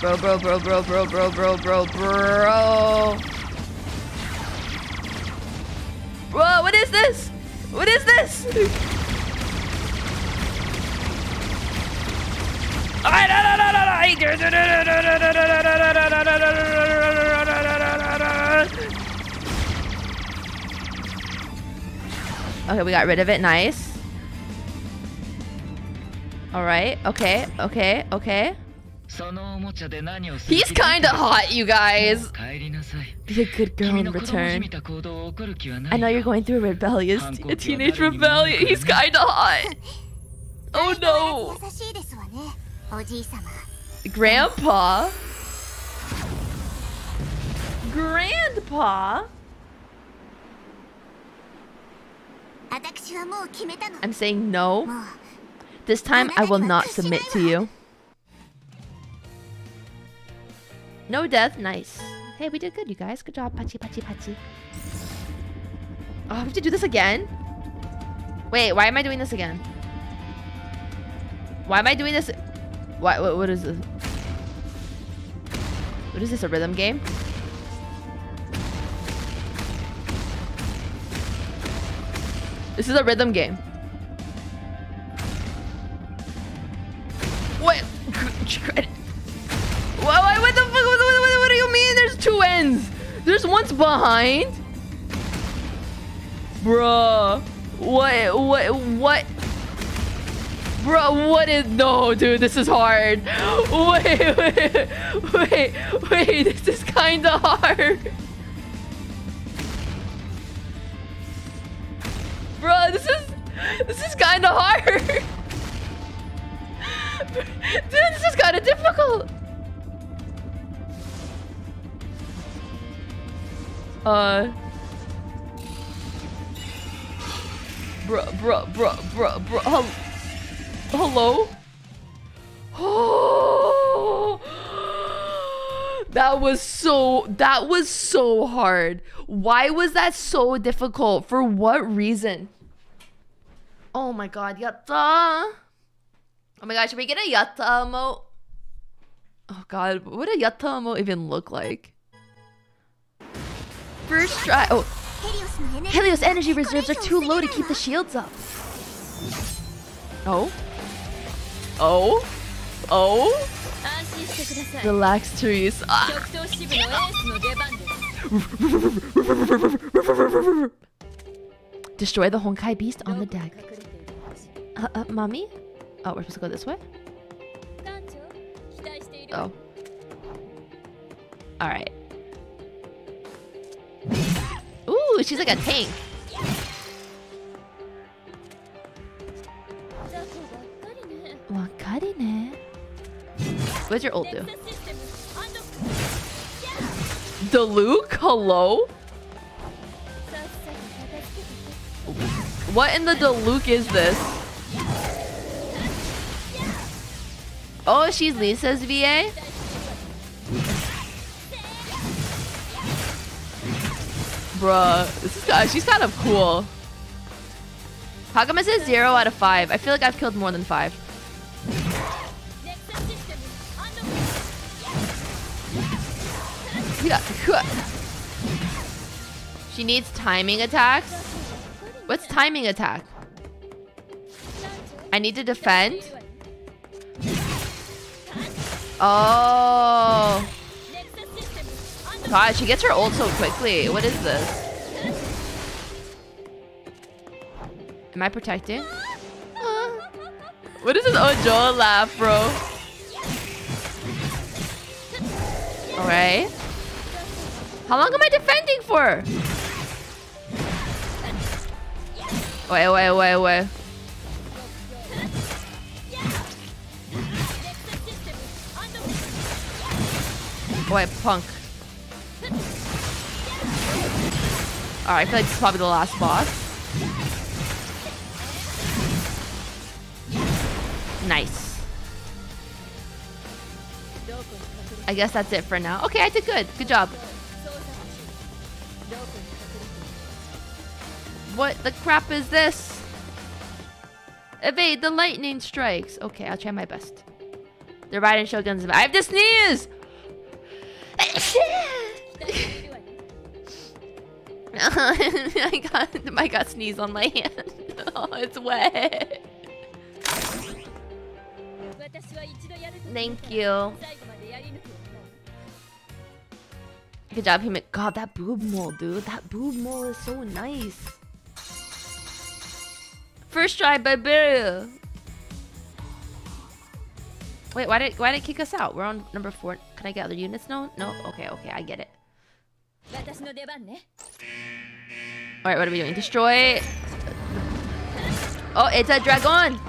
Bro, bro, bro, bro, bro, bro, bro, bro, bro. Bro, what is this? What is this? Okay, we got rid of it. Nice. All right. Okay. Okay. Okay. He's kind of hot, you guys. Be a good girl in return. I know you're going through a rebellious, a teenage rebellion. He's kind of hot. Oh no. Grandpa. Grandpa. I'm saying no. This time I will not submit to you. No death, nice. Hey, we did good, you guys. Good job, Pachi, Pachi, Pachi. Oh, I have to do this again? Wait, why am I doing this again? Why am I doing this? Why, what, what is this? What is this, a rhythm game? This is a rhythm game. What? What, what the fuck? What, what, what do you mean there's two ends? There's one's behind. Bruh. What, what, what? Bruh, what is... No, dude, this is hard. Wait, wait, wait, wait. This is kind of hard. Bruh, this is... This is kind of hard. Dude, this is kind of difficult. Uh, bruh, bruh, bruh, bruh, bruh. Hel Hello? Oh, that was so, that was so hard. Why was that so difficult? For what reason? Oh my god, yatta. Oh my god, should we get a yatta emote? Oh god, what did yatta emote even look like? First try. Oh. Helios energy reserves are too low to keep the shields up. Oh. Oh. Oh. Relax, Therese. Ah. Destroy the Honkai beast on the deck. Uh, uh, mommy? Oh, we're supposed to go this way? Oh. Alright. Ooh, she's like a tank. Wakarine. What's your ult do? The Luke? Hello? What in the Diluc is this? Oh, she's Lisa's V A? Bruh, this is uh, she's kind of cool. How come it says zero out of five? I feel like I've killed more than five. She needs timing attacks. What's timing attack? I need to defend? Oh. God, she gets her ult so quickly. What is this? Am I protecting? Ah. What is this Ojo laugh, bro? Alright. How long am I defending for? Wait, wait, wait, wait. Wait, punk. Alright, I feel like this is probably the last boss. Nice. I guess that's it for now. Okay, I did good. Good job. What the crap is this? Evade the lightning strikes. Okay, I'll try my best. The Raiden Shogun's... I have to sneeze! I got... I got sneeze on my hand. Oh, it's wet. Thank you. Good job, human. God, that boob mole, dude. That boob mole is so nice. First try, baby. Wait, why did why did it kick us out? We're on number four. Can I get other units? No, no. Okay, okay, I get it. All right, what are we doing? Destroy. Oh, it's a dragon.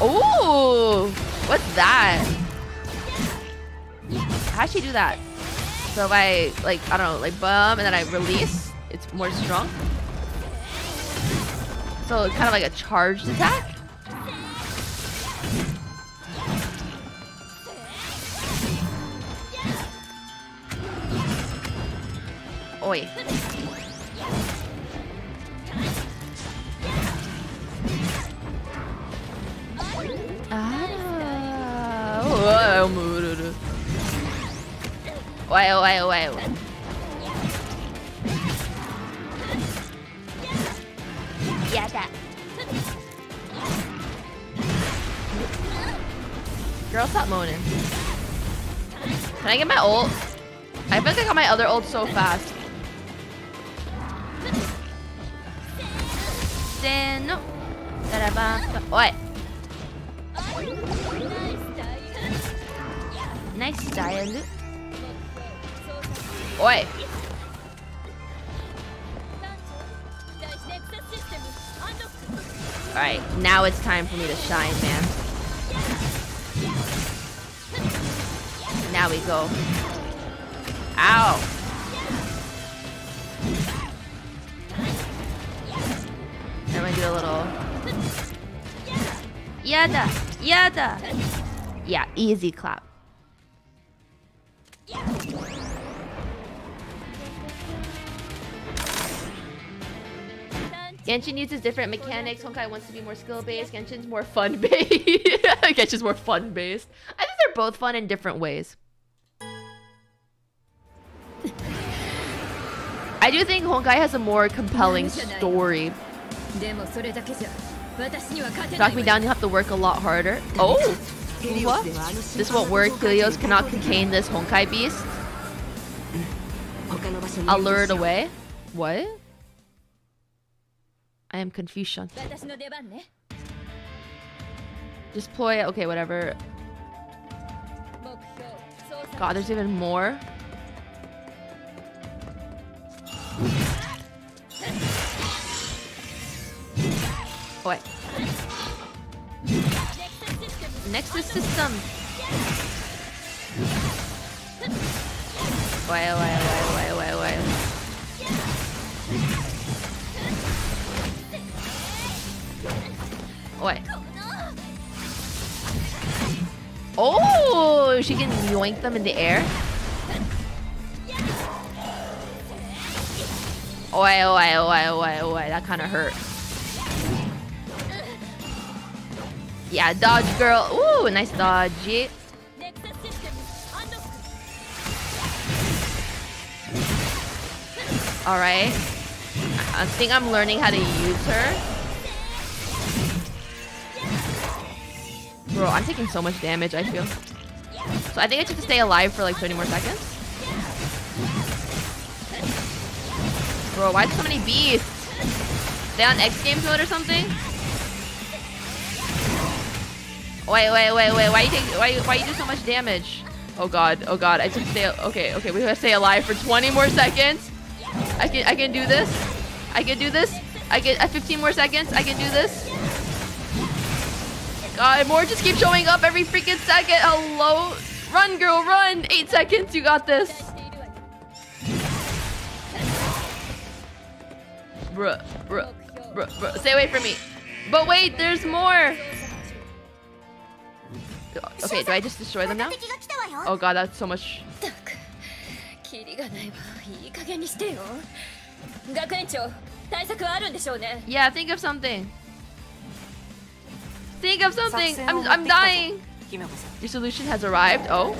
Oh, what's that? How'd she do that? So if I like, I don't know, like bum, and then I release, it's more strong. So it's kind of like a charged attack. Oi. Ah. Why, why, why, why. Yeah, that. Girl, stop moaning. Can I get my ult? I feel like I got my other ult so fast. No. What? Nice dialogue. Oi. Alright, now it's time for me to shine, man. Now we go. Ow! I'm gonna do a little... Yada! Yada! Yeah, easy clap. Genshin uses different mechanics. Honkai wants to be more skill-based. Genshin's more fun-based. Genshin's more fun-based. I think they're both fun in different ways. I do think Honkai has a more compelling story. Knock me down, you have to work a lot harder. Oh! What? This won't work. Kilios cannot contain this Honkai beast. I'll lure it away? What? I am Confucian. Deploy, okay, whatever. God, there's even more. What? Nexus system. Why, why, why, why, why, why? What? Oh, she can yoink them in the air. Oh, why, why, why, why, why? That kind of hurt. Yeah, dodge, girl. Ooh, nice dodge. Yeah. All right. I think I'm learning how to use her. Bro, I'm taking so much damage, I feel. So I think I should just stay alive for like twenty more seconds. Bro, why so many beasts? They on X Games mode or something? Wait, wait, wait, wait! Why you take? Why, why you do so much damage? Oh god, oh god! I should stay. Okay, okay, we have to stay alive for twenty more seconds. I can, I can do this. I can do this. I get uh, fifteen more seconds. I can do this. God, more just keep showing up every freaking second. Hello, run, girl, run! Eight seconds, you got this. Bruh, bruh, bruh, bruh. Stay away from me. But wait, there's more. Okay, do I just destroy them now? Oh god, that's so much. Yeah, think of something. Think of something. I'm, I'm dying. Your solution has arrived. Oh,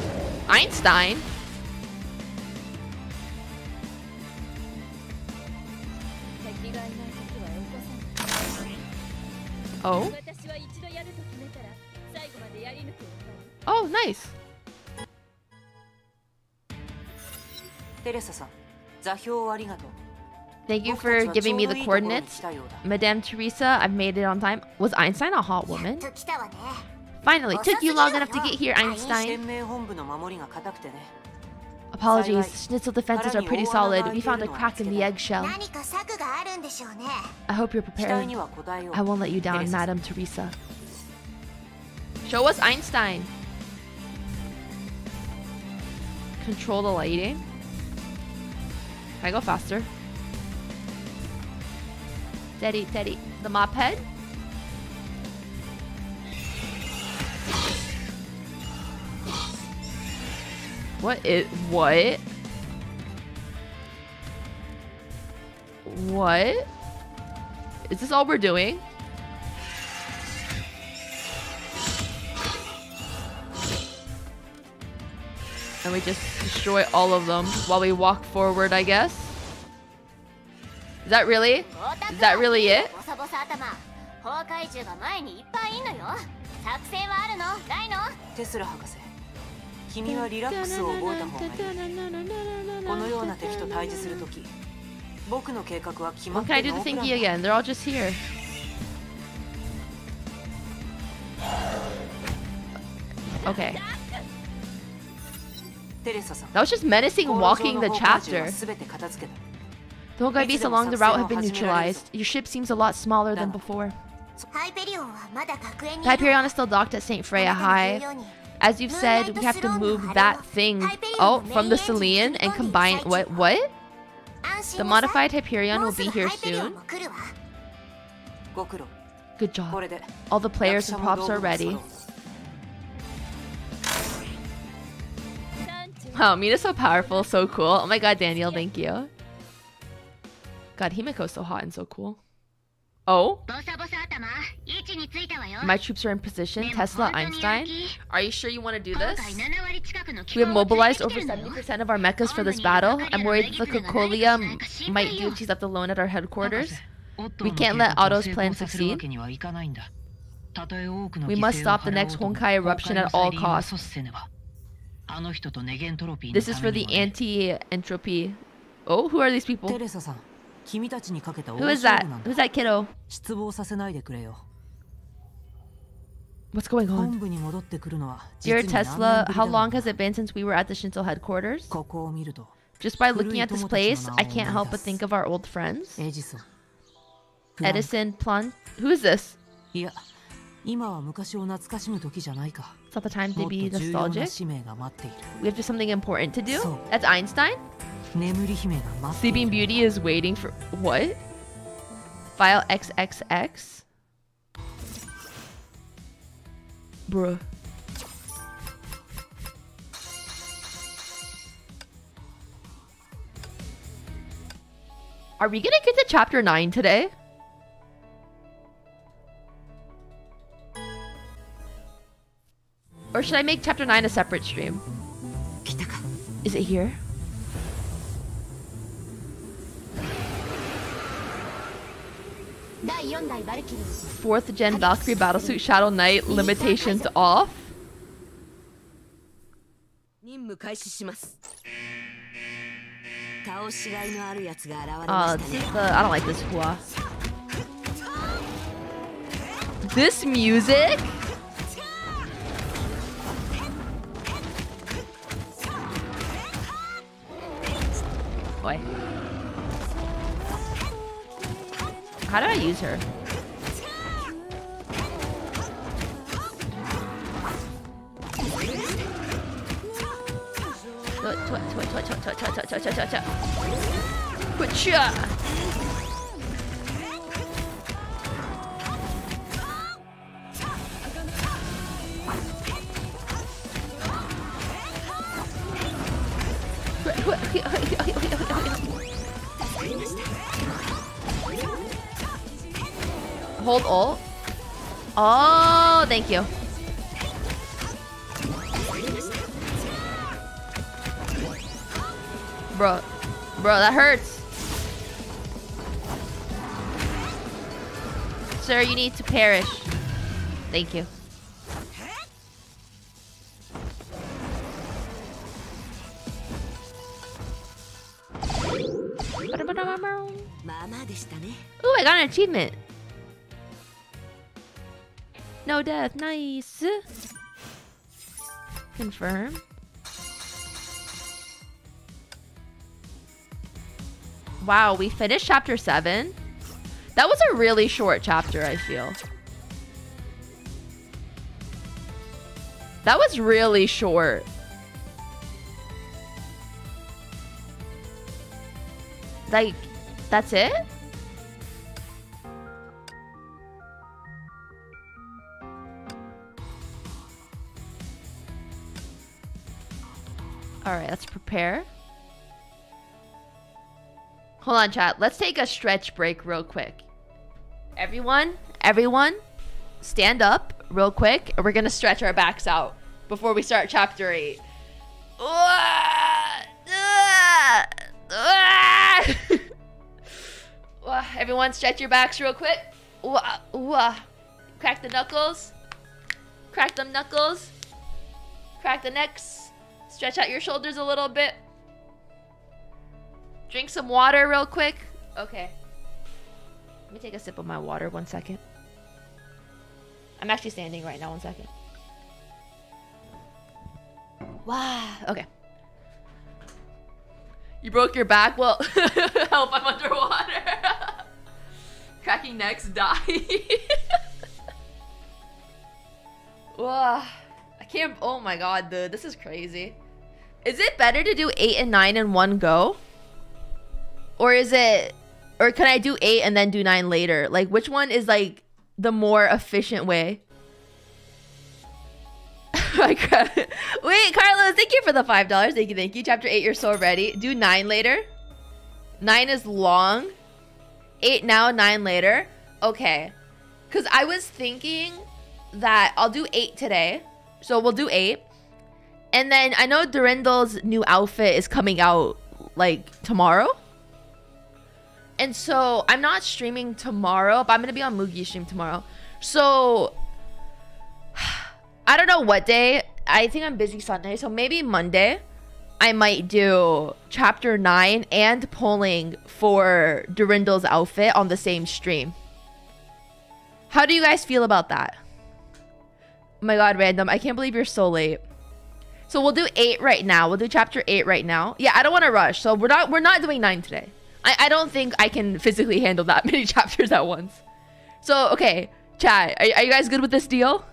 Einstein. Oh. Oh, nice. Thank you for giving me the coordinates. Madame Teresa, I've made it on time. Was Einstein a hot woman? Finally, took you long enough to get here, Einstein. Apologies, Schnitzel defenses are pretty solid. We found a crack in the eggshell. I hope you're prepared. I won't let you down, Madame Teresa. Show us Einstein. Control the lighting. Can I go faster? Teddy, Teddy. The mop head? What is... What? What? Is this all we're doing? And we just destroy all of them while we walk forward, I guess. Is that really? Is that really it? When can I do the thingy again? They're all just here. Okay. That was just menacing walking the chapter. The Honkai beasts along the route have been neutralized. Your ship seems a lot smaller than before. The Hyperion is still docked at Saint Freya High. As you've said, we have to move that thing. Oh, from the Selene and combine... What? What? The modified Hyperion will be here soon. Good job. All the players and props are ready. Wow, Mina's so powerful, so cool. Oh my god, Daniel, thank you. God, Himiko's so hot and so cool. Oh? My troops are in position. Tesla, Einstein. Are you sure you want to do this? We have mobilized over seventy percent of our mechas for this battle. I'm worried the Cocolia might do if she's left alone at our headquarters. We can't let Otto's plan succeed. We must stop the next Honkai eruption at all costs. This is for the anti-entropy Oh, who are these people? Who is that? Who's that kiddo? What's going on? Dear Tesla, how long has it been since we were at the Schnitzel headquarters? Just by looking at this place, I can't help but think of our old friends. Edison, Plant. Who is this? It's not the time to be nostalgic. We have just something important to do? That's Einstein? Sleeping Beauty is waiting for... What? File triple X. Bruh. Are we gonna get to chapter nine today? Or should I make chapter nine a separate stream? Is it here? Fourth gen Valkyrie Battlesuit Shadow Knight limitations off. Oh, this is the, I don't like this hua. This music? Boy. How do I use her? Hold ult. Oh, thank you. Bro, bro, that hurts. Sir, you need to perish. Thank you. Ooh, I got an achievement. No death, nice. Confirm. Wow, we finished chapter seven. That was a really short chapter, I feel. That was really short. Like, that's it? All right, let's prepare. Hold on, chat. Let's take a stretch break real quick. Everyone, everyone, stand up real quick. We're going to stretch our backs out before we start chapter eight. Everyone, stretch your backs real quick. Crack the knuckles. Crack them knuckles. Crack the necks. Stretch out your shoulders a little bit. Drink some water real quick. Okay. Let me take a sip of my water one second. I'm actually standing right now. One second. Wow. Okay. You broke your back? Well, help, I'm underwater. Cracking necks, die. Wow. I can't. Oh my god, dude. This is crazy. Is it better to do eight and nine in one go? Or is it, or can I do eight and then do nine later? Like, which one is like the more efficient way? Wait, Carlos, thank you for the five dollars. Thank you, thank you. Chapter eight, you're so ready. Do nine later. Nine is long. Eight now, nine later. Okay, because I was thinking that I'll do eight today, so we'll do eight, and then I know Durandal's new outfit is coming out like tomorrow. And so I'm not streaming tomorrow, but I'm going to be on Mugi's stream tomorrow. So I don't know what day. I think I'm busy Sunday, so maybe Monday. I might do chapter nine and polling for Durandal's outfit on the same stream. How do you guys feel about that? Oh my god, random. I can't believe you're so late. So we'll do eight right now. We'll do chapter eight right now. Yeah, I don't want to rush. So we're not we're not doing nine today. I, I don't think I can physically handle that many chapters at once. So, okay. Chat, are, are you guys good with this deal?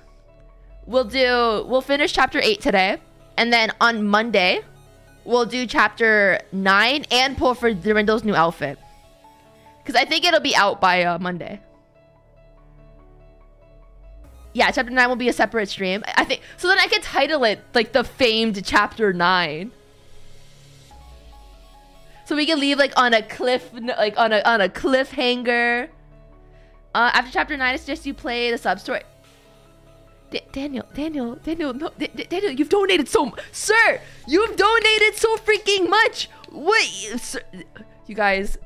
We'll do... We'll finish chapter eight today. And then on Monday, we'll do chapter nine and pull for Durandal's new outfit. Because I think it'll be out by uh, Monday. Yeah, chapter nine will be a separate stream. I think... So then I can title it, like, the famed chapter nine. So we can leave like on a cliff, like on a on a cliffhanger. Uh, after chapter nine, I suggest you play the sub story. D Daniel, Daniel, Daniel, no, D Daniel, you've donated so, sir, you've donated so freaking much. What, sir? You guys?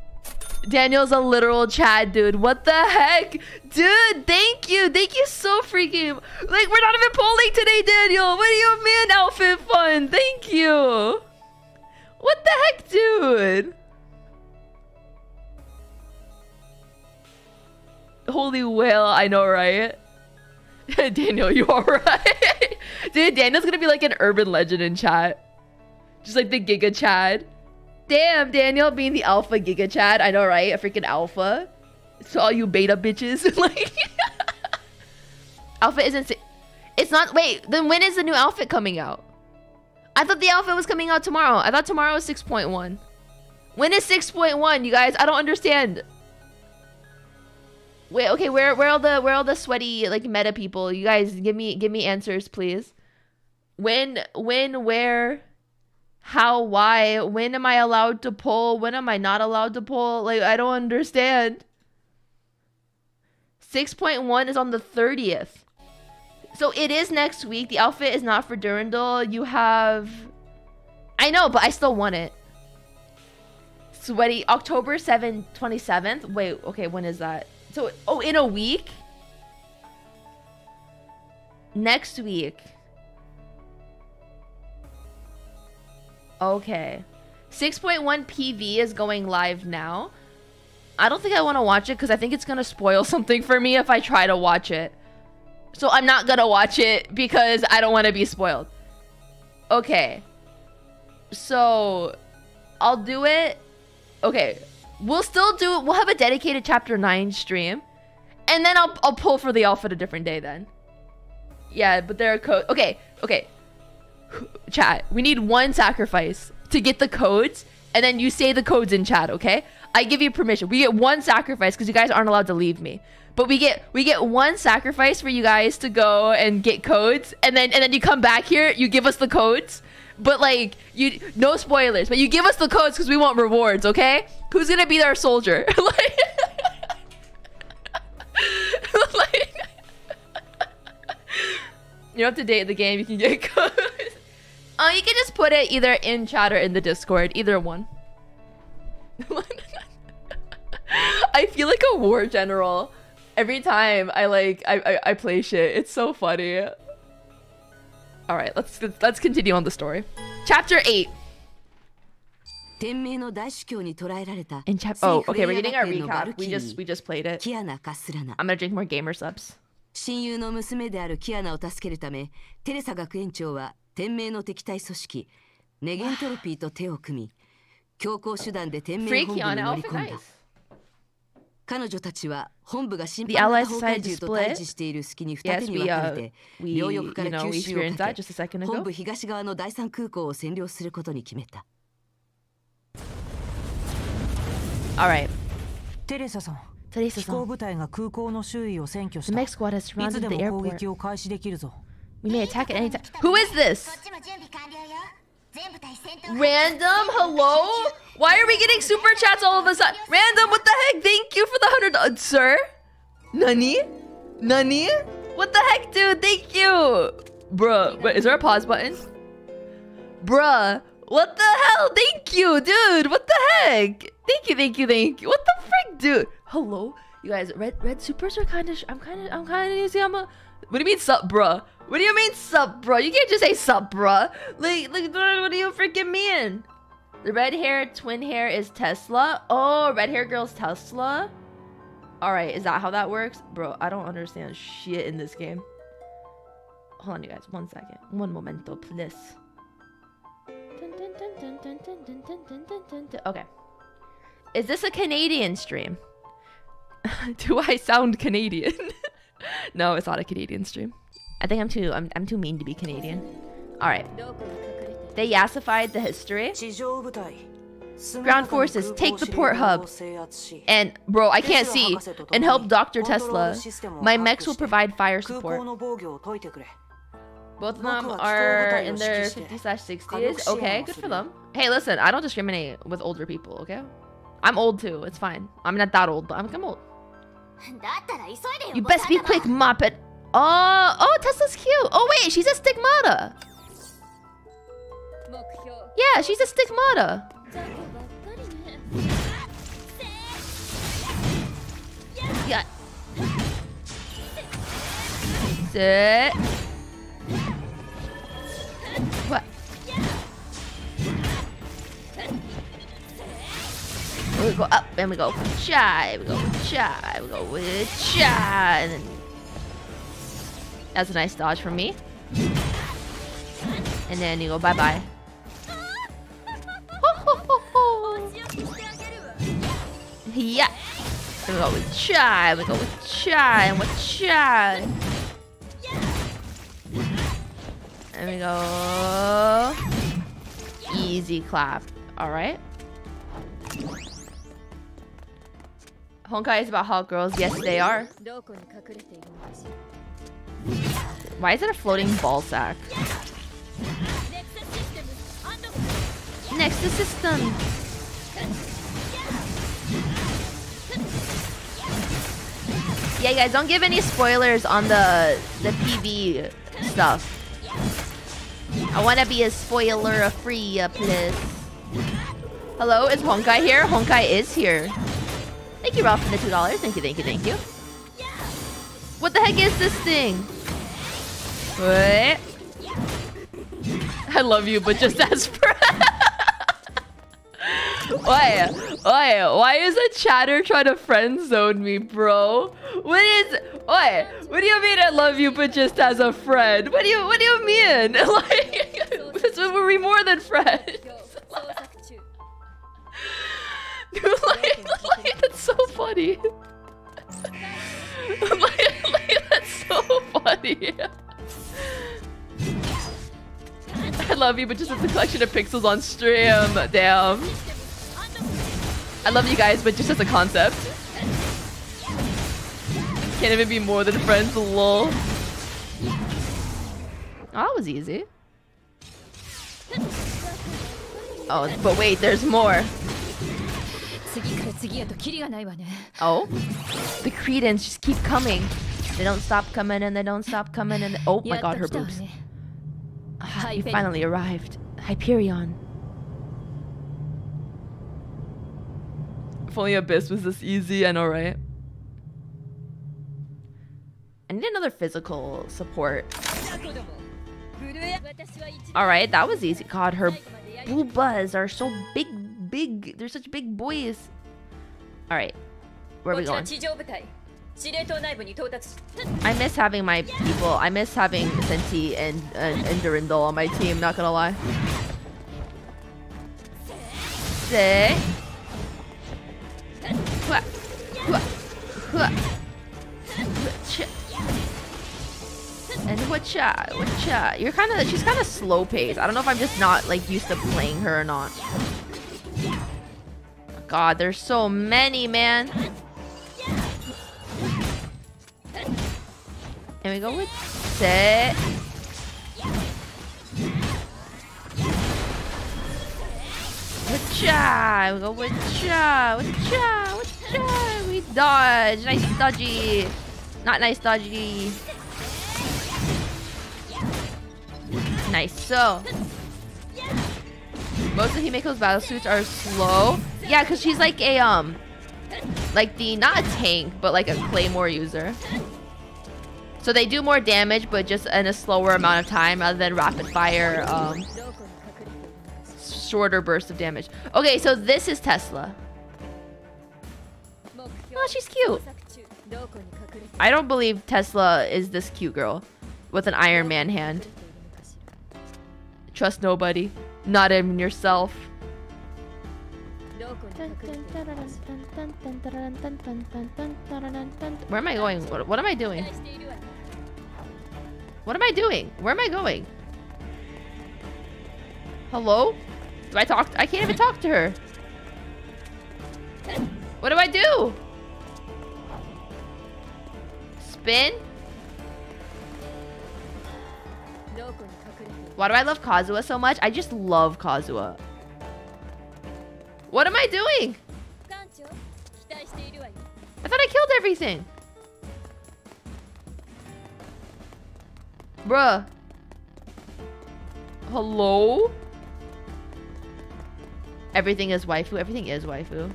Daniel's a literal Chad dude. What the heck, dude? Thank you, thank you so freaking. Like, we're not even polling today, Daniel. What do you mean, outfit fun? Thank you. What the heck, dude? Holy whale, I know, right? Daniel, you all right? Dude, Daniel's gonna be like an urban legend in chat. Just like the Giga Chad. Damn, Daniel being the alpha Giga Chad. I know, right? A freaking alpha. So all you beta bitches. Like, alpha isn't... It's not... Wait, then when is the new outfit coming out? I thought the outfit was coming out tomorrow. I thought tomorrow was six point one. When is six point one, you guys? I don't understand. Wait, okay, where where all the where all the sweaty like meta people? You guys give me give me answers, please. When when where how why? When am I allowed to poll? When am I not allowed to poll? Like, I don't understand. six point one is on the thirtieth. So it is next week. The outfit is not for Durandal. You have... I know, but I still want it. Sweaty. October seventh, twenty-seventh. Wait, okay, when is that? So, oh, in a week? Next week. Okay. six point one P V is going live now. I don't think I want to watch it because I think it's going to spoil something for me if I try to watch it. So I'm not gonna watch it because I don't want to be spoiled. Okay. So I'll do it. Okay. We'll still do it. We'll have a dedicated chapter nine stream. And then I'll, I'll pull for the outfit a different day then. Yeah, but there are codes. Okay. Okay. Chat. We need one sacrifice to get the codes. And then you say the codes in chat, okay? I give you permission. We get one sacrifice because you guys aren't allowed to leave me. But we get we get one sacrifice for you guys to go and get codes, and then and then you come back here, you give us the codes, but like you no spoilers, but you give us the codes because we want rewards, okay? Who's gonna be our soldier? like, like, you're up to date in the game, you can get codes. Oh, uh, you can just put it either in chat or in the Discord, either one. I feel like a war general. Every time I like I, I I play shit, it's so funny. All right, let's let's continue on the story. Chapter eight. In chap oh, okay, we're getting our recap. We just we just played it. I'm gonna drink more gamer subs. Free Kiana outfit, nice. The allies decided to split. Yes, we, uh, we, you know, we experienced that just a second ago. Alright. The mech squad has surrounded the airport. We may attack at any time. Who is this? Random, hello? Why are we getting super chats all of a sudden? Random, what the heck? Thank you for the hundred, sir. Nani? Nani? What the heck, dude? Thank you. Bruh, wait, is there a pause button? Bruh, what the hell? Thank you, dude. What the heck? Thank you, thank you, thank you. What the frick, dude? Hello? You guys, red red supers are kind of... I'm kind of... I'm kind of... What do you mean, sup, bruh? What do you mean sup, bro? You can't just say sup, bro. Like, like, what do you freaking mean? The red hair twin hair is Tesla. Oh, red hair girl's Tesla. All right, is that how that works, bro? I don't understand shit in this game. Hold on, you guys. One second. One momento, please. Okay. Is this a Canadian stream? Do I sound Canadian? No, it's not a Canadian stream. I think I'm too I'm, I'm too mean to be Canadian. All right. They yassified the history. Ground forces, take the port hub. And, bro, I can't see. And help Doctor Tesla. My mechs will provide fire support. Both of them are in their fifty slash sixties. Okay, good for them. Hey, listen, I don't discriminate with older people, okay? I'm old too, it's fine. I'm not that old, but I'm, I'm old. You best be quick, Muppet. Oh, oh, Tesla's cute. Oh, wait, she's a stigmata. Yeah, she's a stigmata. Yeah. Sit. What? We go up and we go cha, we go cha, we go with cha, and then that's a nice dodge from me. And then you go bye bye. Yeah. And we go with chai, we go with chai, and with chai. And we go. Easy clap. Alright. Honkai is about hot girls. Yes, they are. Why is it a floating ball sack? Next to system. Yeah, guys, don't give any spoilers on the the P V stuff. I want to be a spoiler-free, please. Hello, is Honkai here? Honkai is here. Thank you, Ralph, for the two dollars. Thank you, thank you, thank you. What the heck is this thing? What? I love you, but just as for. Why? Why? Why is a chatter trying to friend zone me, bro? What is? Why? What do you mean I love you, but just as a friend? What do you? What do you mean? Like, this, were we more than friends? like, like, that's so funny. like, like, that's so funny. I love you, but just as a collection of pixels on stream. Damn. I love you guys, but just as a concept. Can't even be more than friends, lol. Oh, that was easy. Oh, but wait, there's more. Oh? The credence just keep coming. They don't stop coming and they don't stop coming and... Oh my god, her boobs. Ah, you finally arrived. Hyperion. If only Abyss was this easy, I know, right? I need another physical support. Alright, that was easy. God, her boobas are so big, big. They're such big boys. Alright, where are we going? I miss having my people. I miss having Senti and, and, and Durandal on my team, not gonna lie. Sick. And whatcha, whatcha. You're kind of, she's kind of slow paced. I don't know if I'm just not like used to playing her or not. God, there's so many, man. And we go with set. Whatcha, we go with cha, whatcha, whatcha. We dodge, nice dodgy. Not nice dodgy. Nice, so. Most of Himeko's battle suits are slow. Yeah, because she's like a, um, like the, not a tank, but like a claymore user. So they do more damage, but just in a slower amount of time rather than rapid fire, um, shorter bursts of damage. Okay, so this is Tesla. Oh, she's cute. I don't believe Tesla is this cute girl with an Iron Man hand. Trust nobody, not even yourself. Where am I going? What, what am I doing? What am I doing? Where am I going? Hello? Do I talk? To, I can't even talk to her. What do I do? Spin? Why do I love Kazuha so much? I just love Kazuha. What am I doing? I thought I killed everything. Bruh. Hello? Everything is waifu. Everything is waifu.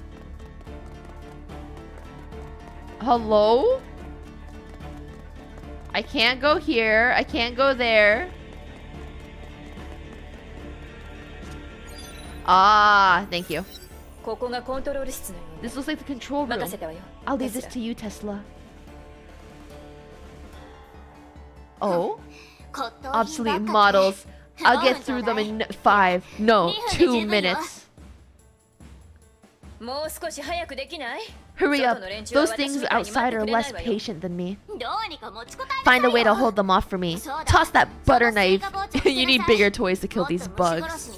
Hello? I can't go here. I can't go there. Ah, thank you. This looks like the control room. I'll leave this to you, Tesla. Oh? Obsolete models. I'll get through them in five, no, two minutes. Hurry up. Those things outside are less patient than me. Find a way to hold them off for me. Toss that butter knife. You need bigger toys to kill these bugs.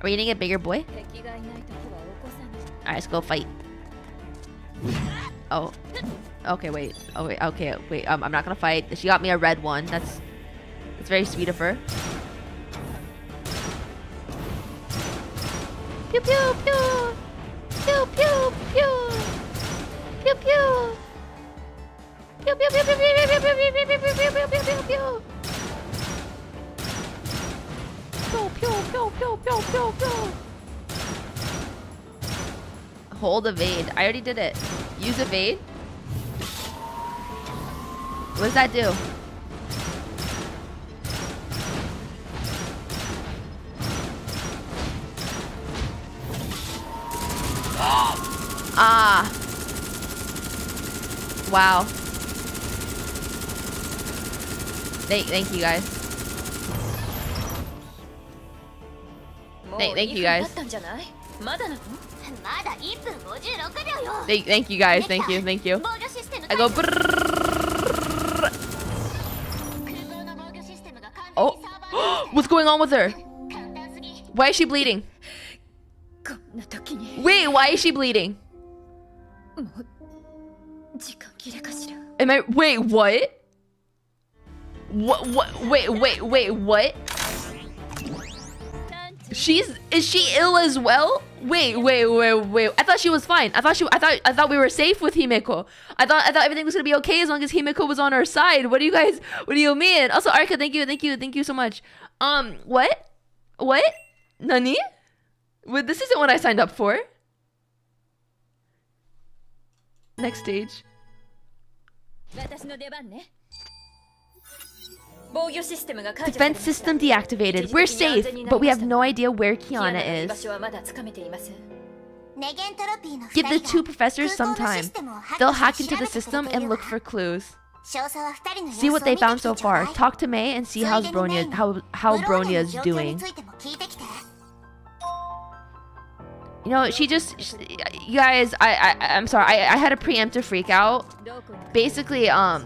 Are we gonna get bigger, boy? Alright, let's go fight. Oh. Okay, wait. Oh, wait. Okay, wait. Um, I'm not gonna fight. She got me a red one. That's... That's very sweet of her. Pew, pew, pew! Pew, pew, pew! Pew, pew! Pew, pew, pew, pew, pew, pew, pew, pew, pew, pew, pew! Pew, pew, pew, pew, pew, pew, pew. Hold evade. I already did it. Use evade. What does that do? Ah. Wow. Thank, thank you guys. Thank, thank you guys. Thank, thank you guys. Thank you. Thank you. I go. Oh, what's going on with her? Why is she bleeding? Wait, why is she bleeding? Am I? Wait, what? What? What? Wait, wait, wait, what? She's is she ill as well? Wait, wait, wait, wait. I thought she was fine. I thought she I thought I thought we were safe with Himeko. I thought I thought everything was gonna be okay as long as Himeko was on our side. What do you guys what do you mean? Also, Arika, thank you, thank you, thank you so much. Um, what? What? Nani? Well, this isn't what I signed up for. Next stage. Defense system deactivated. We're safe, but we have no idea where Kiana is. Give the two professors some time. They'll hack into the system and look for clues. See what they found so far. Talk to Mei and see how's Bronya, how, how Bronya's doing. You know, she just... She, you guys, I, I, I'm sorry. I, I had a preemptive freak out. Basically, um...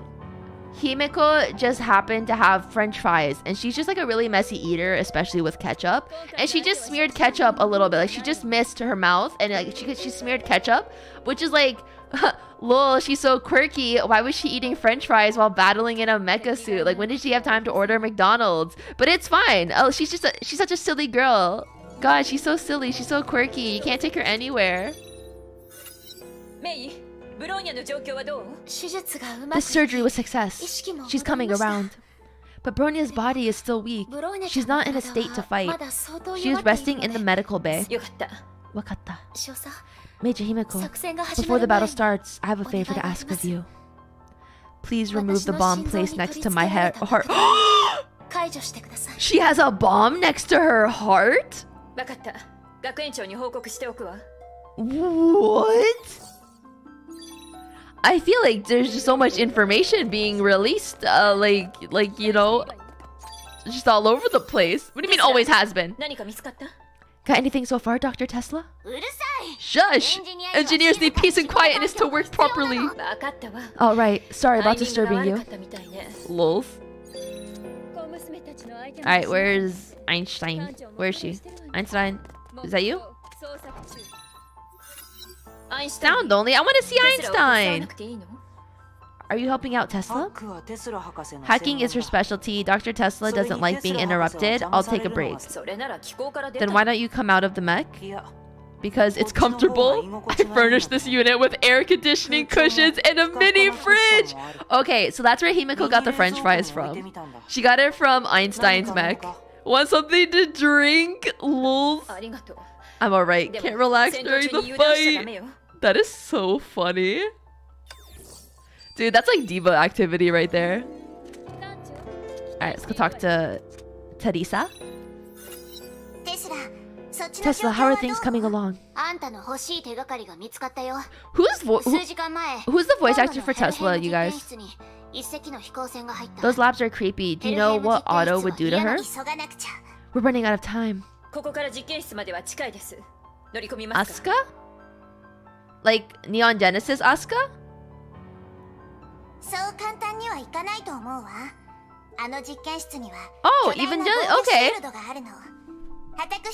Himeko just happened to have French fries, and she's just like a really messy eater, especially with ketchup. And she just smeared ketchup a little bit, like she just missed her mouth, and like she she smeared ketchup, which is like, lol, she's so quirky. Why was she eating French fries while battling in a mecha suit? Like, when did she have time to order McDonald's? But it's fine. Oh, she's just a, she's such a silly girl. God, she's so silly. She's so quirky. You can't take her anywhere. Mei. The surgery was success. She's coming around. But Bronya's body is still weak. She's not in a state to fight. She is resting in the medical bay. Wakata. Major Himeko, before the battle starts, I have a favor to ask of you. Please remove the bomb placed next to my heart. She has a bomb next to her heart? What? I feel like there's just so much information being released, uh, like, like, you know, just all over the place. What do you mean always has been? Got anything so far, Doctor Tesla? Shush! Engineers need peace and quietness to work properly. Alright, sorry about disturbing you. Lolf. Alright, where's Einstein? Where is she? Einstein, is that you? Sound only? I want to see Einstein! Are you helping out Tesla? Hacking is her specialty. Doctor Tesla doesn't like being interrupted. I'll take a break. Then why don't you come out of the mech? Because it's comfortable. I furnished this unit with air conditioning cushions and a mini fridge! Okay, so that's where Himiko got the french fries from. She got it from Einstein's mech. Want something to drink? Lol. I'm alright. Can't relax during the fight. That is so funny. Dude, that's like diva activity right there. Alright, let's go talk to Teresa. Tesla, how are things coming along? Who's, vo who who's the voice actor for Tesla, you guys? Those labs are creepy. Do you know what Otto would do to her? We're running out of time. Asuka? Like, Neon Genesis Asuka? Oh, even okay.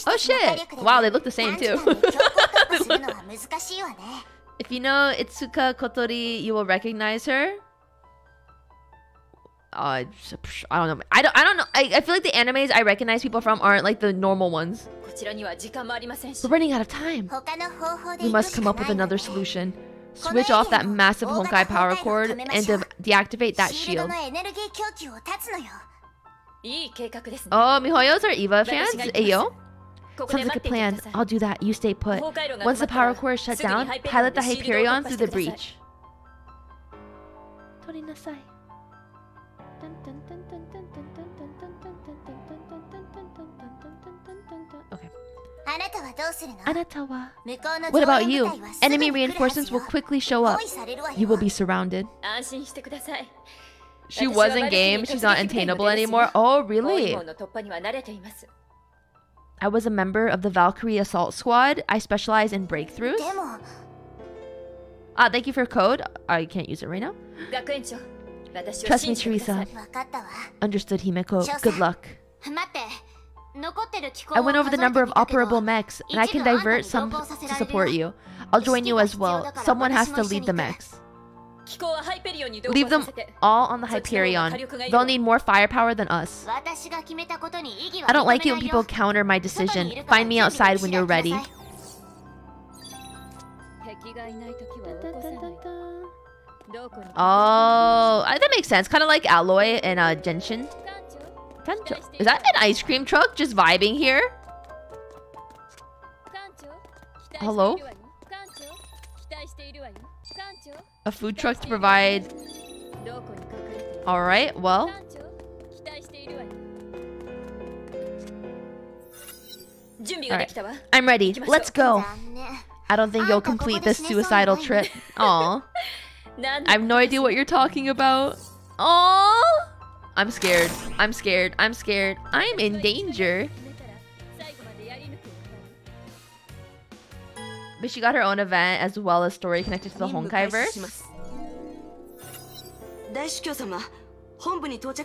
Oh shit! Wow, they look the same too. If you know Itsuka Kotori, you will recognize her. Uh, I don't know. I don't. I don't know. I, I feel like the animes I recognize people from aren't like the normal ones. We're running out of time. We must come up with another solution. Switch off that massive Honkai power cord and de deactivate that shield. Oh, MiHoYo's are EVA fans? Ayo? Sounds like a plan. I'll do that. You stay put. Once the power cord is shut down, pilot the Hyperion through the breach. Anatawa. What about you? Enemy reinforcements will quickly show up. You will be surrounded. She was in game. She's not attainable anymore. Oh, really? I was a member of the Valkyrie Assault Squad. I specialize in breakthroughs. Ah, thank you for code. I can't use it right now. Trust me, Teresa. Understood, Himeko. Good luck. I went over the number of operable mechs, and I can divert some to support you. I'll join you as well. Someone has to lead the mechs. Leave them all on the Hyperion. They'll need more firepower than us. I don't like it when people counter my decision. Find me outside when you're ready. Oh, that makes sense. Kind of like Alloy and uh, Genshin. Is that an ice cream truck just vibing here? Hello? A food truck to provide... Alright, well... Alright, I'm ready. Let's go. I don't think you'll complete this suicidal trip. Aww. I have no idea what you're talking about. Aww! I'm scared. I'm scared. I'm scared. I'm in danger. But she got her own event as well as story connected to the Honkaiverse.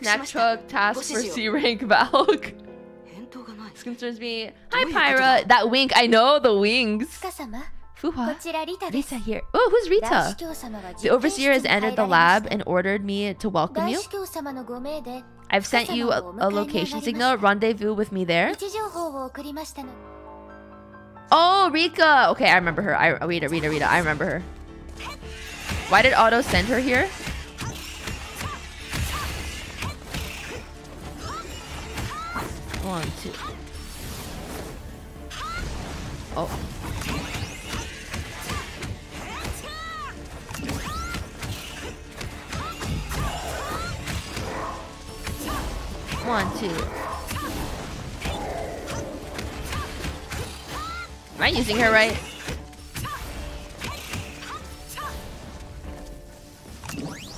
Snack truck task for C rank Valk. This concerns me. Hi, Pyra. That wink. I know the wings. Fuha. Rita here. Oh, who's Rita? The overseer has entered the lab and ordered me to welcome you. I've sent you a, a location signal. Rendezvous with me there. Oh, Rika! Okay, I remember her. I Rita, Rita, Rita. I remember her. Why did Otto send her here? One, two. Oh. want to. Am I using her right?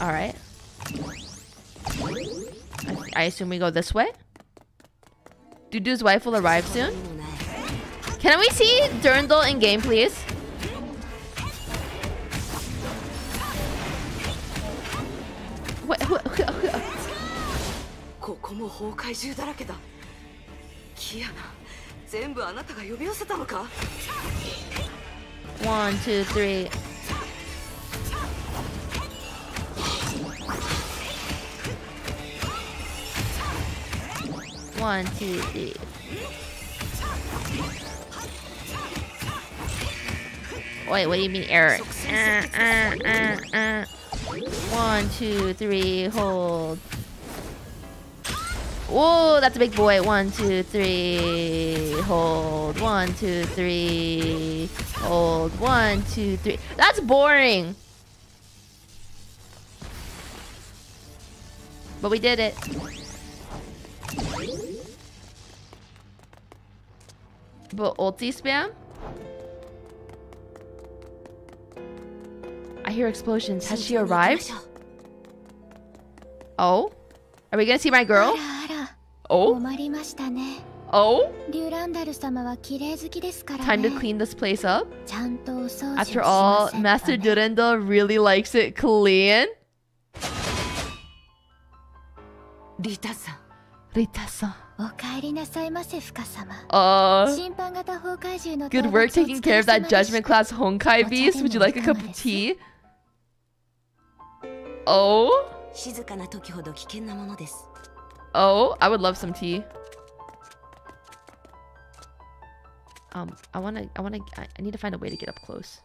Alright. I, I assume we go this way? Dudu's wife will arrive soon? Can we see Durandal in game, please? What? Who, who, who? One, two, three. One, two, three. Wait, what do you mean error? Uh, uh, uh, uh. One, two, three, hold. Whoa, that's a big boy. One, two, three, hold. One, two, three, hold. One, two, three. That's boring. But we did it. But ulti spam? I hear explosions. Has she arrived? Oh? Are we gonna see my girl? Oh? Oh? Time to clean this place up? After all, Master Durandal really likes it clean? Rita-san. Rita-san. Uh, good work taking care of that Judgment Class Honkai beast. Would you like a cup of tea? Oh? Oh? I would love some tea. Um, I wanna... I wanna... I need to find a way to get up close.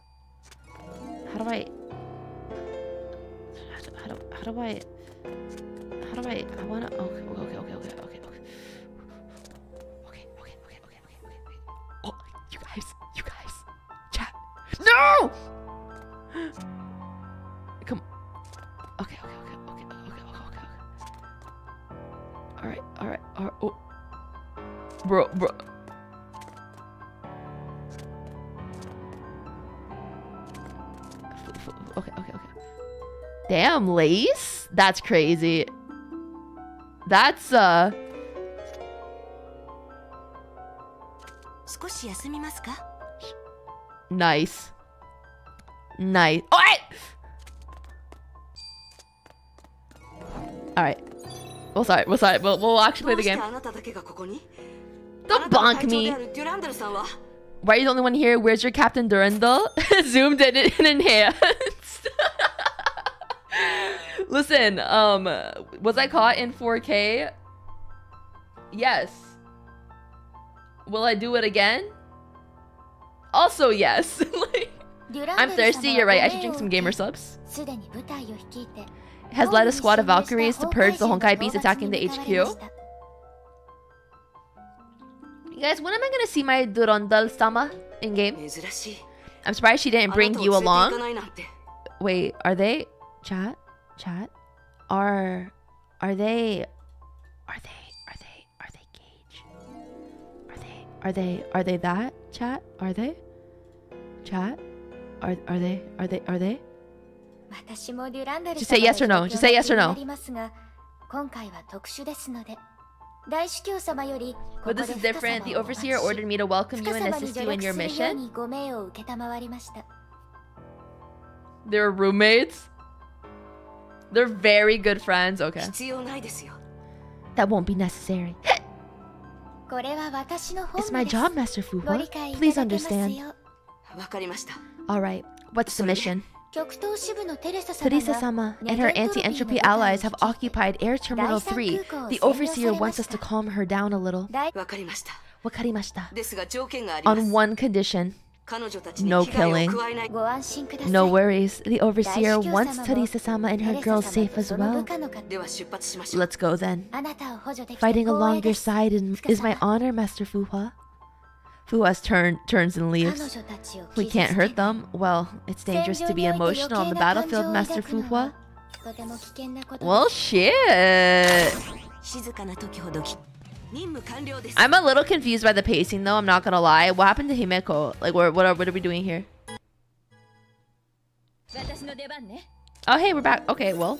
How do I... How do, how do I... How do I... I wanna... Okay, okay, okay, okay, okay. You guys, chat. No! Come. Okay, okay, okay, okay, okay, okay, okay. All right, all right, all right. Oh, bro, bro. Okay, okay, okay. Damn, Lace. That's crazy. That's uh. Nice. Nice. Oh, I... Alright. We'll start. We'll start. We'll, we'll actually play the game. Don't bonk me. Why are you the only one here? Where's your Captain Durandal? Zoomed in and enhanced. Listen, um, was I caught in four K? Yes. Will I do it again? Also, yes. Like, I'm thirsty, you're right. I should drink some Gamersubs. Has led a squad of Valkyries to purge the Honkai beast attacking the H Q. You guys, when am I gonna see my Durandal-sama in game? I'm surprised she didn't bring you along. Wait, are they... Chat? Chat? Are... Are they... Are they... Are they, are they that, chat? Are they? Chat? Are, are they, are they, are they? Just say yes or no. Just say yes or no. But this is different. The Overseer ordered me to welcome you and assist you in your mission. They're roommates? They're very good friends. Okay. That won't be necessary. It's my job, Master Fuhua. Please understand. Alright, what's the mission? Teresa-sama and her anti-entropy allies have occupied Air Terminal three. The Overseer wants us to calm her down a little. Wakarimashita. On one condition. No killing. No worries. The Overseer wants Teresa-sama and her girls safe as well. Let's go then. Fighting along your side is my honor, Master Fuhua. Fuhua's turn turns and leaves. We can't hurt them. Well, it's dangerous to be emotional on the battlefield, Master Fuhua. Well, shit. I'm a little confused by the pacing though, I'm not gonna lie. What happened to Himeko? Like, what are, what are we doing here? Oh, hey, we're back. Okay, well.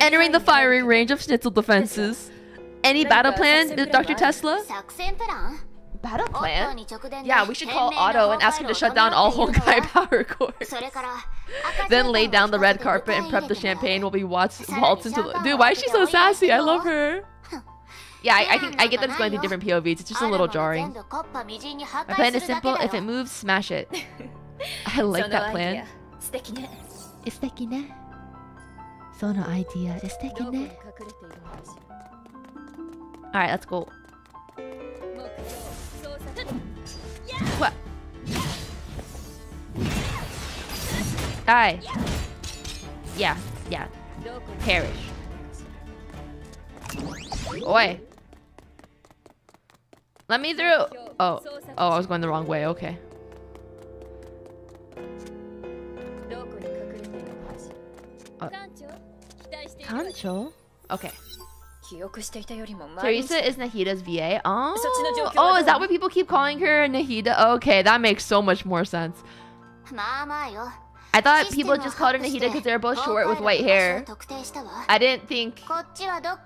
Entering the firing range of Schnitzel defenses. Any battle plan, Doctor Tesla? Battle plan? Yeah, we should call Otto and ask him to shut down all Honkai power cores. Then lay down the red carpet and prep the champagne while we watch waltz into... Dude, why is she so sassy? I love her. Yeah, I, I think I get that it's going through different P O Vs. It's just a little jarring. My plan is simple. If it moves, smash it. I like that plan. It's taking Sono idea is taking. Alright, let's go. What? Die. Yeah, yeah. Perish. Oi. Let me through. Oh, oh, I was going the wrong way. Okay. Oh. Kancho? Okay. Teresa is Nahida's V A. Oh. Oh, is that what people keep calling her? Nahida? Okay, that makes so much more sense. I thought people just called her Nahida because they're both short with white hair. I didn't think...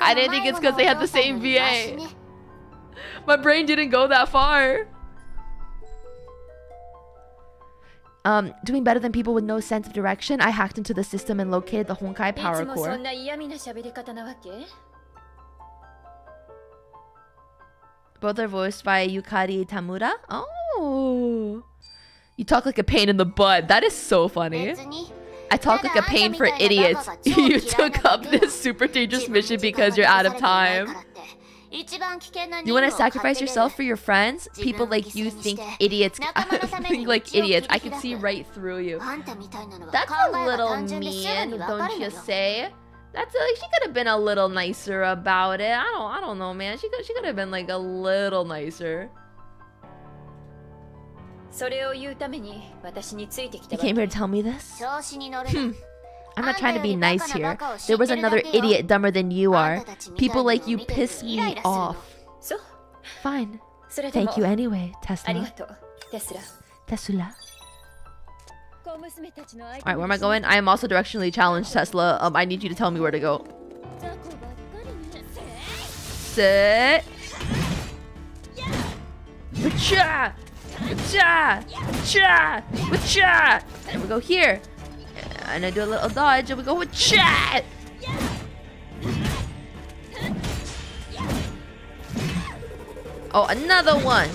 I didn't think it's because they had the same V A. My brain didn't go that far. Um, doing better than people with no sense of direction, I hacked into the system and located the Honkai power core. Both are voiced by Yukari Tamura. Oh. You talk like a pain in the butt. That is so funny. I talk like a pain for idiots. You took up this super dangerous mission because you're out of time. You want to sacrifice yourself for your friends? People like you think idiots. Think like idiots. I can see right through you. That's a little mean, don't you say? That's like, she could have been a little nicer about it. I don't I don't know, man. She could she could have been like a little nicer. You came here to tell me this? Hmm. I'm not trying to be nice here. There was another idiot dumber than you are. People like you piss me off. Fine. Thank you anyway, Tesla. Tesla. Alright, where am I going? I am also directionally challenged, Tesla. Um, I need you to tell me where to go. Sit. Wacha! Wacha! Wacha! Wacha! And we go here. And I do a little dodge and we go with chat! Oh, another one!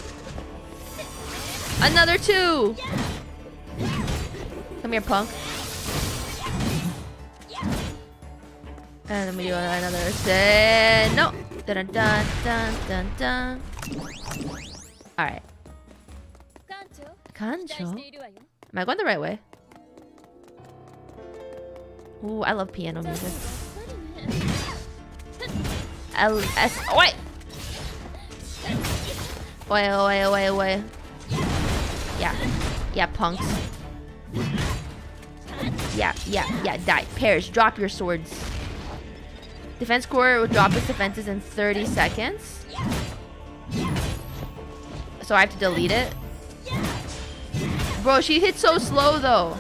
Another two! Come here, punk. And then we do another set. No! Dun dun dun dun dun. Alright. Kancho? Am I going the right way? Ooh, I love piano music. L S. Oi! Oi, oi, oi, oi. Yeah. Yeah, punks. Yeah, yeah, yeah, die. Perish. Drop your swords. Defense Corps will drop its defenses in thirty seconds. So I have to delete it. Bro, she hits so slow, though.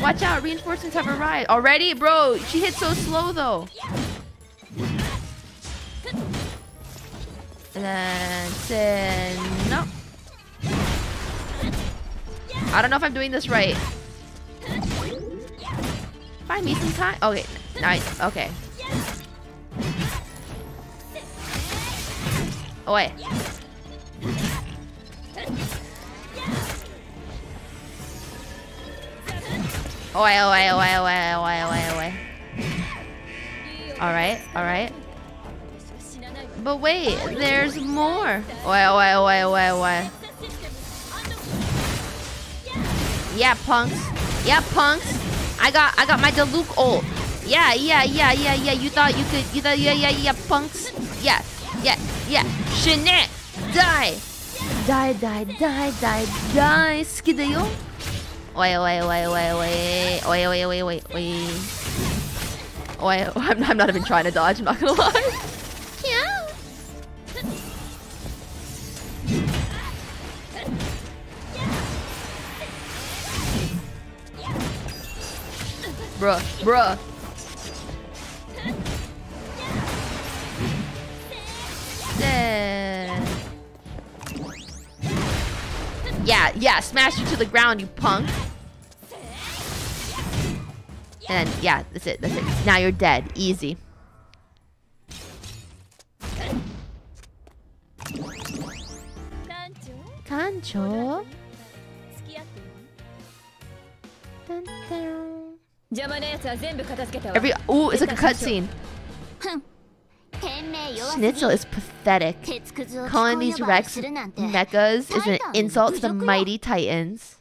Watch out. Reinforcements have arrived. Already? Bro, she hits so slow, though. And then... Sin no. I don't know if I'm doing this right. Find me some time. Okay, nice. Okay. Oh wait. Oh wait. Oh wait. Oh wait. Oh wait. Oh wait. Oh wait. Oh wait. All right. All right. But wait, there's more. Oh wait. Oh wait. Oh wait. Oh wait. Oh wait. Yeah, punks. Yeah, punks. I got, I got my Diluc ult. Yeah, yeah, yeah, yeah, yeah. You thought you could, you thought, yeah, yeah, yeah, punks. Yeah, yeah, yeah. Shinette, die. Die, die, die, die, die. Skidayo. Oi, oi, oi, oi, oi. Oi, oi, oi, oi, oi. Oi, I'm, I'm not even trying to dodge, I'm not gonna lie. Yeah. Bruh, bruh. Yeah. Yeah, yeah, smash you to the ground, you punk. And yeah, that's it, that's it. Now you're dead. Easy. Kancho. Every ooh, it's like a cutscene. Schnitzel is pathetic. Calling these Rex mechas is an insult to the mighty titans.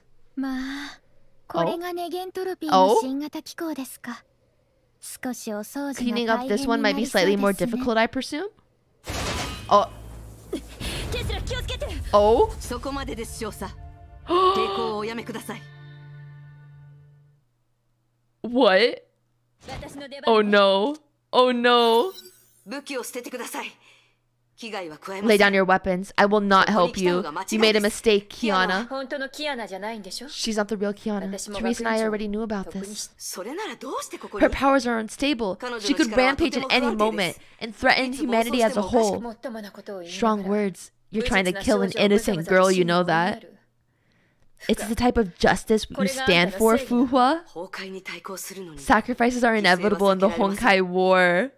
Oh. Oh? Cleaning up this one might be slightly more difficult, I presume? Oh. Oh? What? Oh no. Oh no. Lay down your weapons. I will not help you. You made a mistake, Kiana. She's not the real Kiana. Therese and I already knew about this. Her powers are unstable. She could rampage at any moment and threaten humanity as a whole. Strong words. You're trying to kill an innocent girl, you know that. It's the type of justice you stand for, Fuhua. Sacrifices are inevitable in the Honkai War.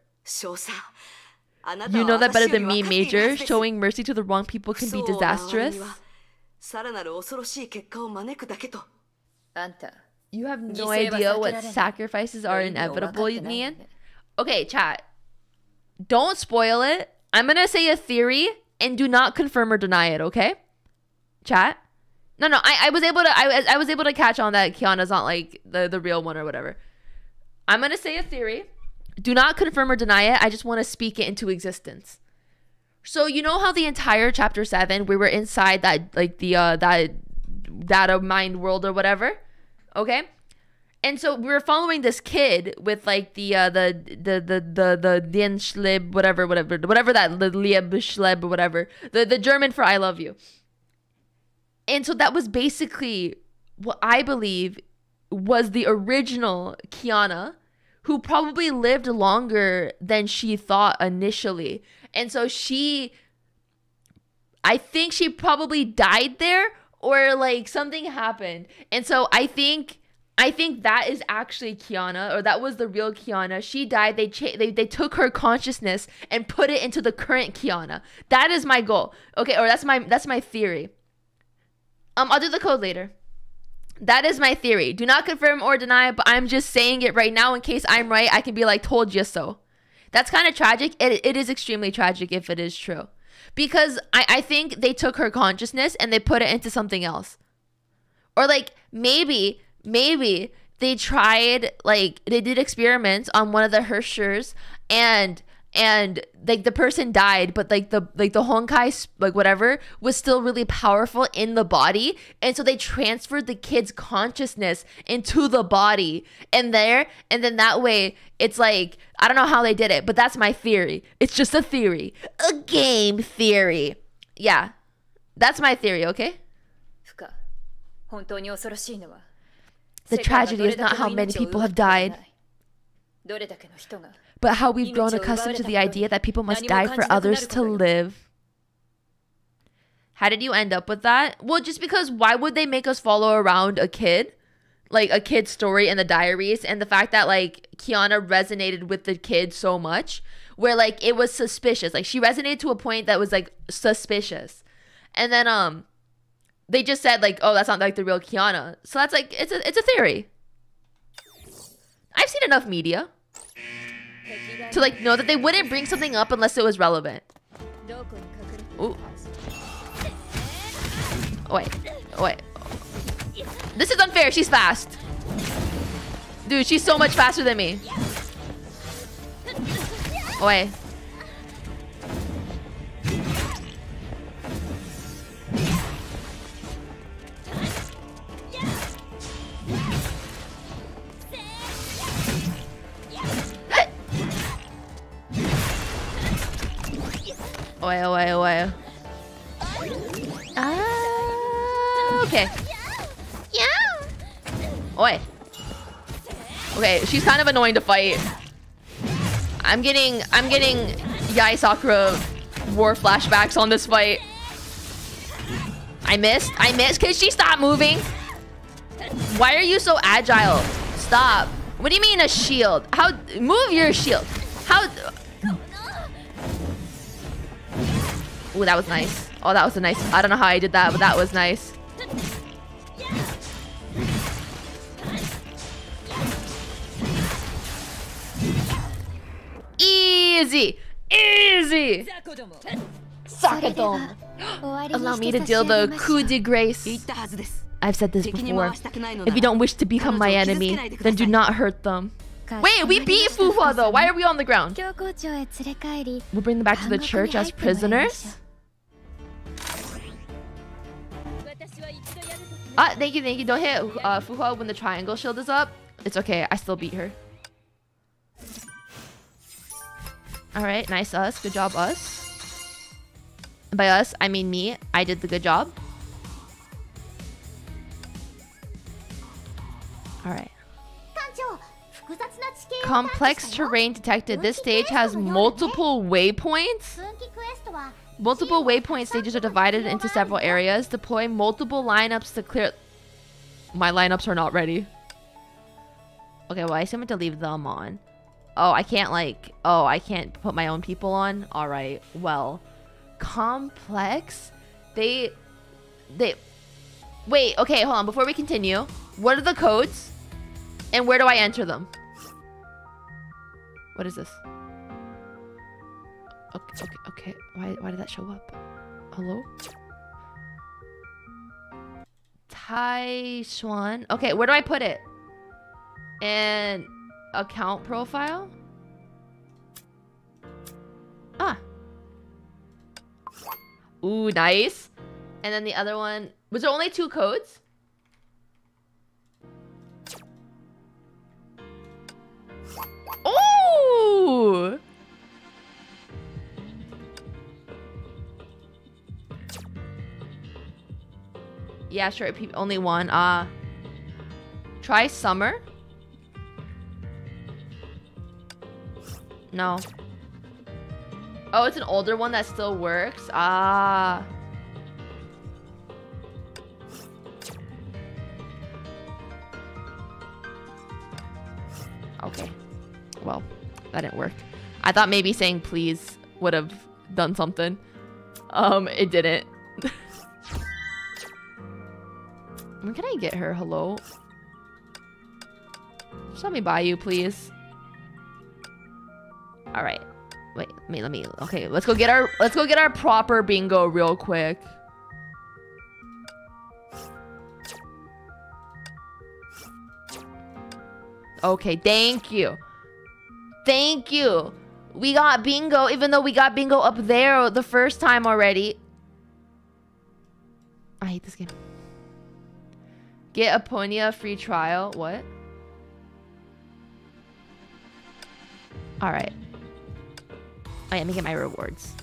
You know that better than me, Major. Showing mercy to the wrong people can be disastrous. You have no idea what sacrifices are inevitable, you mean? Okay, chat. Don't spoil it. I'm gonna say a theory and do not confirm or deny it, okay? Chat? No, no, I, I was able to I, I was able to catch on that Kiana's not like the, the real one or whatever. I'm gonna say a theory. Do not confirm or deny it. I just want to speak it into existence. So you know how the entire chapter seven we were inside that like the uh that data mind world or whatever, okay? And so we were following this kid with like the uh the the the the the Dien Schleb whatever whatever whatever that the Lieb Schleb whatever the the German for I love you. And so that was basically what I believe was the original Kiana, who probably lived longer than she thought initially. And so she, I think she probably died there or like something happened. And so I think, I think that is actually Kiana, or that was the real Kiana. She died, they, cha they, they took her consciousness and put it into the current Kiana. That is my goal. Okay, or that's my, that's my theory. Um, I'll do the code later. That is my theory. Do not confirm or deny, but I'm just saying it right now in case I'm right. I can be like, told you so. That's kind of tragic. It, it is extremely tragic if it is true. Because I, I think they took her consciousness and they put it into something else. Or like, maybe, maybe they tried, like, they did experiments on one of the Hershers and... and like the person died, but like the like the Honkai like whatever was still really powerful in the body, and so they transferred the kid's consciousness into the body and there, and then that way it's like I don't know how they did it, but that's my theory. It's just a theory, a game theory. Yeah, that's my theory. Okay. The tragedy is not how many people have died, but how we've grown accustomed to the idea that people must die for others to live. How did you end up with that? Well, just because why would they make us follow around a kid? Like a kid's story in the diaries, and the fact that like Kiana resonated with the kid so much where like it was suspicious. Like she resonated to a point that was like suspicious. And then um they just said like, oh, that's not like the real Kiana. So that's like it's a it's a theory. I've seen enough media to like know that they wouldn't bring something up unless it was relevant. Ooh. Oh, wait. Oh, wait. This is unfair. She's fast. Dude, she's so much faster than me. Oh, wait. Oil, oil, oil. Ah, okay. Yeah. Oi. Okay, she's kind of annoying to fight. I'm getting, I'm getting Yai Sakura war flashbacks on this fight. I missed, I missed, cause she stopped moving. Why are you so agile? Stop. What do you mean a shield? How, move your shield. How? Ooh, that was nice. Oh, that was a nice, I don't know how I did that, but that was nice. Easy! Easy! Sakadom! Allow me to deal the coup de grace. I've said this before. If you don't wish to become my enemy, then do not hurt them. Wait, we beat Fufa though! Why are we on the ground? We'll bring them back to the church as prisoners? Ah, thank you, thank you. Don't hit uh, Fufa when the triangle shield is up. It's okay, I still beat her. Alright, nice us. Good job, us. By us, I mean me. I did the good job. Alright. Complex terrain detected. This stage has multiple waypoints. Multiple waypoint stages are divided into several areas. Deploy multiple lineups to clear... My lineups are not ready. Okay, well, I assume I have to leave them on. Oh, I can't like... Oh, I can't put my own people on? Alright, well... Complex? They... They... Wait, okay, hold on. Before we continue, what are the codes? And where do I enter them? What is this? Okay, okay, okay. Why, why did that show up? Hello? Taishuan. Okay, where do I put it? And... account profile? Ah. Ooh, nice. And then the other one... Was there only two codes? Ooh! Yeah, sure. Only one. Ah. Uh, try summer. No. Oh, it's an older one that still works? Ah. Okay. Well, that didn't work. I thought maybe saying please would have done something. Um, it didn't. When can I get her? Hello? Just let me buy you, please. All right, wait, let me, let me, okay, let's go get our, let's go get our proper bingo real quick. Okay, thank you. Thank you. We got bingo, even though we got bingo up there the first time already. I hate this game. Get Apponia free trial, what? All right. Oh, yeah, let me get my rewards.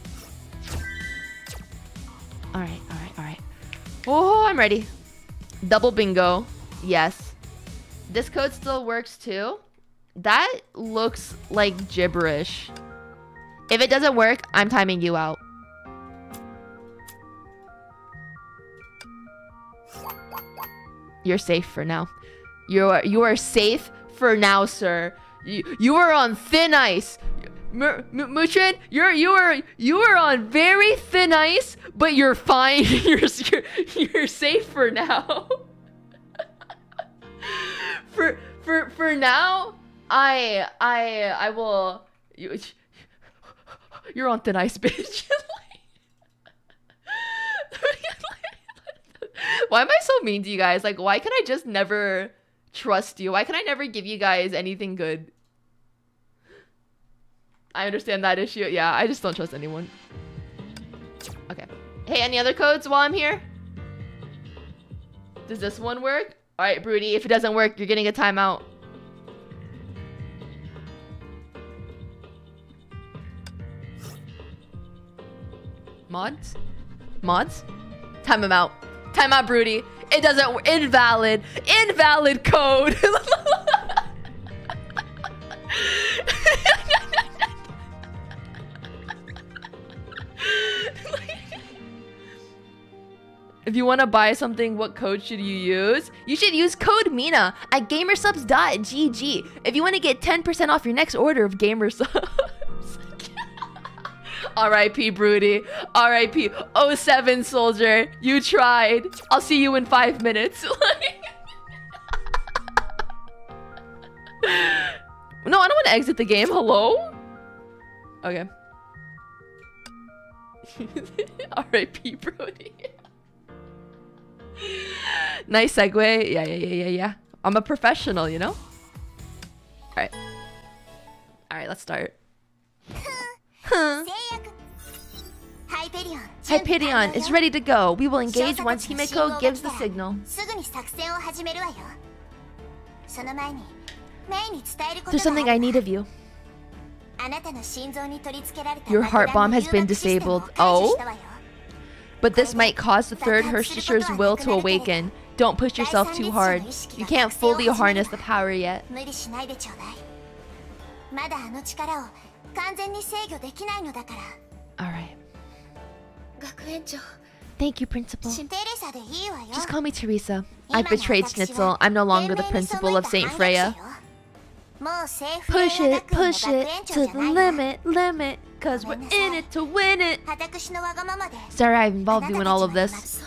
Alright, alright, alright. Oh, I'm ready. Double bingo. Yes. This code still works too. That looks like gibberish. If it doesn't work, I'm timing you out. You're safe for now. You are, you are safe for now, sir. You, you are on thin ice. Muchin, you're you are you are on very thin ice, but you're fine. You're you're, you're safe for now. for for for now, I I I will. You, you're on thin ice, bitch. Why am I so mean to you guys? Like, why can I just never trust you? Why can I never give you guys anything good? I understand that issue. Yeah, I just don't trust anyone. Okay. Hey, any other codes while I'm here? Does this one work? All right, Broody, if it doesn't work, you're getting a timeout. Mods? Mods? Time them out. Time out, Broody. It doesn't... Invalid. Invalid code. If you want to buy something, what code should you use? You should use code Mina at gamersubs dot G G if you want to get ten percent off your next order of Gamersubs. R I P Broody. R I P oh seven soldier. You tried. I'll see you in five minutes. No, I don't want to exit the game. Hello? Okay. R I P Broody. Nice segue. Yeah, yeah, yeah, yeah, yeah. I'm a professional, you know? Alright. Alright, let's start. Huh. Hyperion is ready to go. We will engage once Himeko gives the signal. There's something I need of you. Your heart bomb has been disabled. Oh? But this might cause the third Hershishir's will to awaken. Don't push yourself too hard. You can't fully harness the power yet. Alright. Thank you, Principal. Just call me Teresa. I've betrayed Schnitzel. I'm no longer the Principal of Saint Freya. Push it, push it to the limit, limit. Cause we're in it to win it. Sorry I involved you in all of this.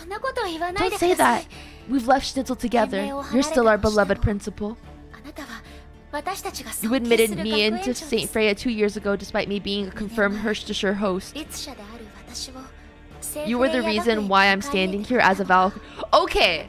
Don't say that. We've left Schnitzel together. You're still our beloved Principal. You admitted me into Saint Freya two years ago despite me being a confirmed Hershishir host. You were the reason why I'm standing here as a Val. Okay.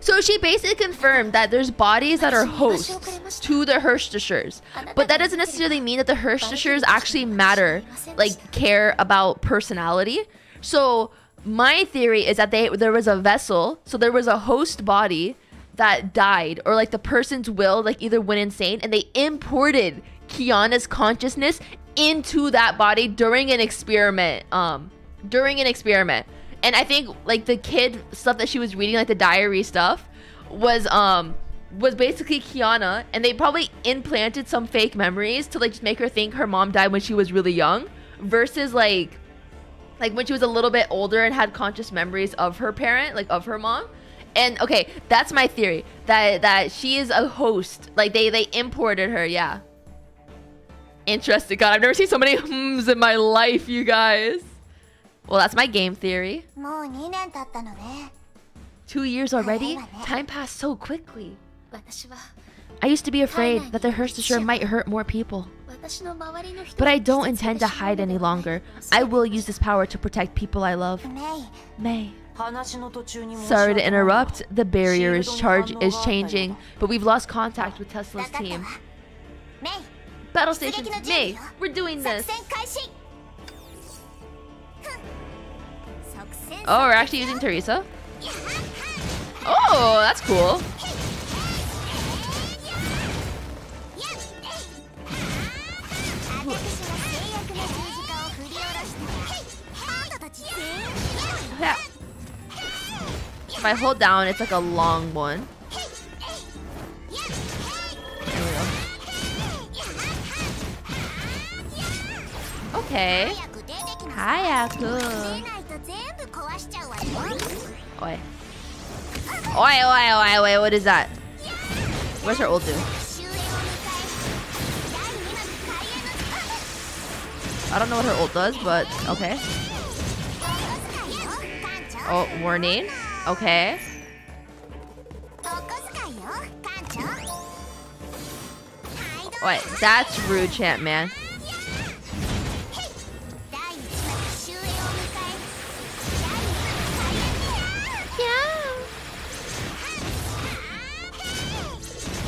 So she basically confirmed that there's bodies that are hosts to the Hershishers. But that doesn't necessarily mean that the Hershishers actually matter, like care about personality. So my theory is that they there was a vessel, so there was a host body that died, or like the person's will like either went insane, and they imported Kiana's consciousness into that body during an experiment. Um, during an experiment. And I think like the kid stuff that she was reading, like the diary stuff, was um was basically Kiana, and they probably implanted some fake memories to like just make her think her mom died when she was really young, versus like like when she was a little bit older and had conscious memories of her parent, like of her mom. And okay, that's my theory, that that she is a host. Like they they imported her, yeah. Interesting. God, I've never seen so many hmms in my life, you guys. Well, that's my game theory. Two years already? Time passed so quickly. I used to be afraid that the Hershishir might hurt more people. But I don't intend to hide any longer. I will use this power to protect people I love. Mei. Sorry to interrupt. The barrier's charge is changing, but we've lost contact with Tesla's team. Battle stations, Mei! We're doing this! Oh, we're actually using Teresa. Oh, that's cool. Yeah. If I hold down, it's like a long one. There we go. Okay. Hayaku. Oi. Oi, oi, oi, oi, what is that? Where's her ult do? I don't know what her ult does, but okay. Oh, warning. Okay. Wait, that's rude chant, man.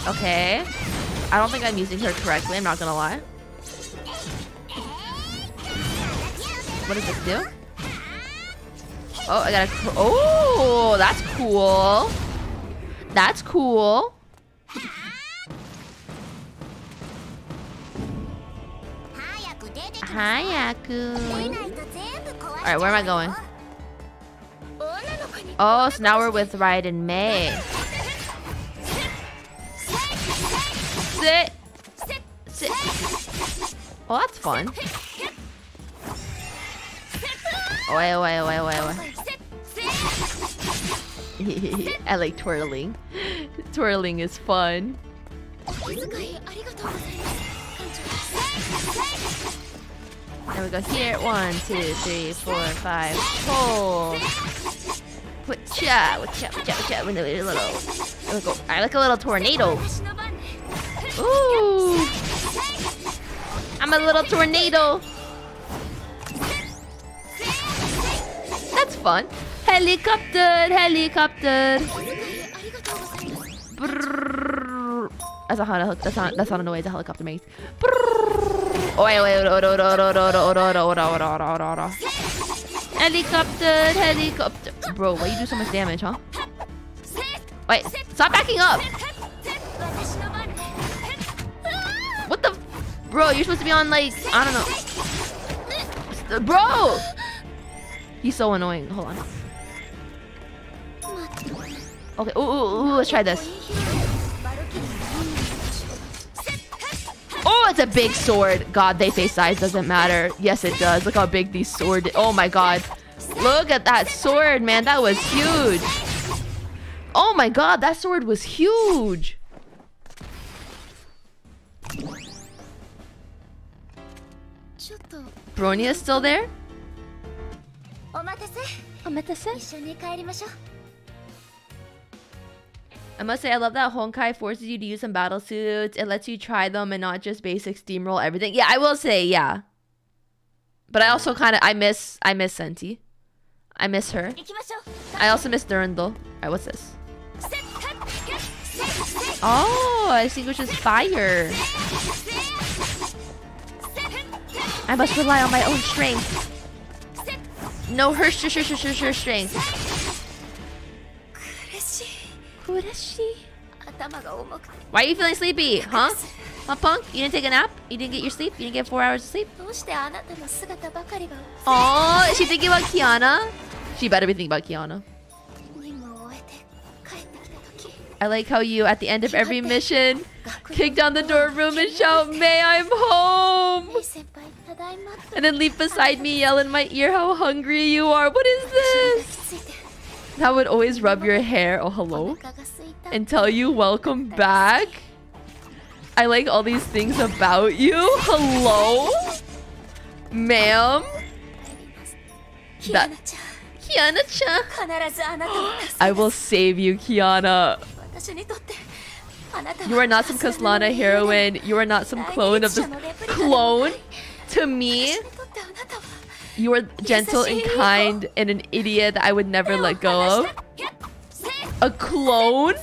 Okay. I don't think I'm using her correctly, I'm not gonna lie. What does this do? Oh, I gotta... Oh, that's cool. That's cool. Hayaku. Alright, where am I going? Oh, so now we're with Raiden Mei. Sit. Sit. Oh, that's fun. Away, away, away, away, away. I like twirling. Twirling is fun. There we go. Here, one, two, three, four, five. Pull. Watch out! Watch out! Watch out! Watch out! We need a little. There we go. I like a little tornado. Ooh! I'm a little tornado. That's fun. Helicopter, helicopter. Brrr. That's not how. That's not. That's not a noise a helicopter makes. Brrr. Oh wait, wait, wait, wait, wait, wait, wait, wait, helicopter, helicopter. Bro, why you do so much damage, huh? Wait, stop backing up. What the? Bro, you're supposed to be on like I don't know. Bro. He's so annoying. Hold on. Okay. Ooh, ooh, ooh, let's try this. Oh, it's a big sword. God, they say size doesn't matter. Yes, it does. Look how big these swords. Oh my God. Look at that sword, man. That was huge. Oh my God, that sword was huge. Bronya is still there? I must say, I love that Honkai forces you to use some battle suits. It lets you try them and not just basic steamroll everything. Yeah, I will say, yeah. But I also kind of, I miss, I miss Senti. I miss her. I also miss Durandal. Alright, what's this? Oh, I think it was just fire. I must rely on my own strength. No, her sh sh sh sh sh strength. Why are you feeling sleepy, huh? Huh, punk? You didn't take a nap? You didn't get your sleep? You didn't get four hours of sleep? Oh, is she thinking about Kiana? She better be thinking about Kiana. I like how you, at the end of every mission, kick down the door room and shout, "May I'm home!" And then leap beside me, yell in my ear how hungry you are. What is this? That would always rub your hair. Oh, hello. And tell you, "Welcome back. I like all these things about you." Hello? Ma'am? That... Kiana-chan. I will save you, Kiana. You are not some Kaslana heroine. You are not some clone of the clone to me. You are gentle and kind and an idiot that I would never let go of. A clone?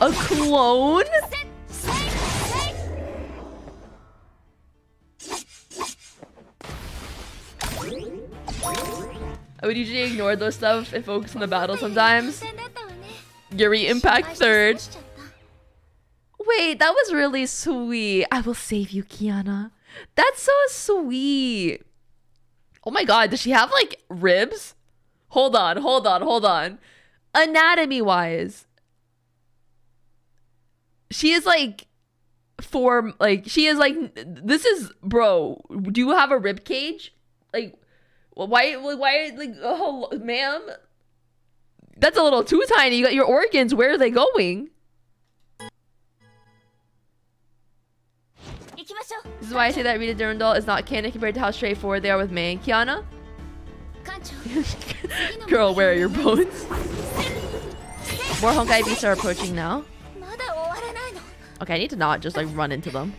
A clone? I would usually ignore those stuff and focus on the battle sometimes. Yuri Impact third. Wait, that was really sweet. I will save you, Kiana. That's so sweet. Oh my God, does she have like ribs? Hold on, hold on, hold on. Anatomy-wise, she is like form like she is like this is bro. Do you have a rib cage? Like. Why, why, like, oh, ma'am? That's a little too tiny. You got your organs. Where are they going? This is why I say that Rita Durandal is not canon compared to how straightforward they are with Mei and Kiana. Girl, where are your bones? More Honkai beasts are approaching now. Okay, I need to not just, like, run into them.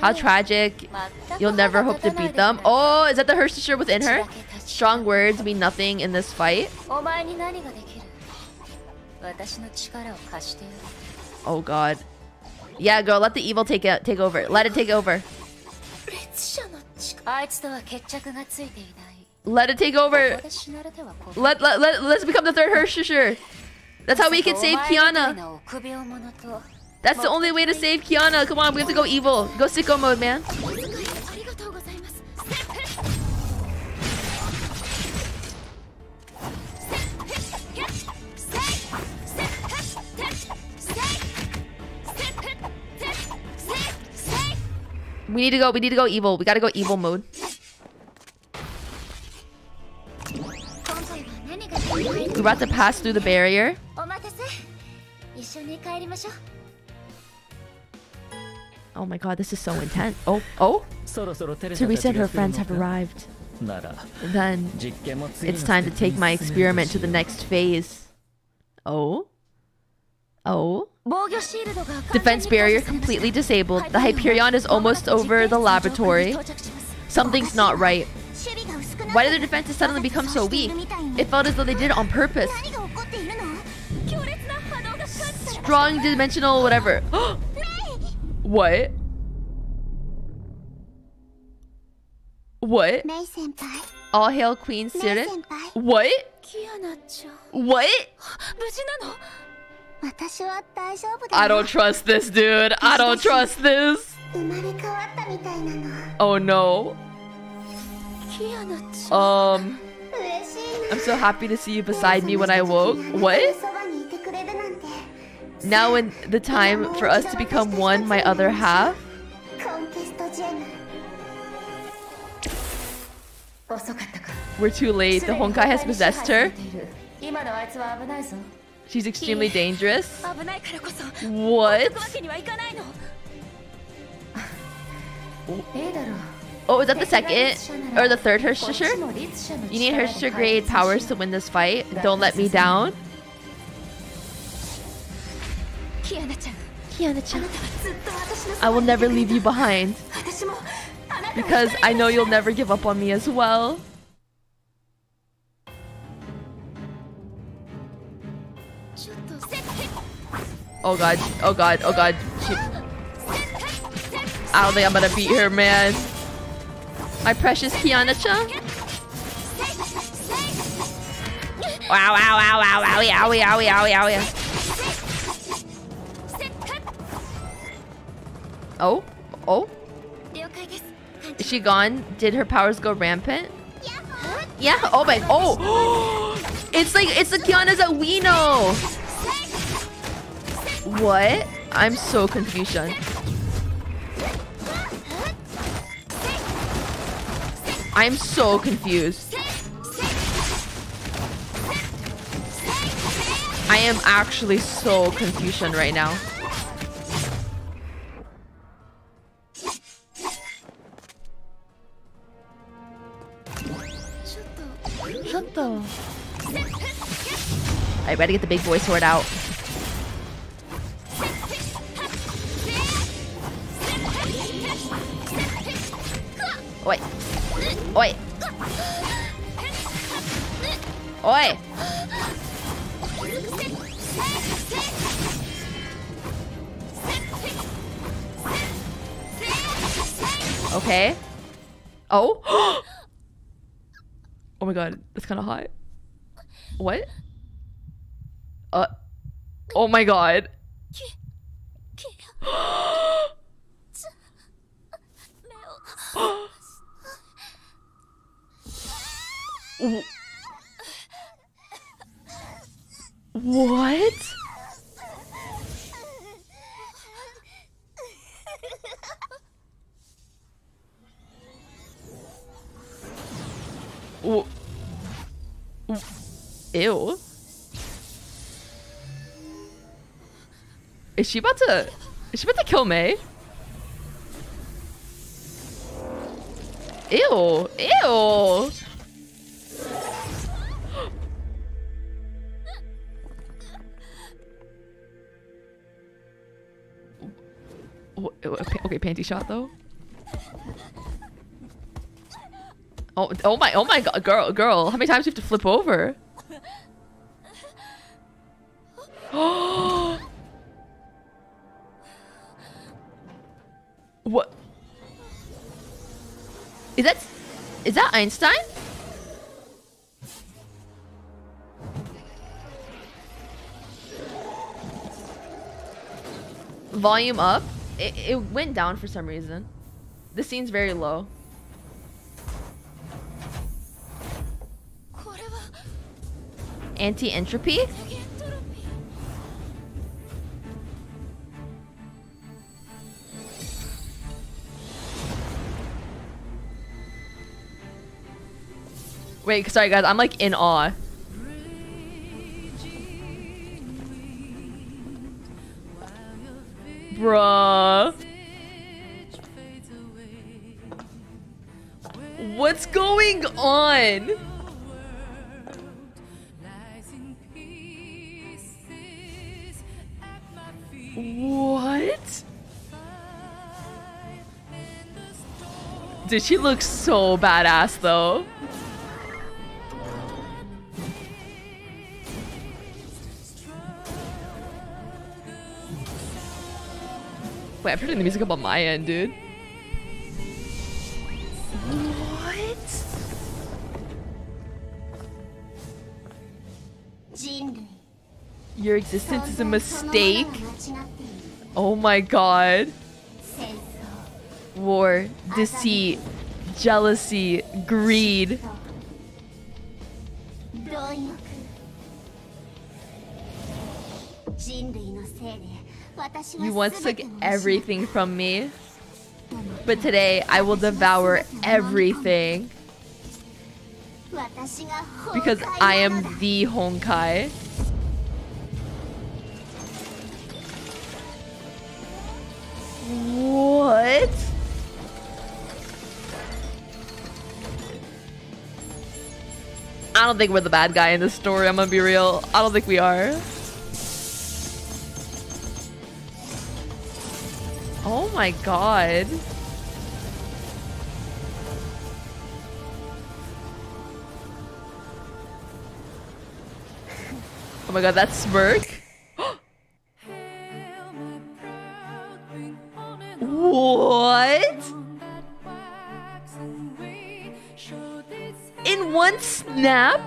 How tragic. You'll never hope to beat them. Oh, is that the Hershey within her? Strong words mean nothing in this fight. Oh God. Yeah, girl, let the evil take it, take over. Let it take over. Let it take over. Let, let, let, let's become the third Hershey. That's how we can save Kiana. That's the only way to save Kiana. Come on, we have to go evil. Go sicko mode, man. We need to go, we need to go evil. We gotta go evil mode. We're about to pass through the barrier. Oh my god, this is so intense. Oh, oh? Teresa and her friends have arrived. Then, it's time to take my experiment to the next phase. Oh? Oh? Defense barrier completely disabled. The Hyperion is almost over the laboratory. Something's not right. Why did their defenses suddenly become so weak? It felt as though they did it on purpose. Strong dimensional whatever. What? What? All hail Queen Siren. What? What? I don't trust this, dude. I don't trust this. Oh no. Um. I'm so happy to see you beside me when I woke. What? Now in the time for us to become one, my other half. We're too late. The Honkai has possessed her. She's extremely dangerous. What? Oh, is that the second? Or the third Hershishir? You need Hershishir grade powers to win this fight. Don't let me down. Kiana-chan, I will never leave you behind. Because I know you'll never give up on me as well. Oh god, oh god, oh god. She... I don't think I'm gonna beat her, man. My precious Kiana-chan. Wow, wow, wow, wow, wow, wow, wow, wow, wow, wow. Oh, oh. Is she gone? Did her powers go rampant? Yeah. Oh my. Oh. It's like it's the Kianas that we know. What? I'm so confused. I'm so confused. I am actually so confused right now. Alright, ready to get the big boy sword out. Oi. Oi. Oi. Okay. Oh. Oh my god, that's kind of hot. What? Uh. Oh my god. What? Oh. Ew. Is she about to... Is she about to kill Mei? Ew. Ew. Okay, okay, panty shot though. Oh, oh my, oh my god, girl, girl, how many times do you have to flip over? What? Is that, is that Einstein? volume up. It, it went down for some reason. This scene's very low. Anti-entropy? Wait, sorry guys, I'm like in awe. Bruh. What's going on? What? Dude, she looks so badass though. Wait, I'm turning the music up on my end, dude. What? Your existence is a mistake. Oh my god. War, deceit, jealousy, greed. You once took everything from me, but today I will devour everything. Because I am the Honkai. What? I don't think we're the bad guy in this story, I'm gonna be real. I don't think we are. Oh my god. Oh my god, that smirk. What? In one snap?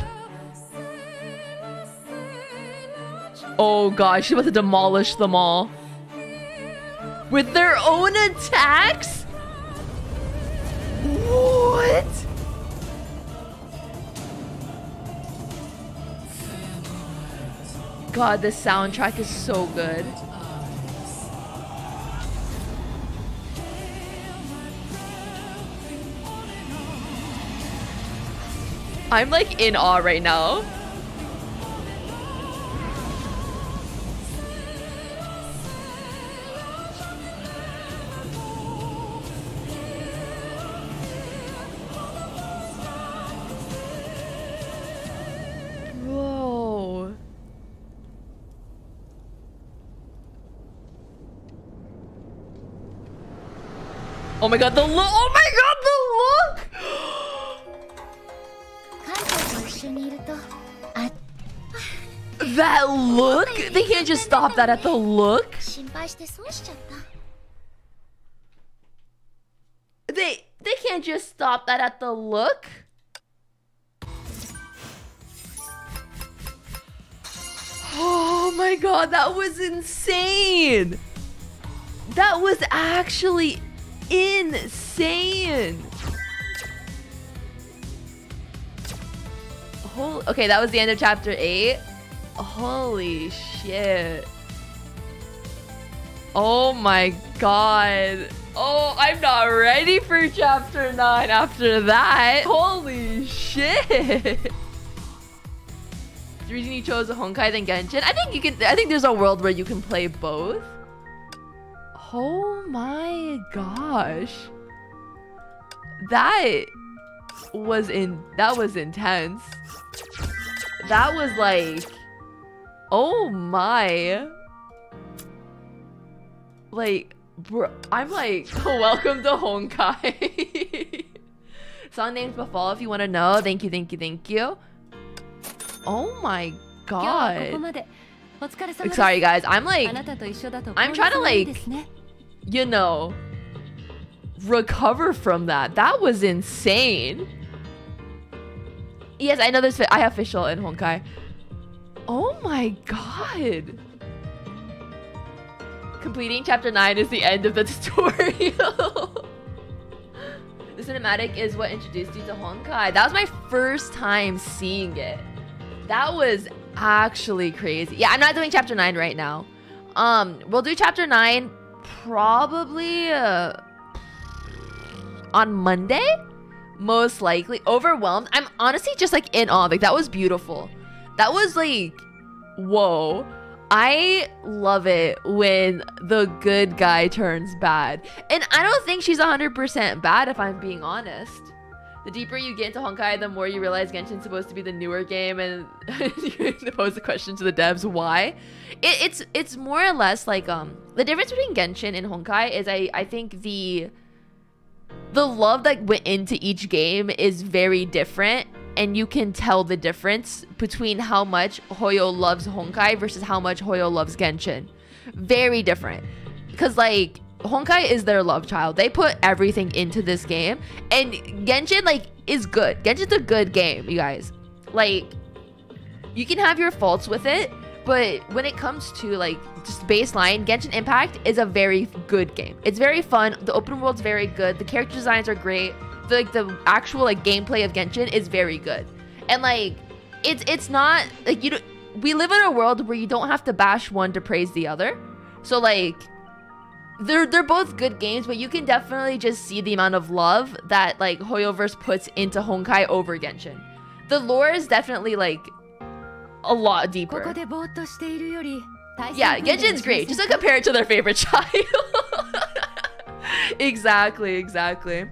Oh gosh, she's about to demolish them all. With their own attacks? What? God, this soundtrack is so good. I'm like in awe right now. Whoa. Oh my god, the look! Oh my god, the look! That look? They can't just stop that at the look? They they can't just stop that at the look? Oh my god, that was insane! That was actually insane! Holy, okay, that was the end of chapter eight. Holy shit. Oh my god. Oh, I'm not ready for chapter nine after that. Holy shit. The reason you chose Honkai than Genshin? I think you can, I think there's a world where you can play both. Oh my gosh. That was in, that was intense. That was like, oh my. Like, bro, I'm like, welcome to Honkai. Song names befall if you want to know. Thank you, thank you, thank you. Oh my god. Like, sorry guys, I'm like, I'm trying to like, you know, recover from that. That was insane. Yes, I know there's, I have official in Honkai. Oh my god. Completing chapter nine is the end of the tutorial. The cinematic is what introduced you to Honkai. That was my first time seeing it. That was actually crazy. Yeah, I'm not doing chapter nine right now. Um, we'll do chapter nine probably uh, on Monday, most likely. Overwhelmed. I'm honestly just like in awe. Like, that was beautiful. That was like, whoa. I love it when the good guy turns bad. And I don't think she's one hundred percent bad, if I'm being honest. The deeper you get into Honkai, the more you realize Genshin's supposed to be the newer game, and you pose the question to the devs, why? It, it's it's more or less like, um, the difference between Genshin and Honkai is I, I think the, the love that went into each game is very different. And you can tell the difference between how much HoYo loves Honkai versus how much HoYo loves Genshin. Very different. Because, like, Honkai is their love child. They put everything into this game. And Genshin, like, is good. Genshin's a good game, you guys. Like, you can have your faults with it. But when it comes to, like, just baseline, Genshin Impact is a very good game. It's very fun. The open world's very good. The character designs are great. The, like, the actual, like, gameplay of Genshin is very good. And, like, it's it's not, like, you don't, we live in a world where you don't have to bash one to praise the other. So, like, they're, they're both good games, but you can definitely just see the amount of love that, like, HoYoverse puts into Honkai over Genshin. The lore is definitely, like, a lot deeper. Yeah, Genshin's great. Just, like, compare it to their favorite child. Exactly, exactly.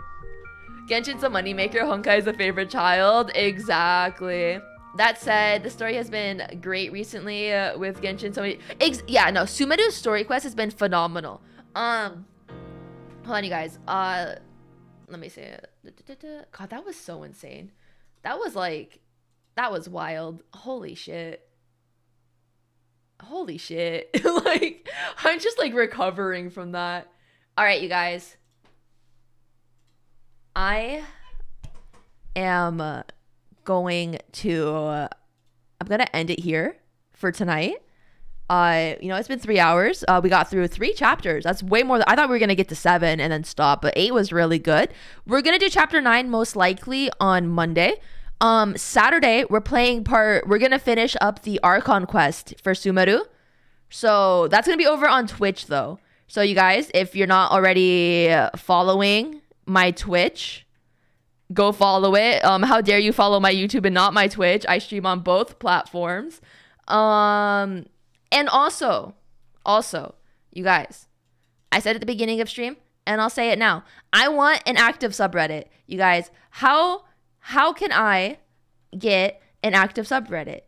Genshin's a moneymaker, Honkai is a favorite child. Exactly. That said, the story has been great recently uh, with Genshin. So many Ex yeah, no, Sumeru's story quest has been phenomenal. Um, hold on, you guys. Uh, let me see. God, that was so insane. That was like, that was wild. Holy shit. Holy shit. Like, I'm just like recovering from that. All right, you guys. I am going to, uh, I'm going to end it here for tonight. Uh, you know, it's been three hours. Uh, we got through three chapters. That's way more. Th I thought we were going to get to seven and then stop, but eight was really good. We're going to do chapter nine most likely on Monday. Um, Saturday, we're playing part, we're going to finish up the Archon quest for Sumeru. So that's going to be over on Twitch though. So you guys, if you're not already following my Twitch, go follow it. Um how dare you follow my YouTube and not my Twitch? I stream on both platforms. Um and also also you guys, I said at the beginning of stream and I'll say it now, I want an active subreddit. You guys, how how can I get an active subreddit?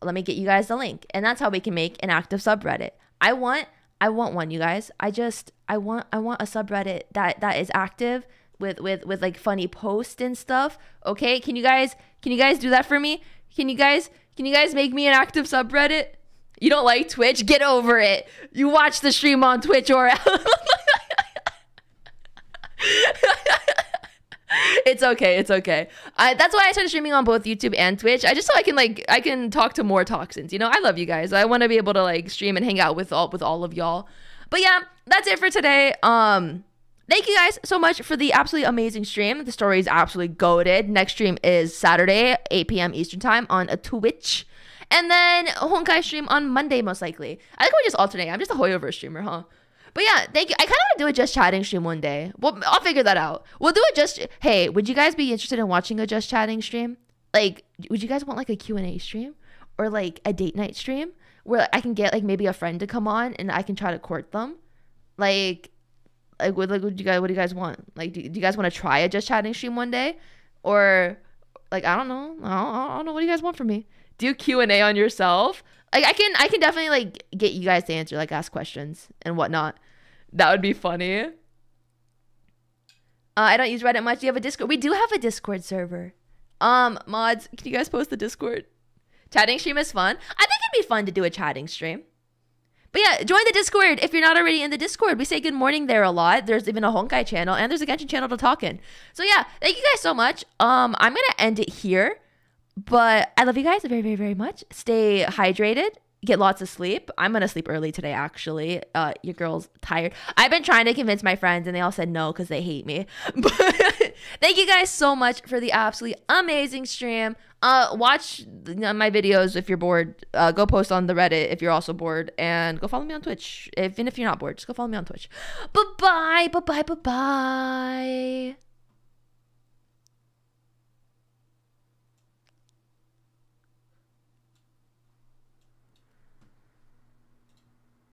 Let me get you guys the link, and that's how we can make an active subreddit. I want I want one, you guys. I just, I want, I want a subreddit that, that is active with, with, with like funny posts and stuff. Okay. Can you guys, can you guys do that for me? Can you guys, can you guys make me an active subreddit? You don't like Twitch? Get over it. You watch the stream on Twitch or else. It's okay. It's okay. I, that's why I started streaming on both YouTube and Twitch. I just so I can like, I can talk to more toxins. You know, I love you guys. I want to be able to like stream and hang out with all, with all of y'all. But yeah, that's it for today. Um, thank you guys so much for the absolutely amazing stream. The story is absolutely goated. Next stream is Saturday, eight P M Eastern time on a Twitch. And then Honkai stream on Monday, most likely. I think we just alternate. I'm just a HoYoverse streamer, huh? But yeah, thank you. I kind of want to do a Just Chatting stream one day. Well, I'll figure that out. We'll do a Just... Hey, would you guys be interested in watching a Just Chatting stream? Like, would you guys want like a Q and A stream? Or like a date night stream? Where I can get like maybe a friend to come on and I can try to court them? Like, like what, like, what, do, you guys, what do you guys want? Like, do, do you guys want to try a Just Chatting stream one day? Or like, I don't know. I don't, I don't know. What do you guys want from me? Do Q and A on yourself? Like, I can I can definitely, like, get you guys to answer, like, ask questions and whatnot. That would be funny. Uh, I don't use Reddit much. Do you have a Discord? We do have a Discord server. Um, mods, can you guys post the Discord? Chatting stream is fun. I think it'd be fun to do a chatting stream. But yeah, join the Discord if you're not already in the Discord. We say good morning there a lot. There's even a Honkai channel, and there's a Genshin channel to talk in. So yeah, thank you guys so much. Um, I'm going to end it here. But I love you guys very, very, very much. Stay hydrated. get lots of sleep. I'm going to sleep early today, actually. Uh, your girl's tired. I've been trying to convince my friends, and they all said no because they hate me. But thank you guys so much for the absolutely amazing stream. Uh, watch my videos if you're bored. Uh, go post on the Reddit if you're also bored. And go follow me on Twitch. Even if you're not bored, just go follow me on Twitch. Bye-bye, bye-bye, bye-bye.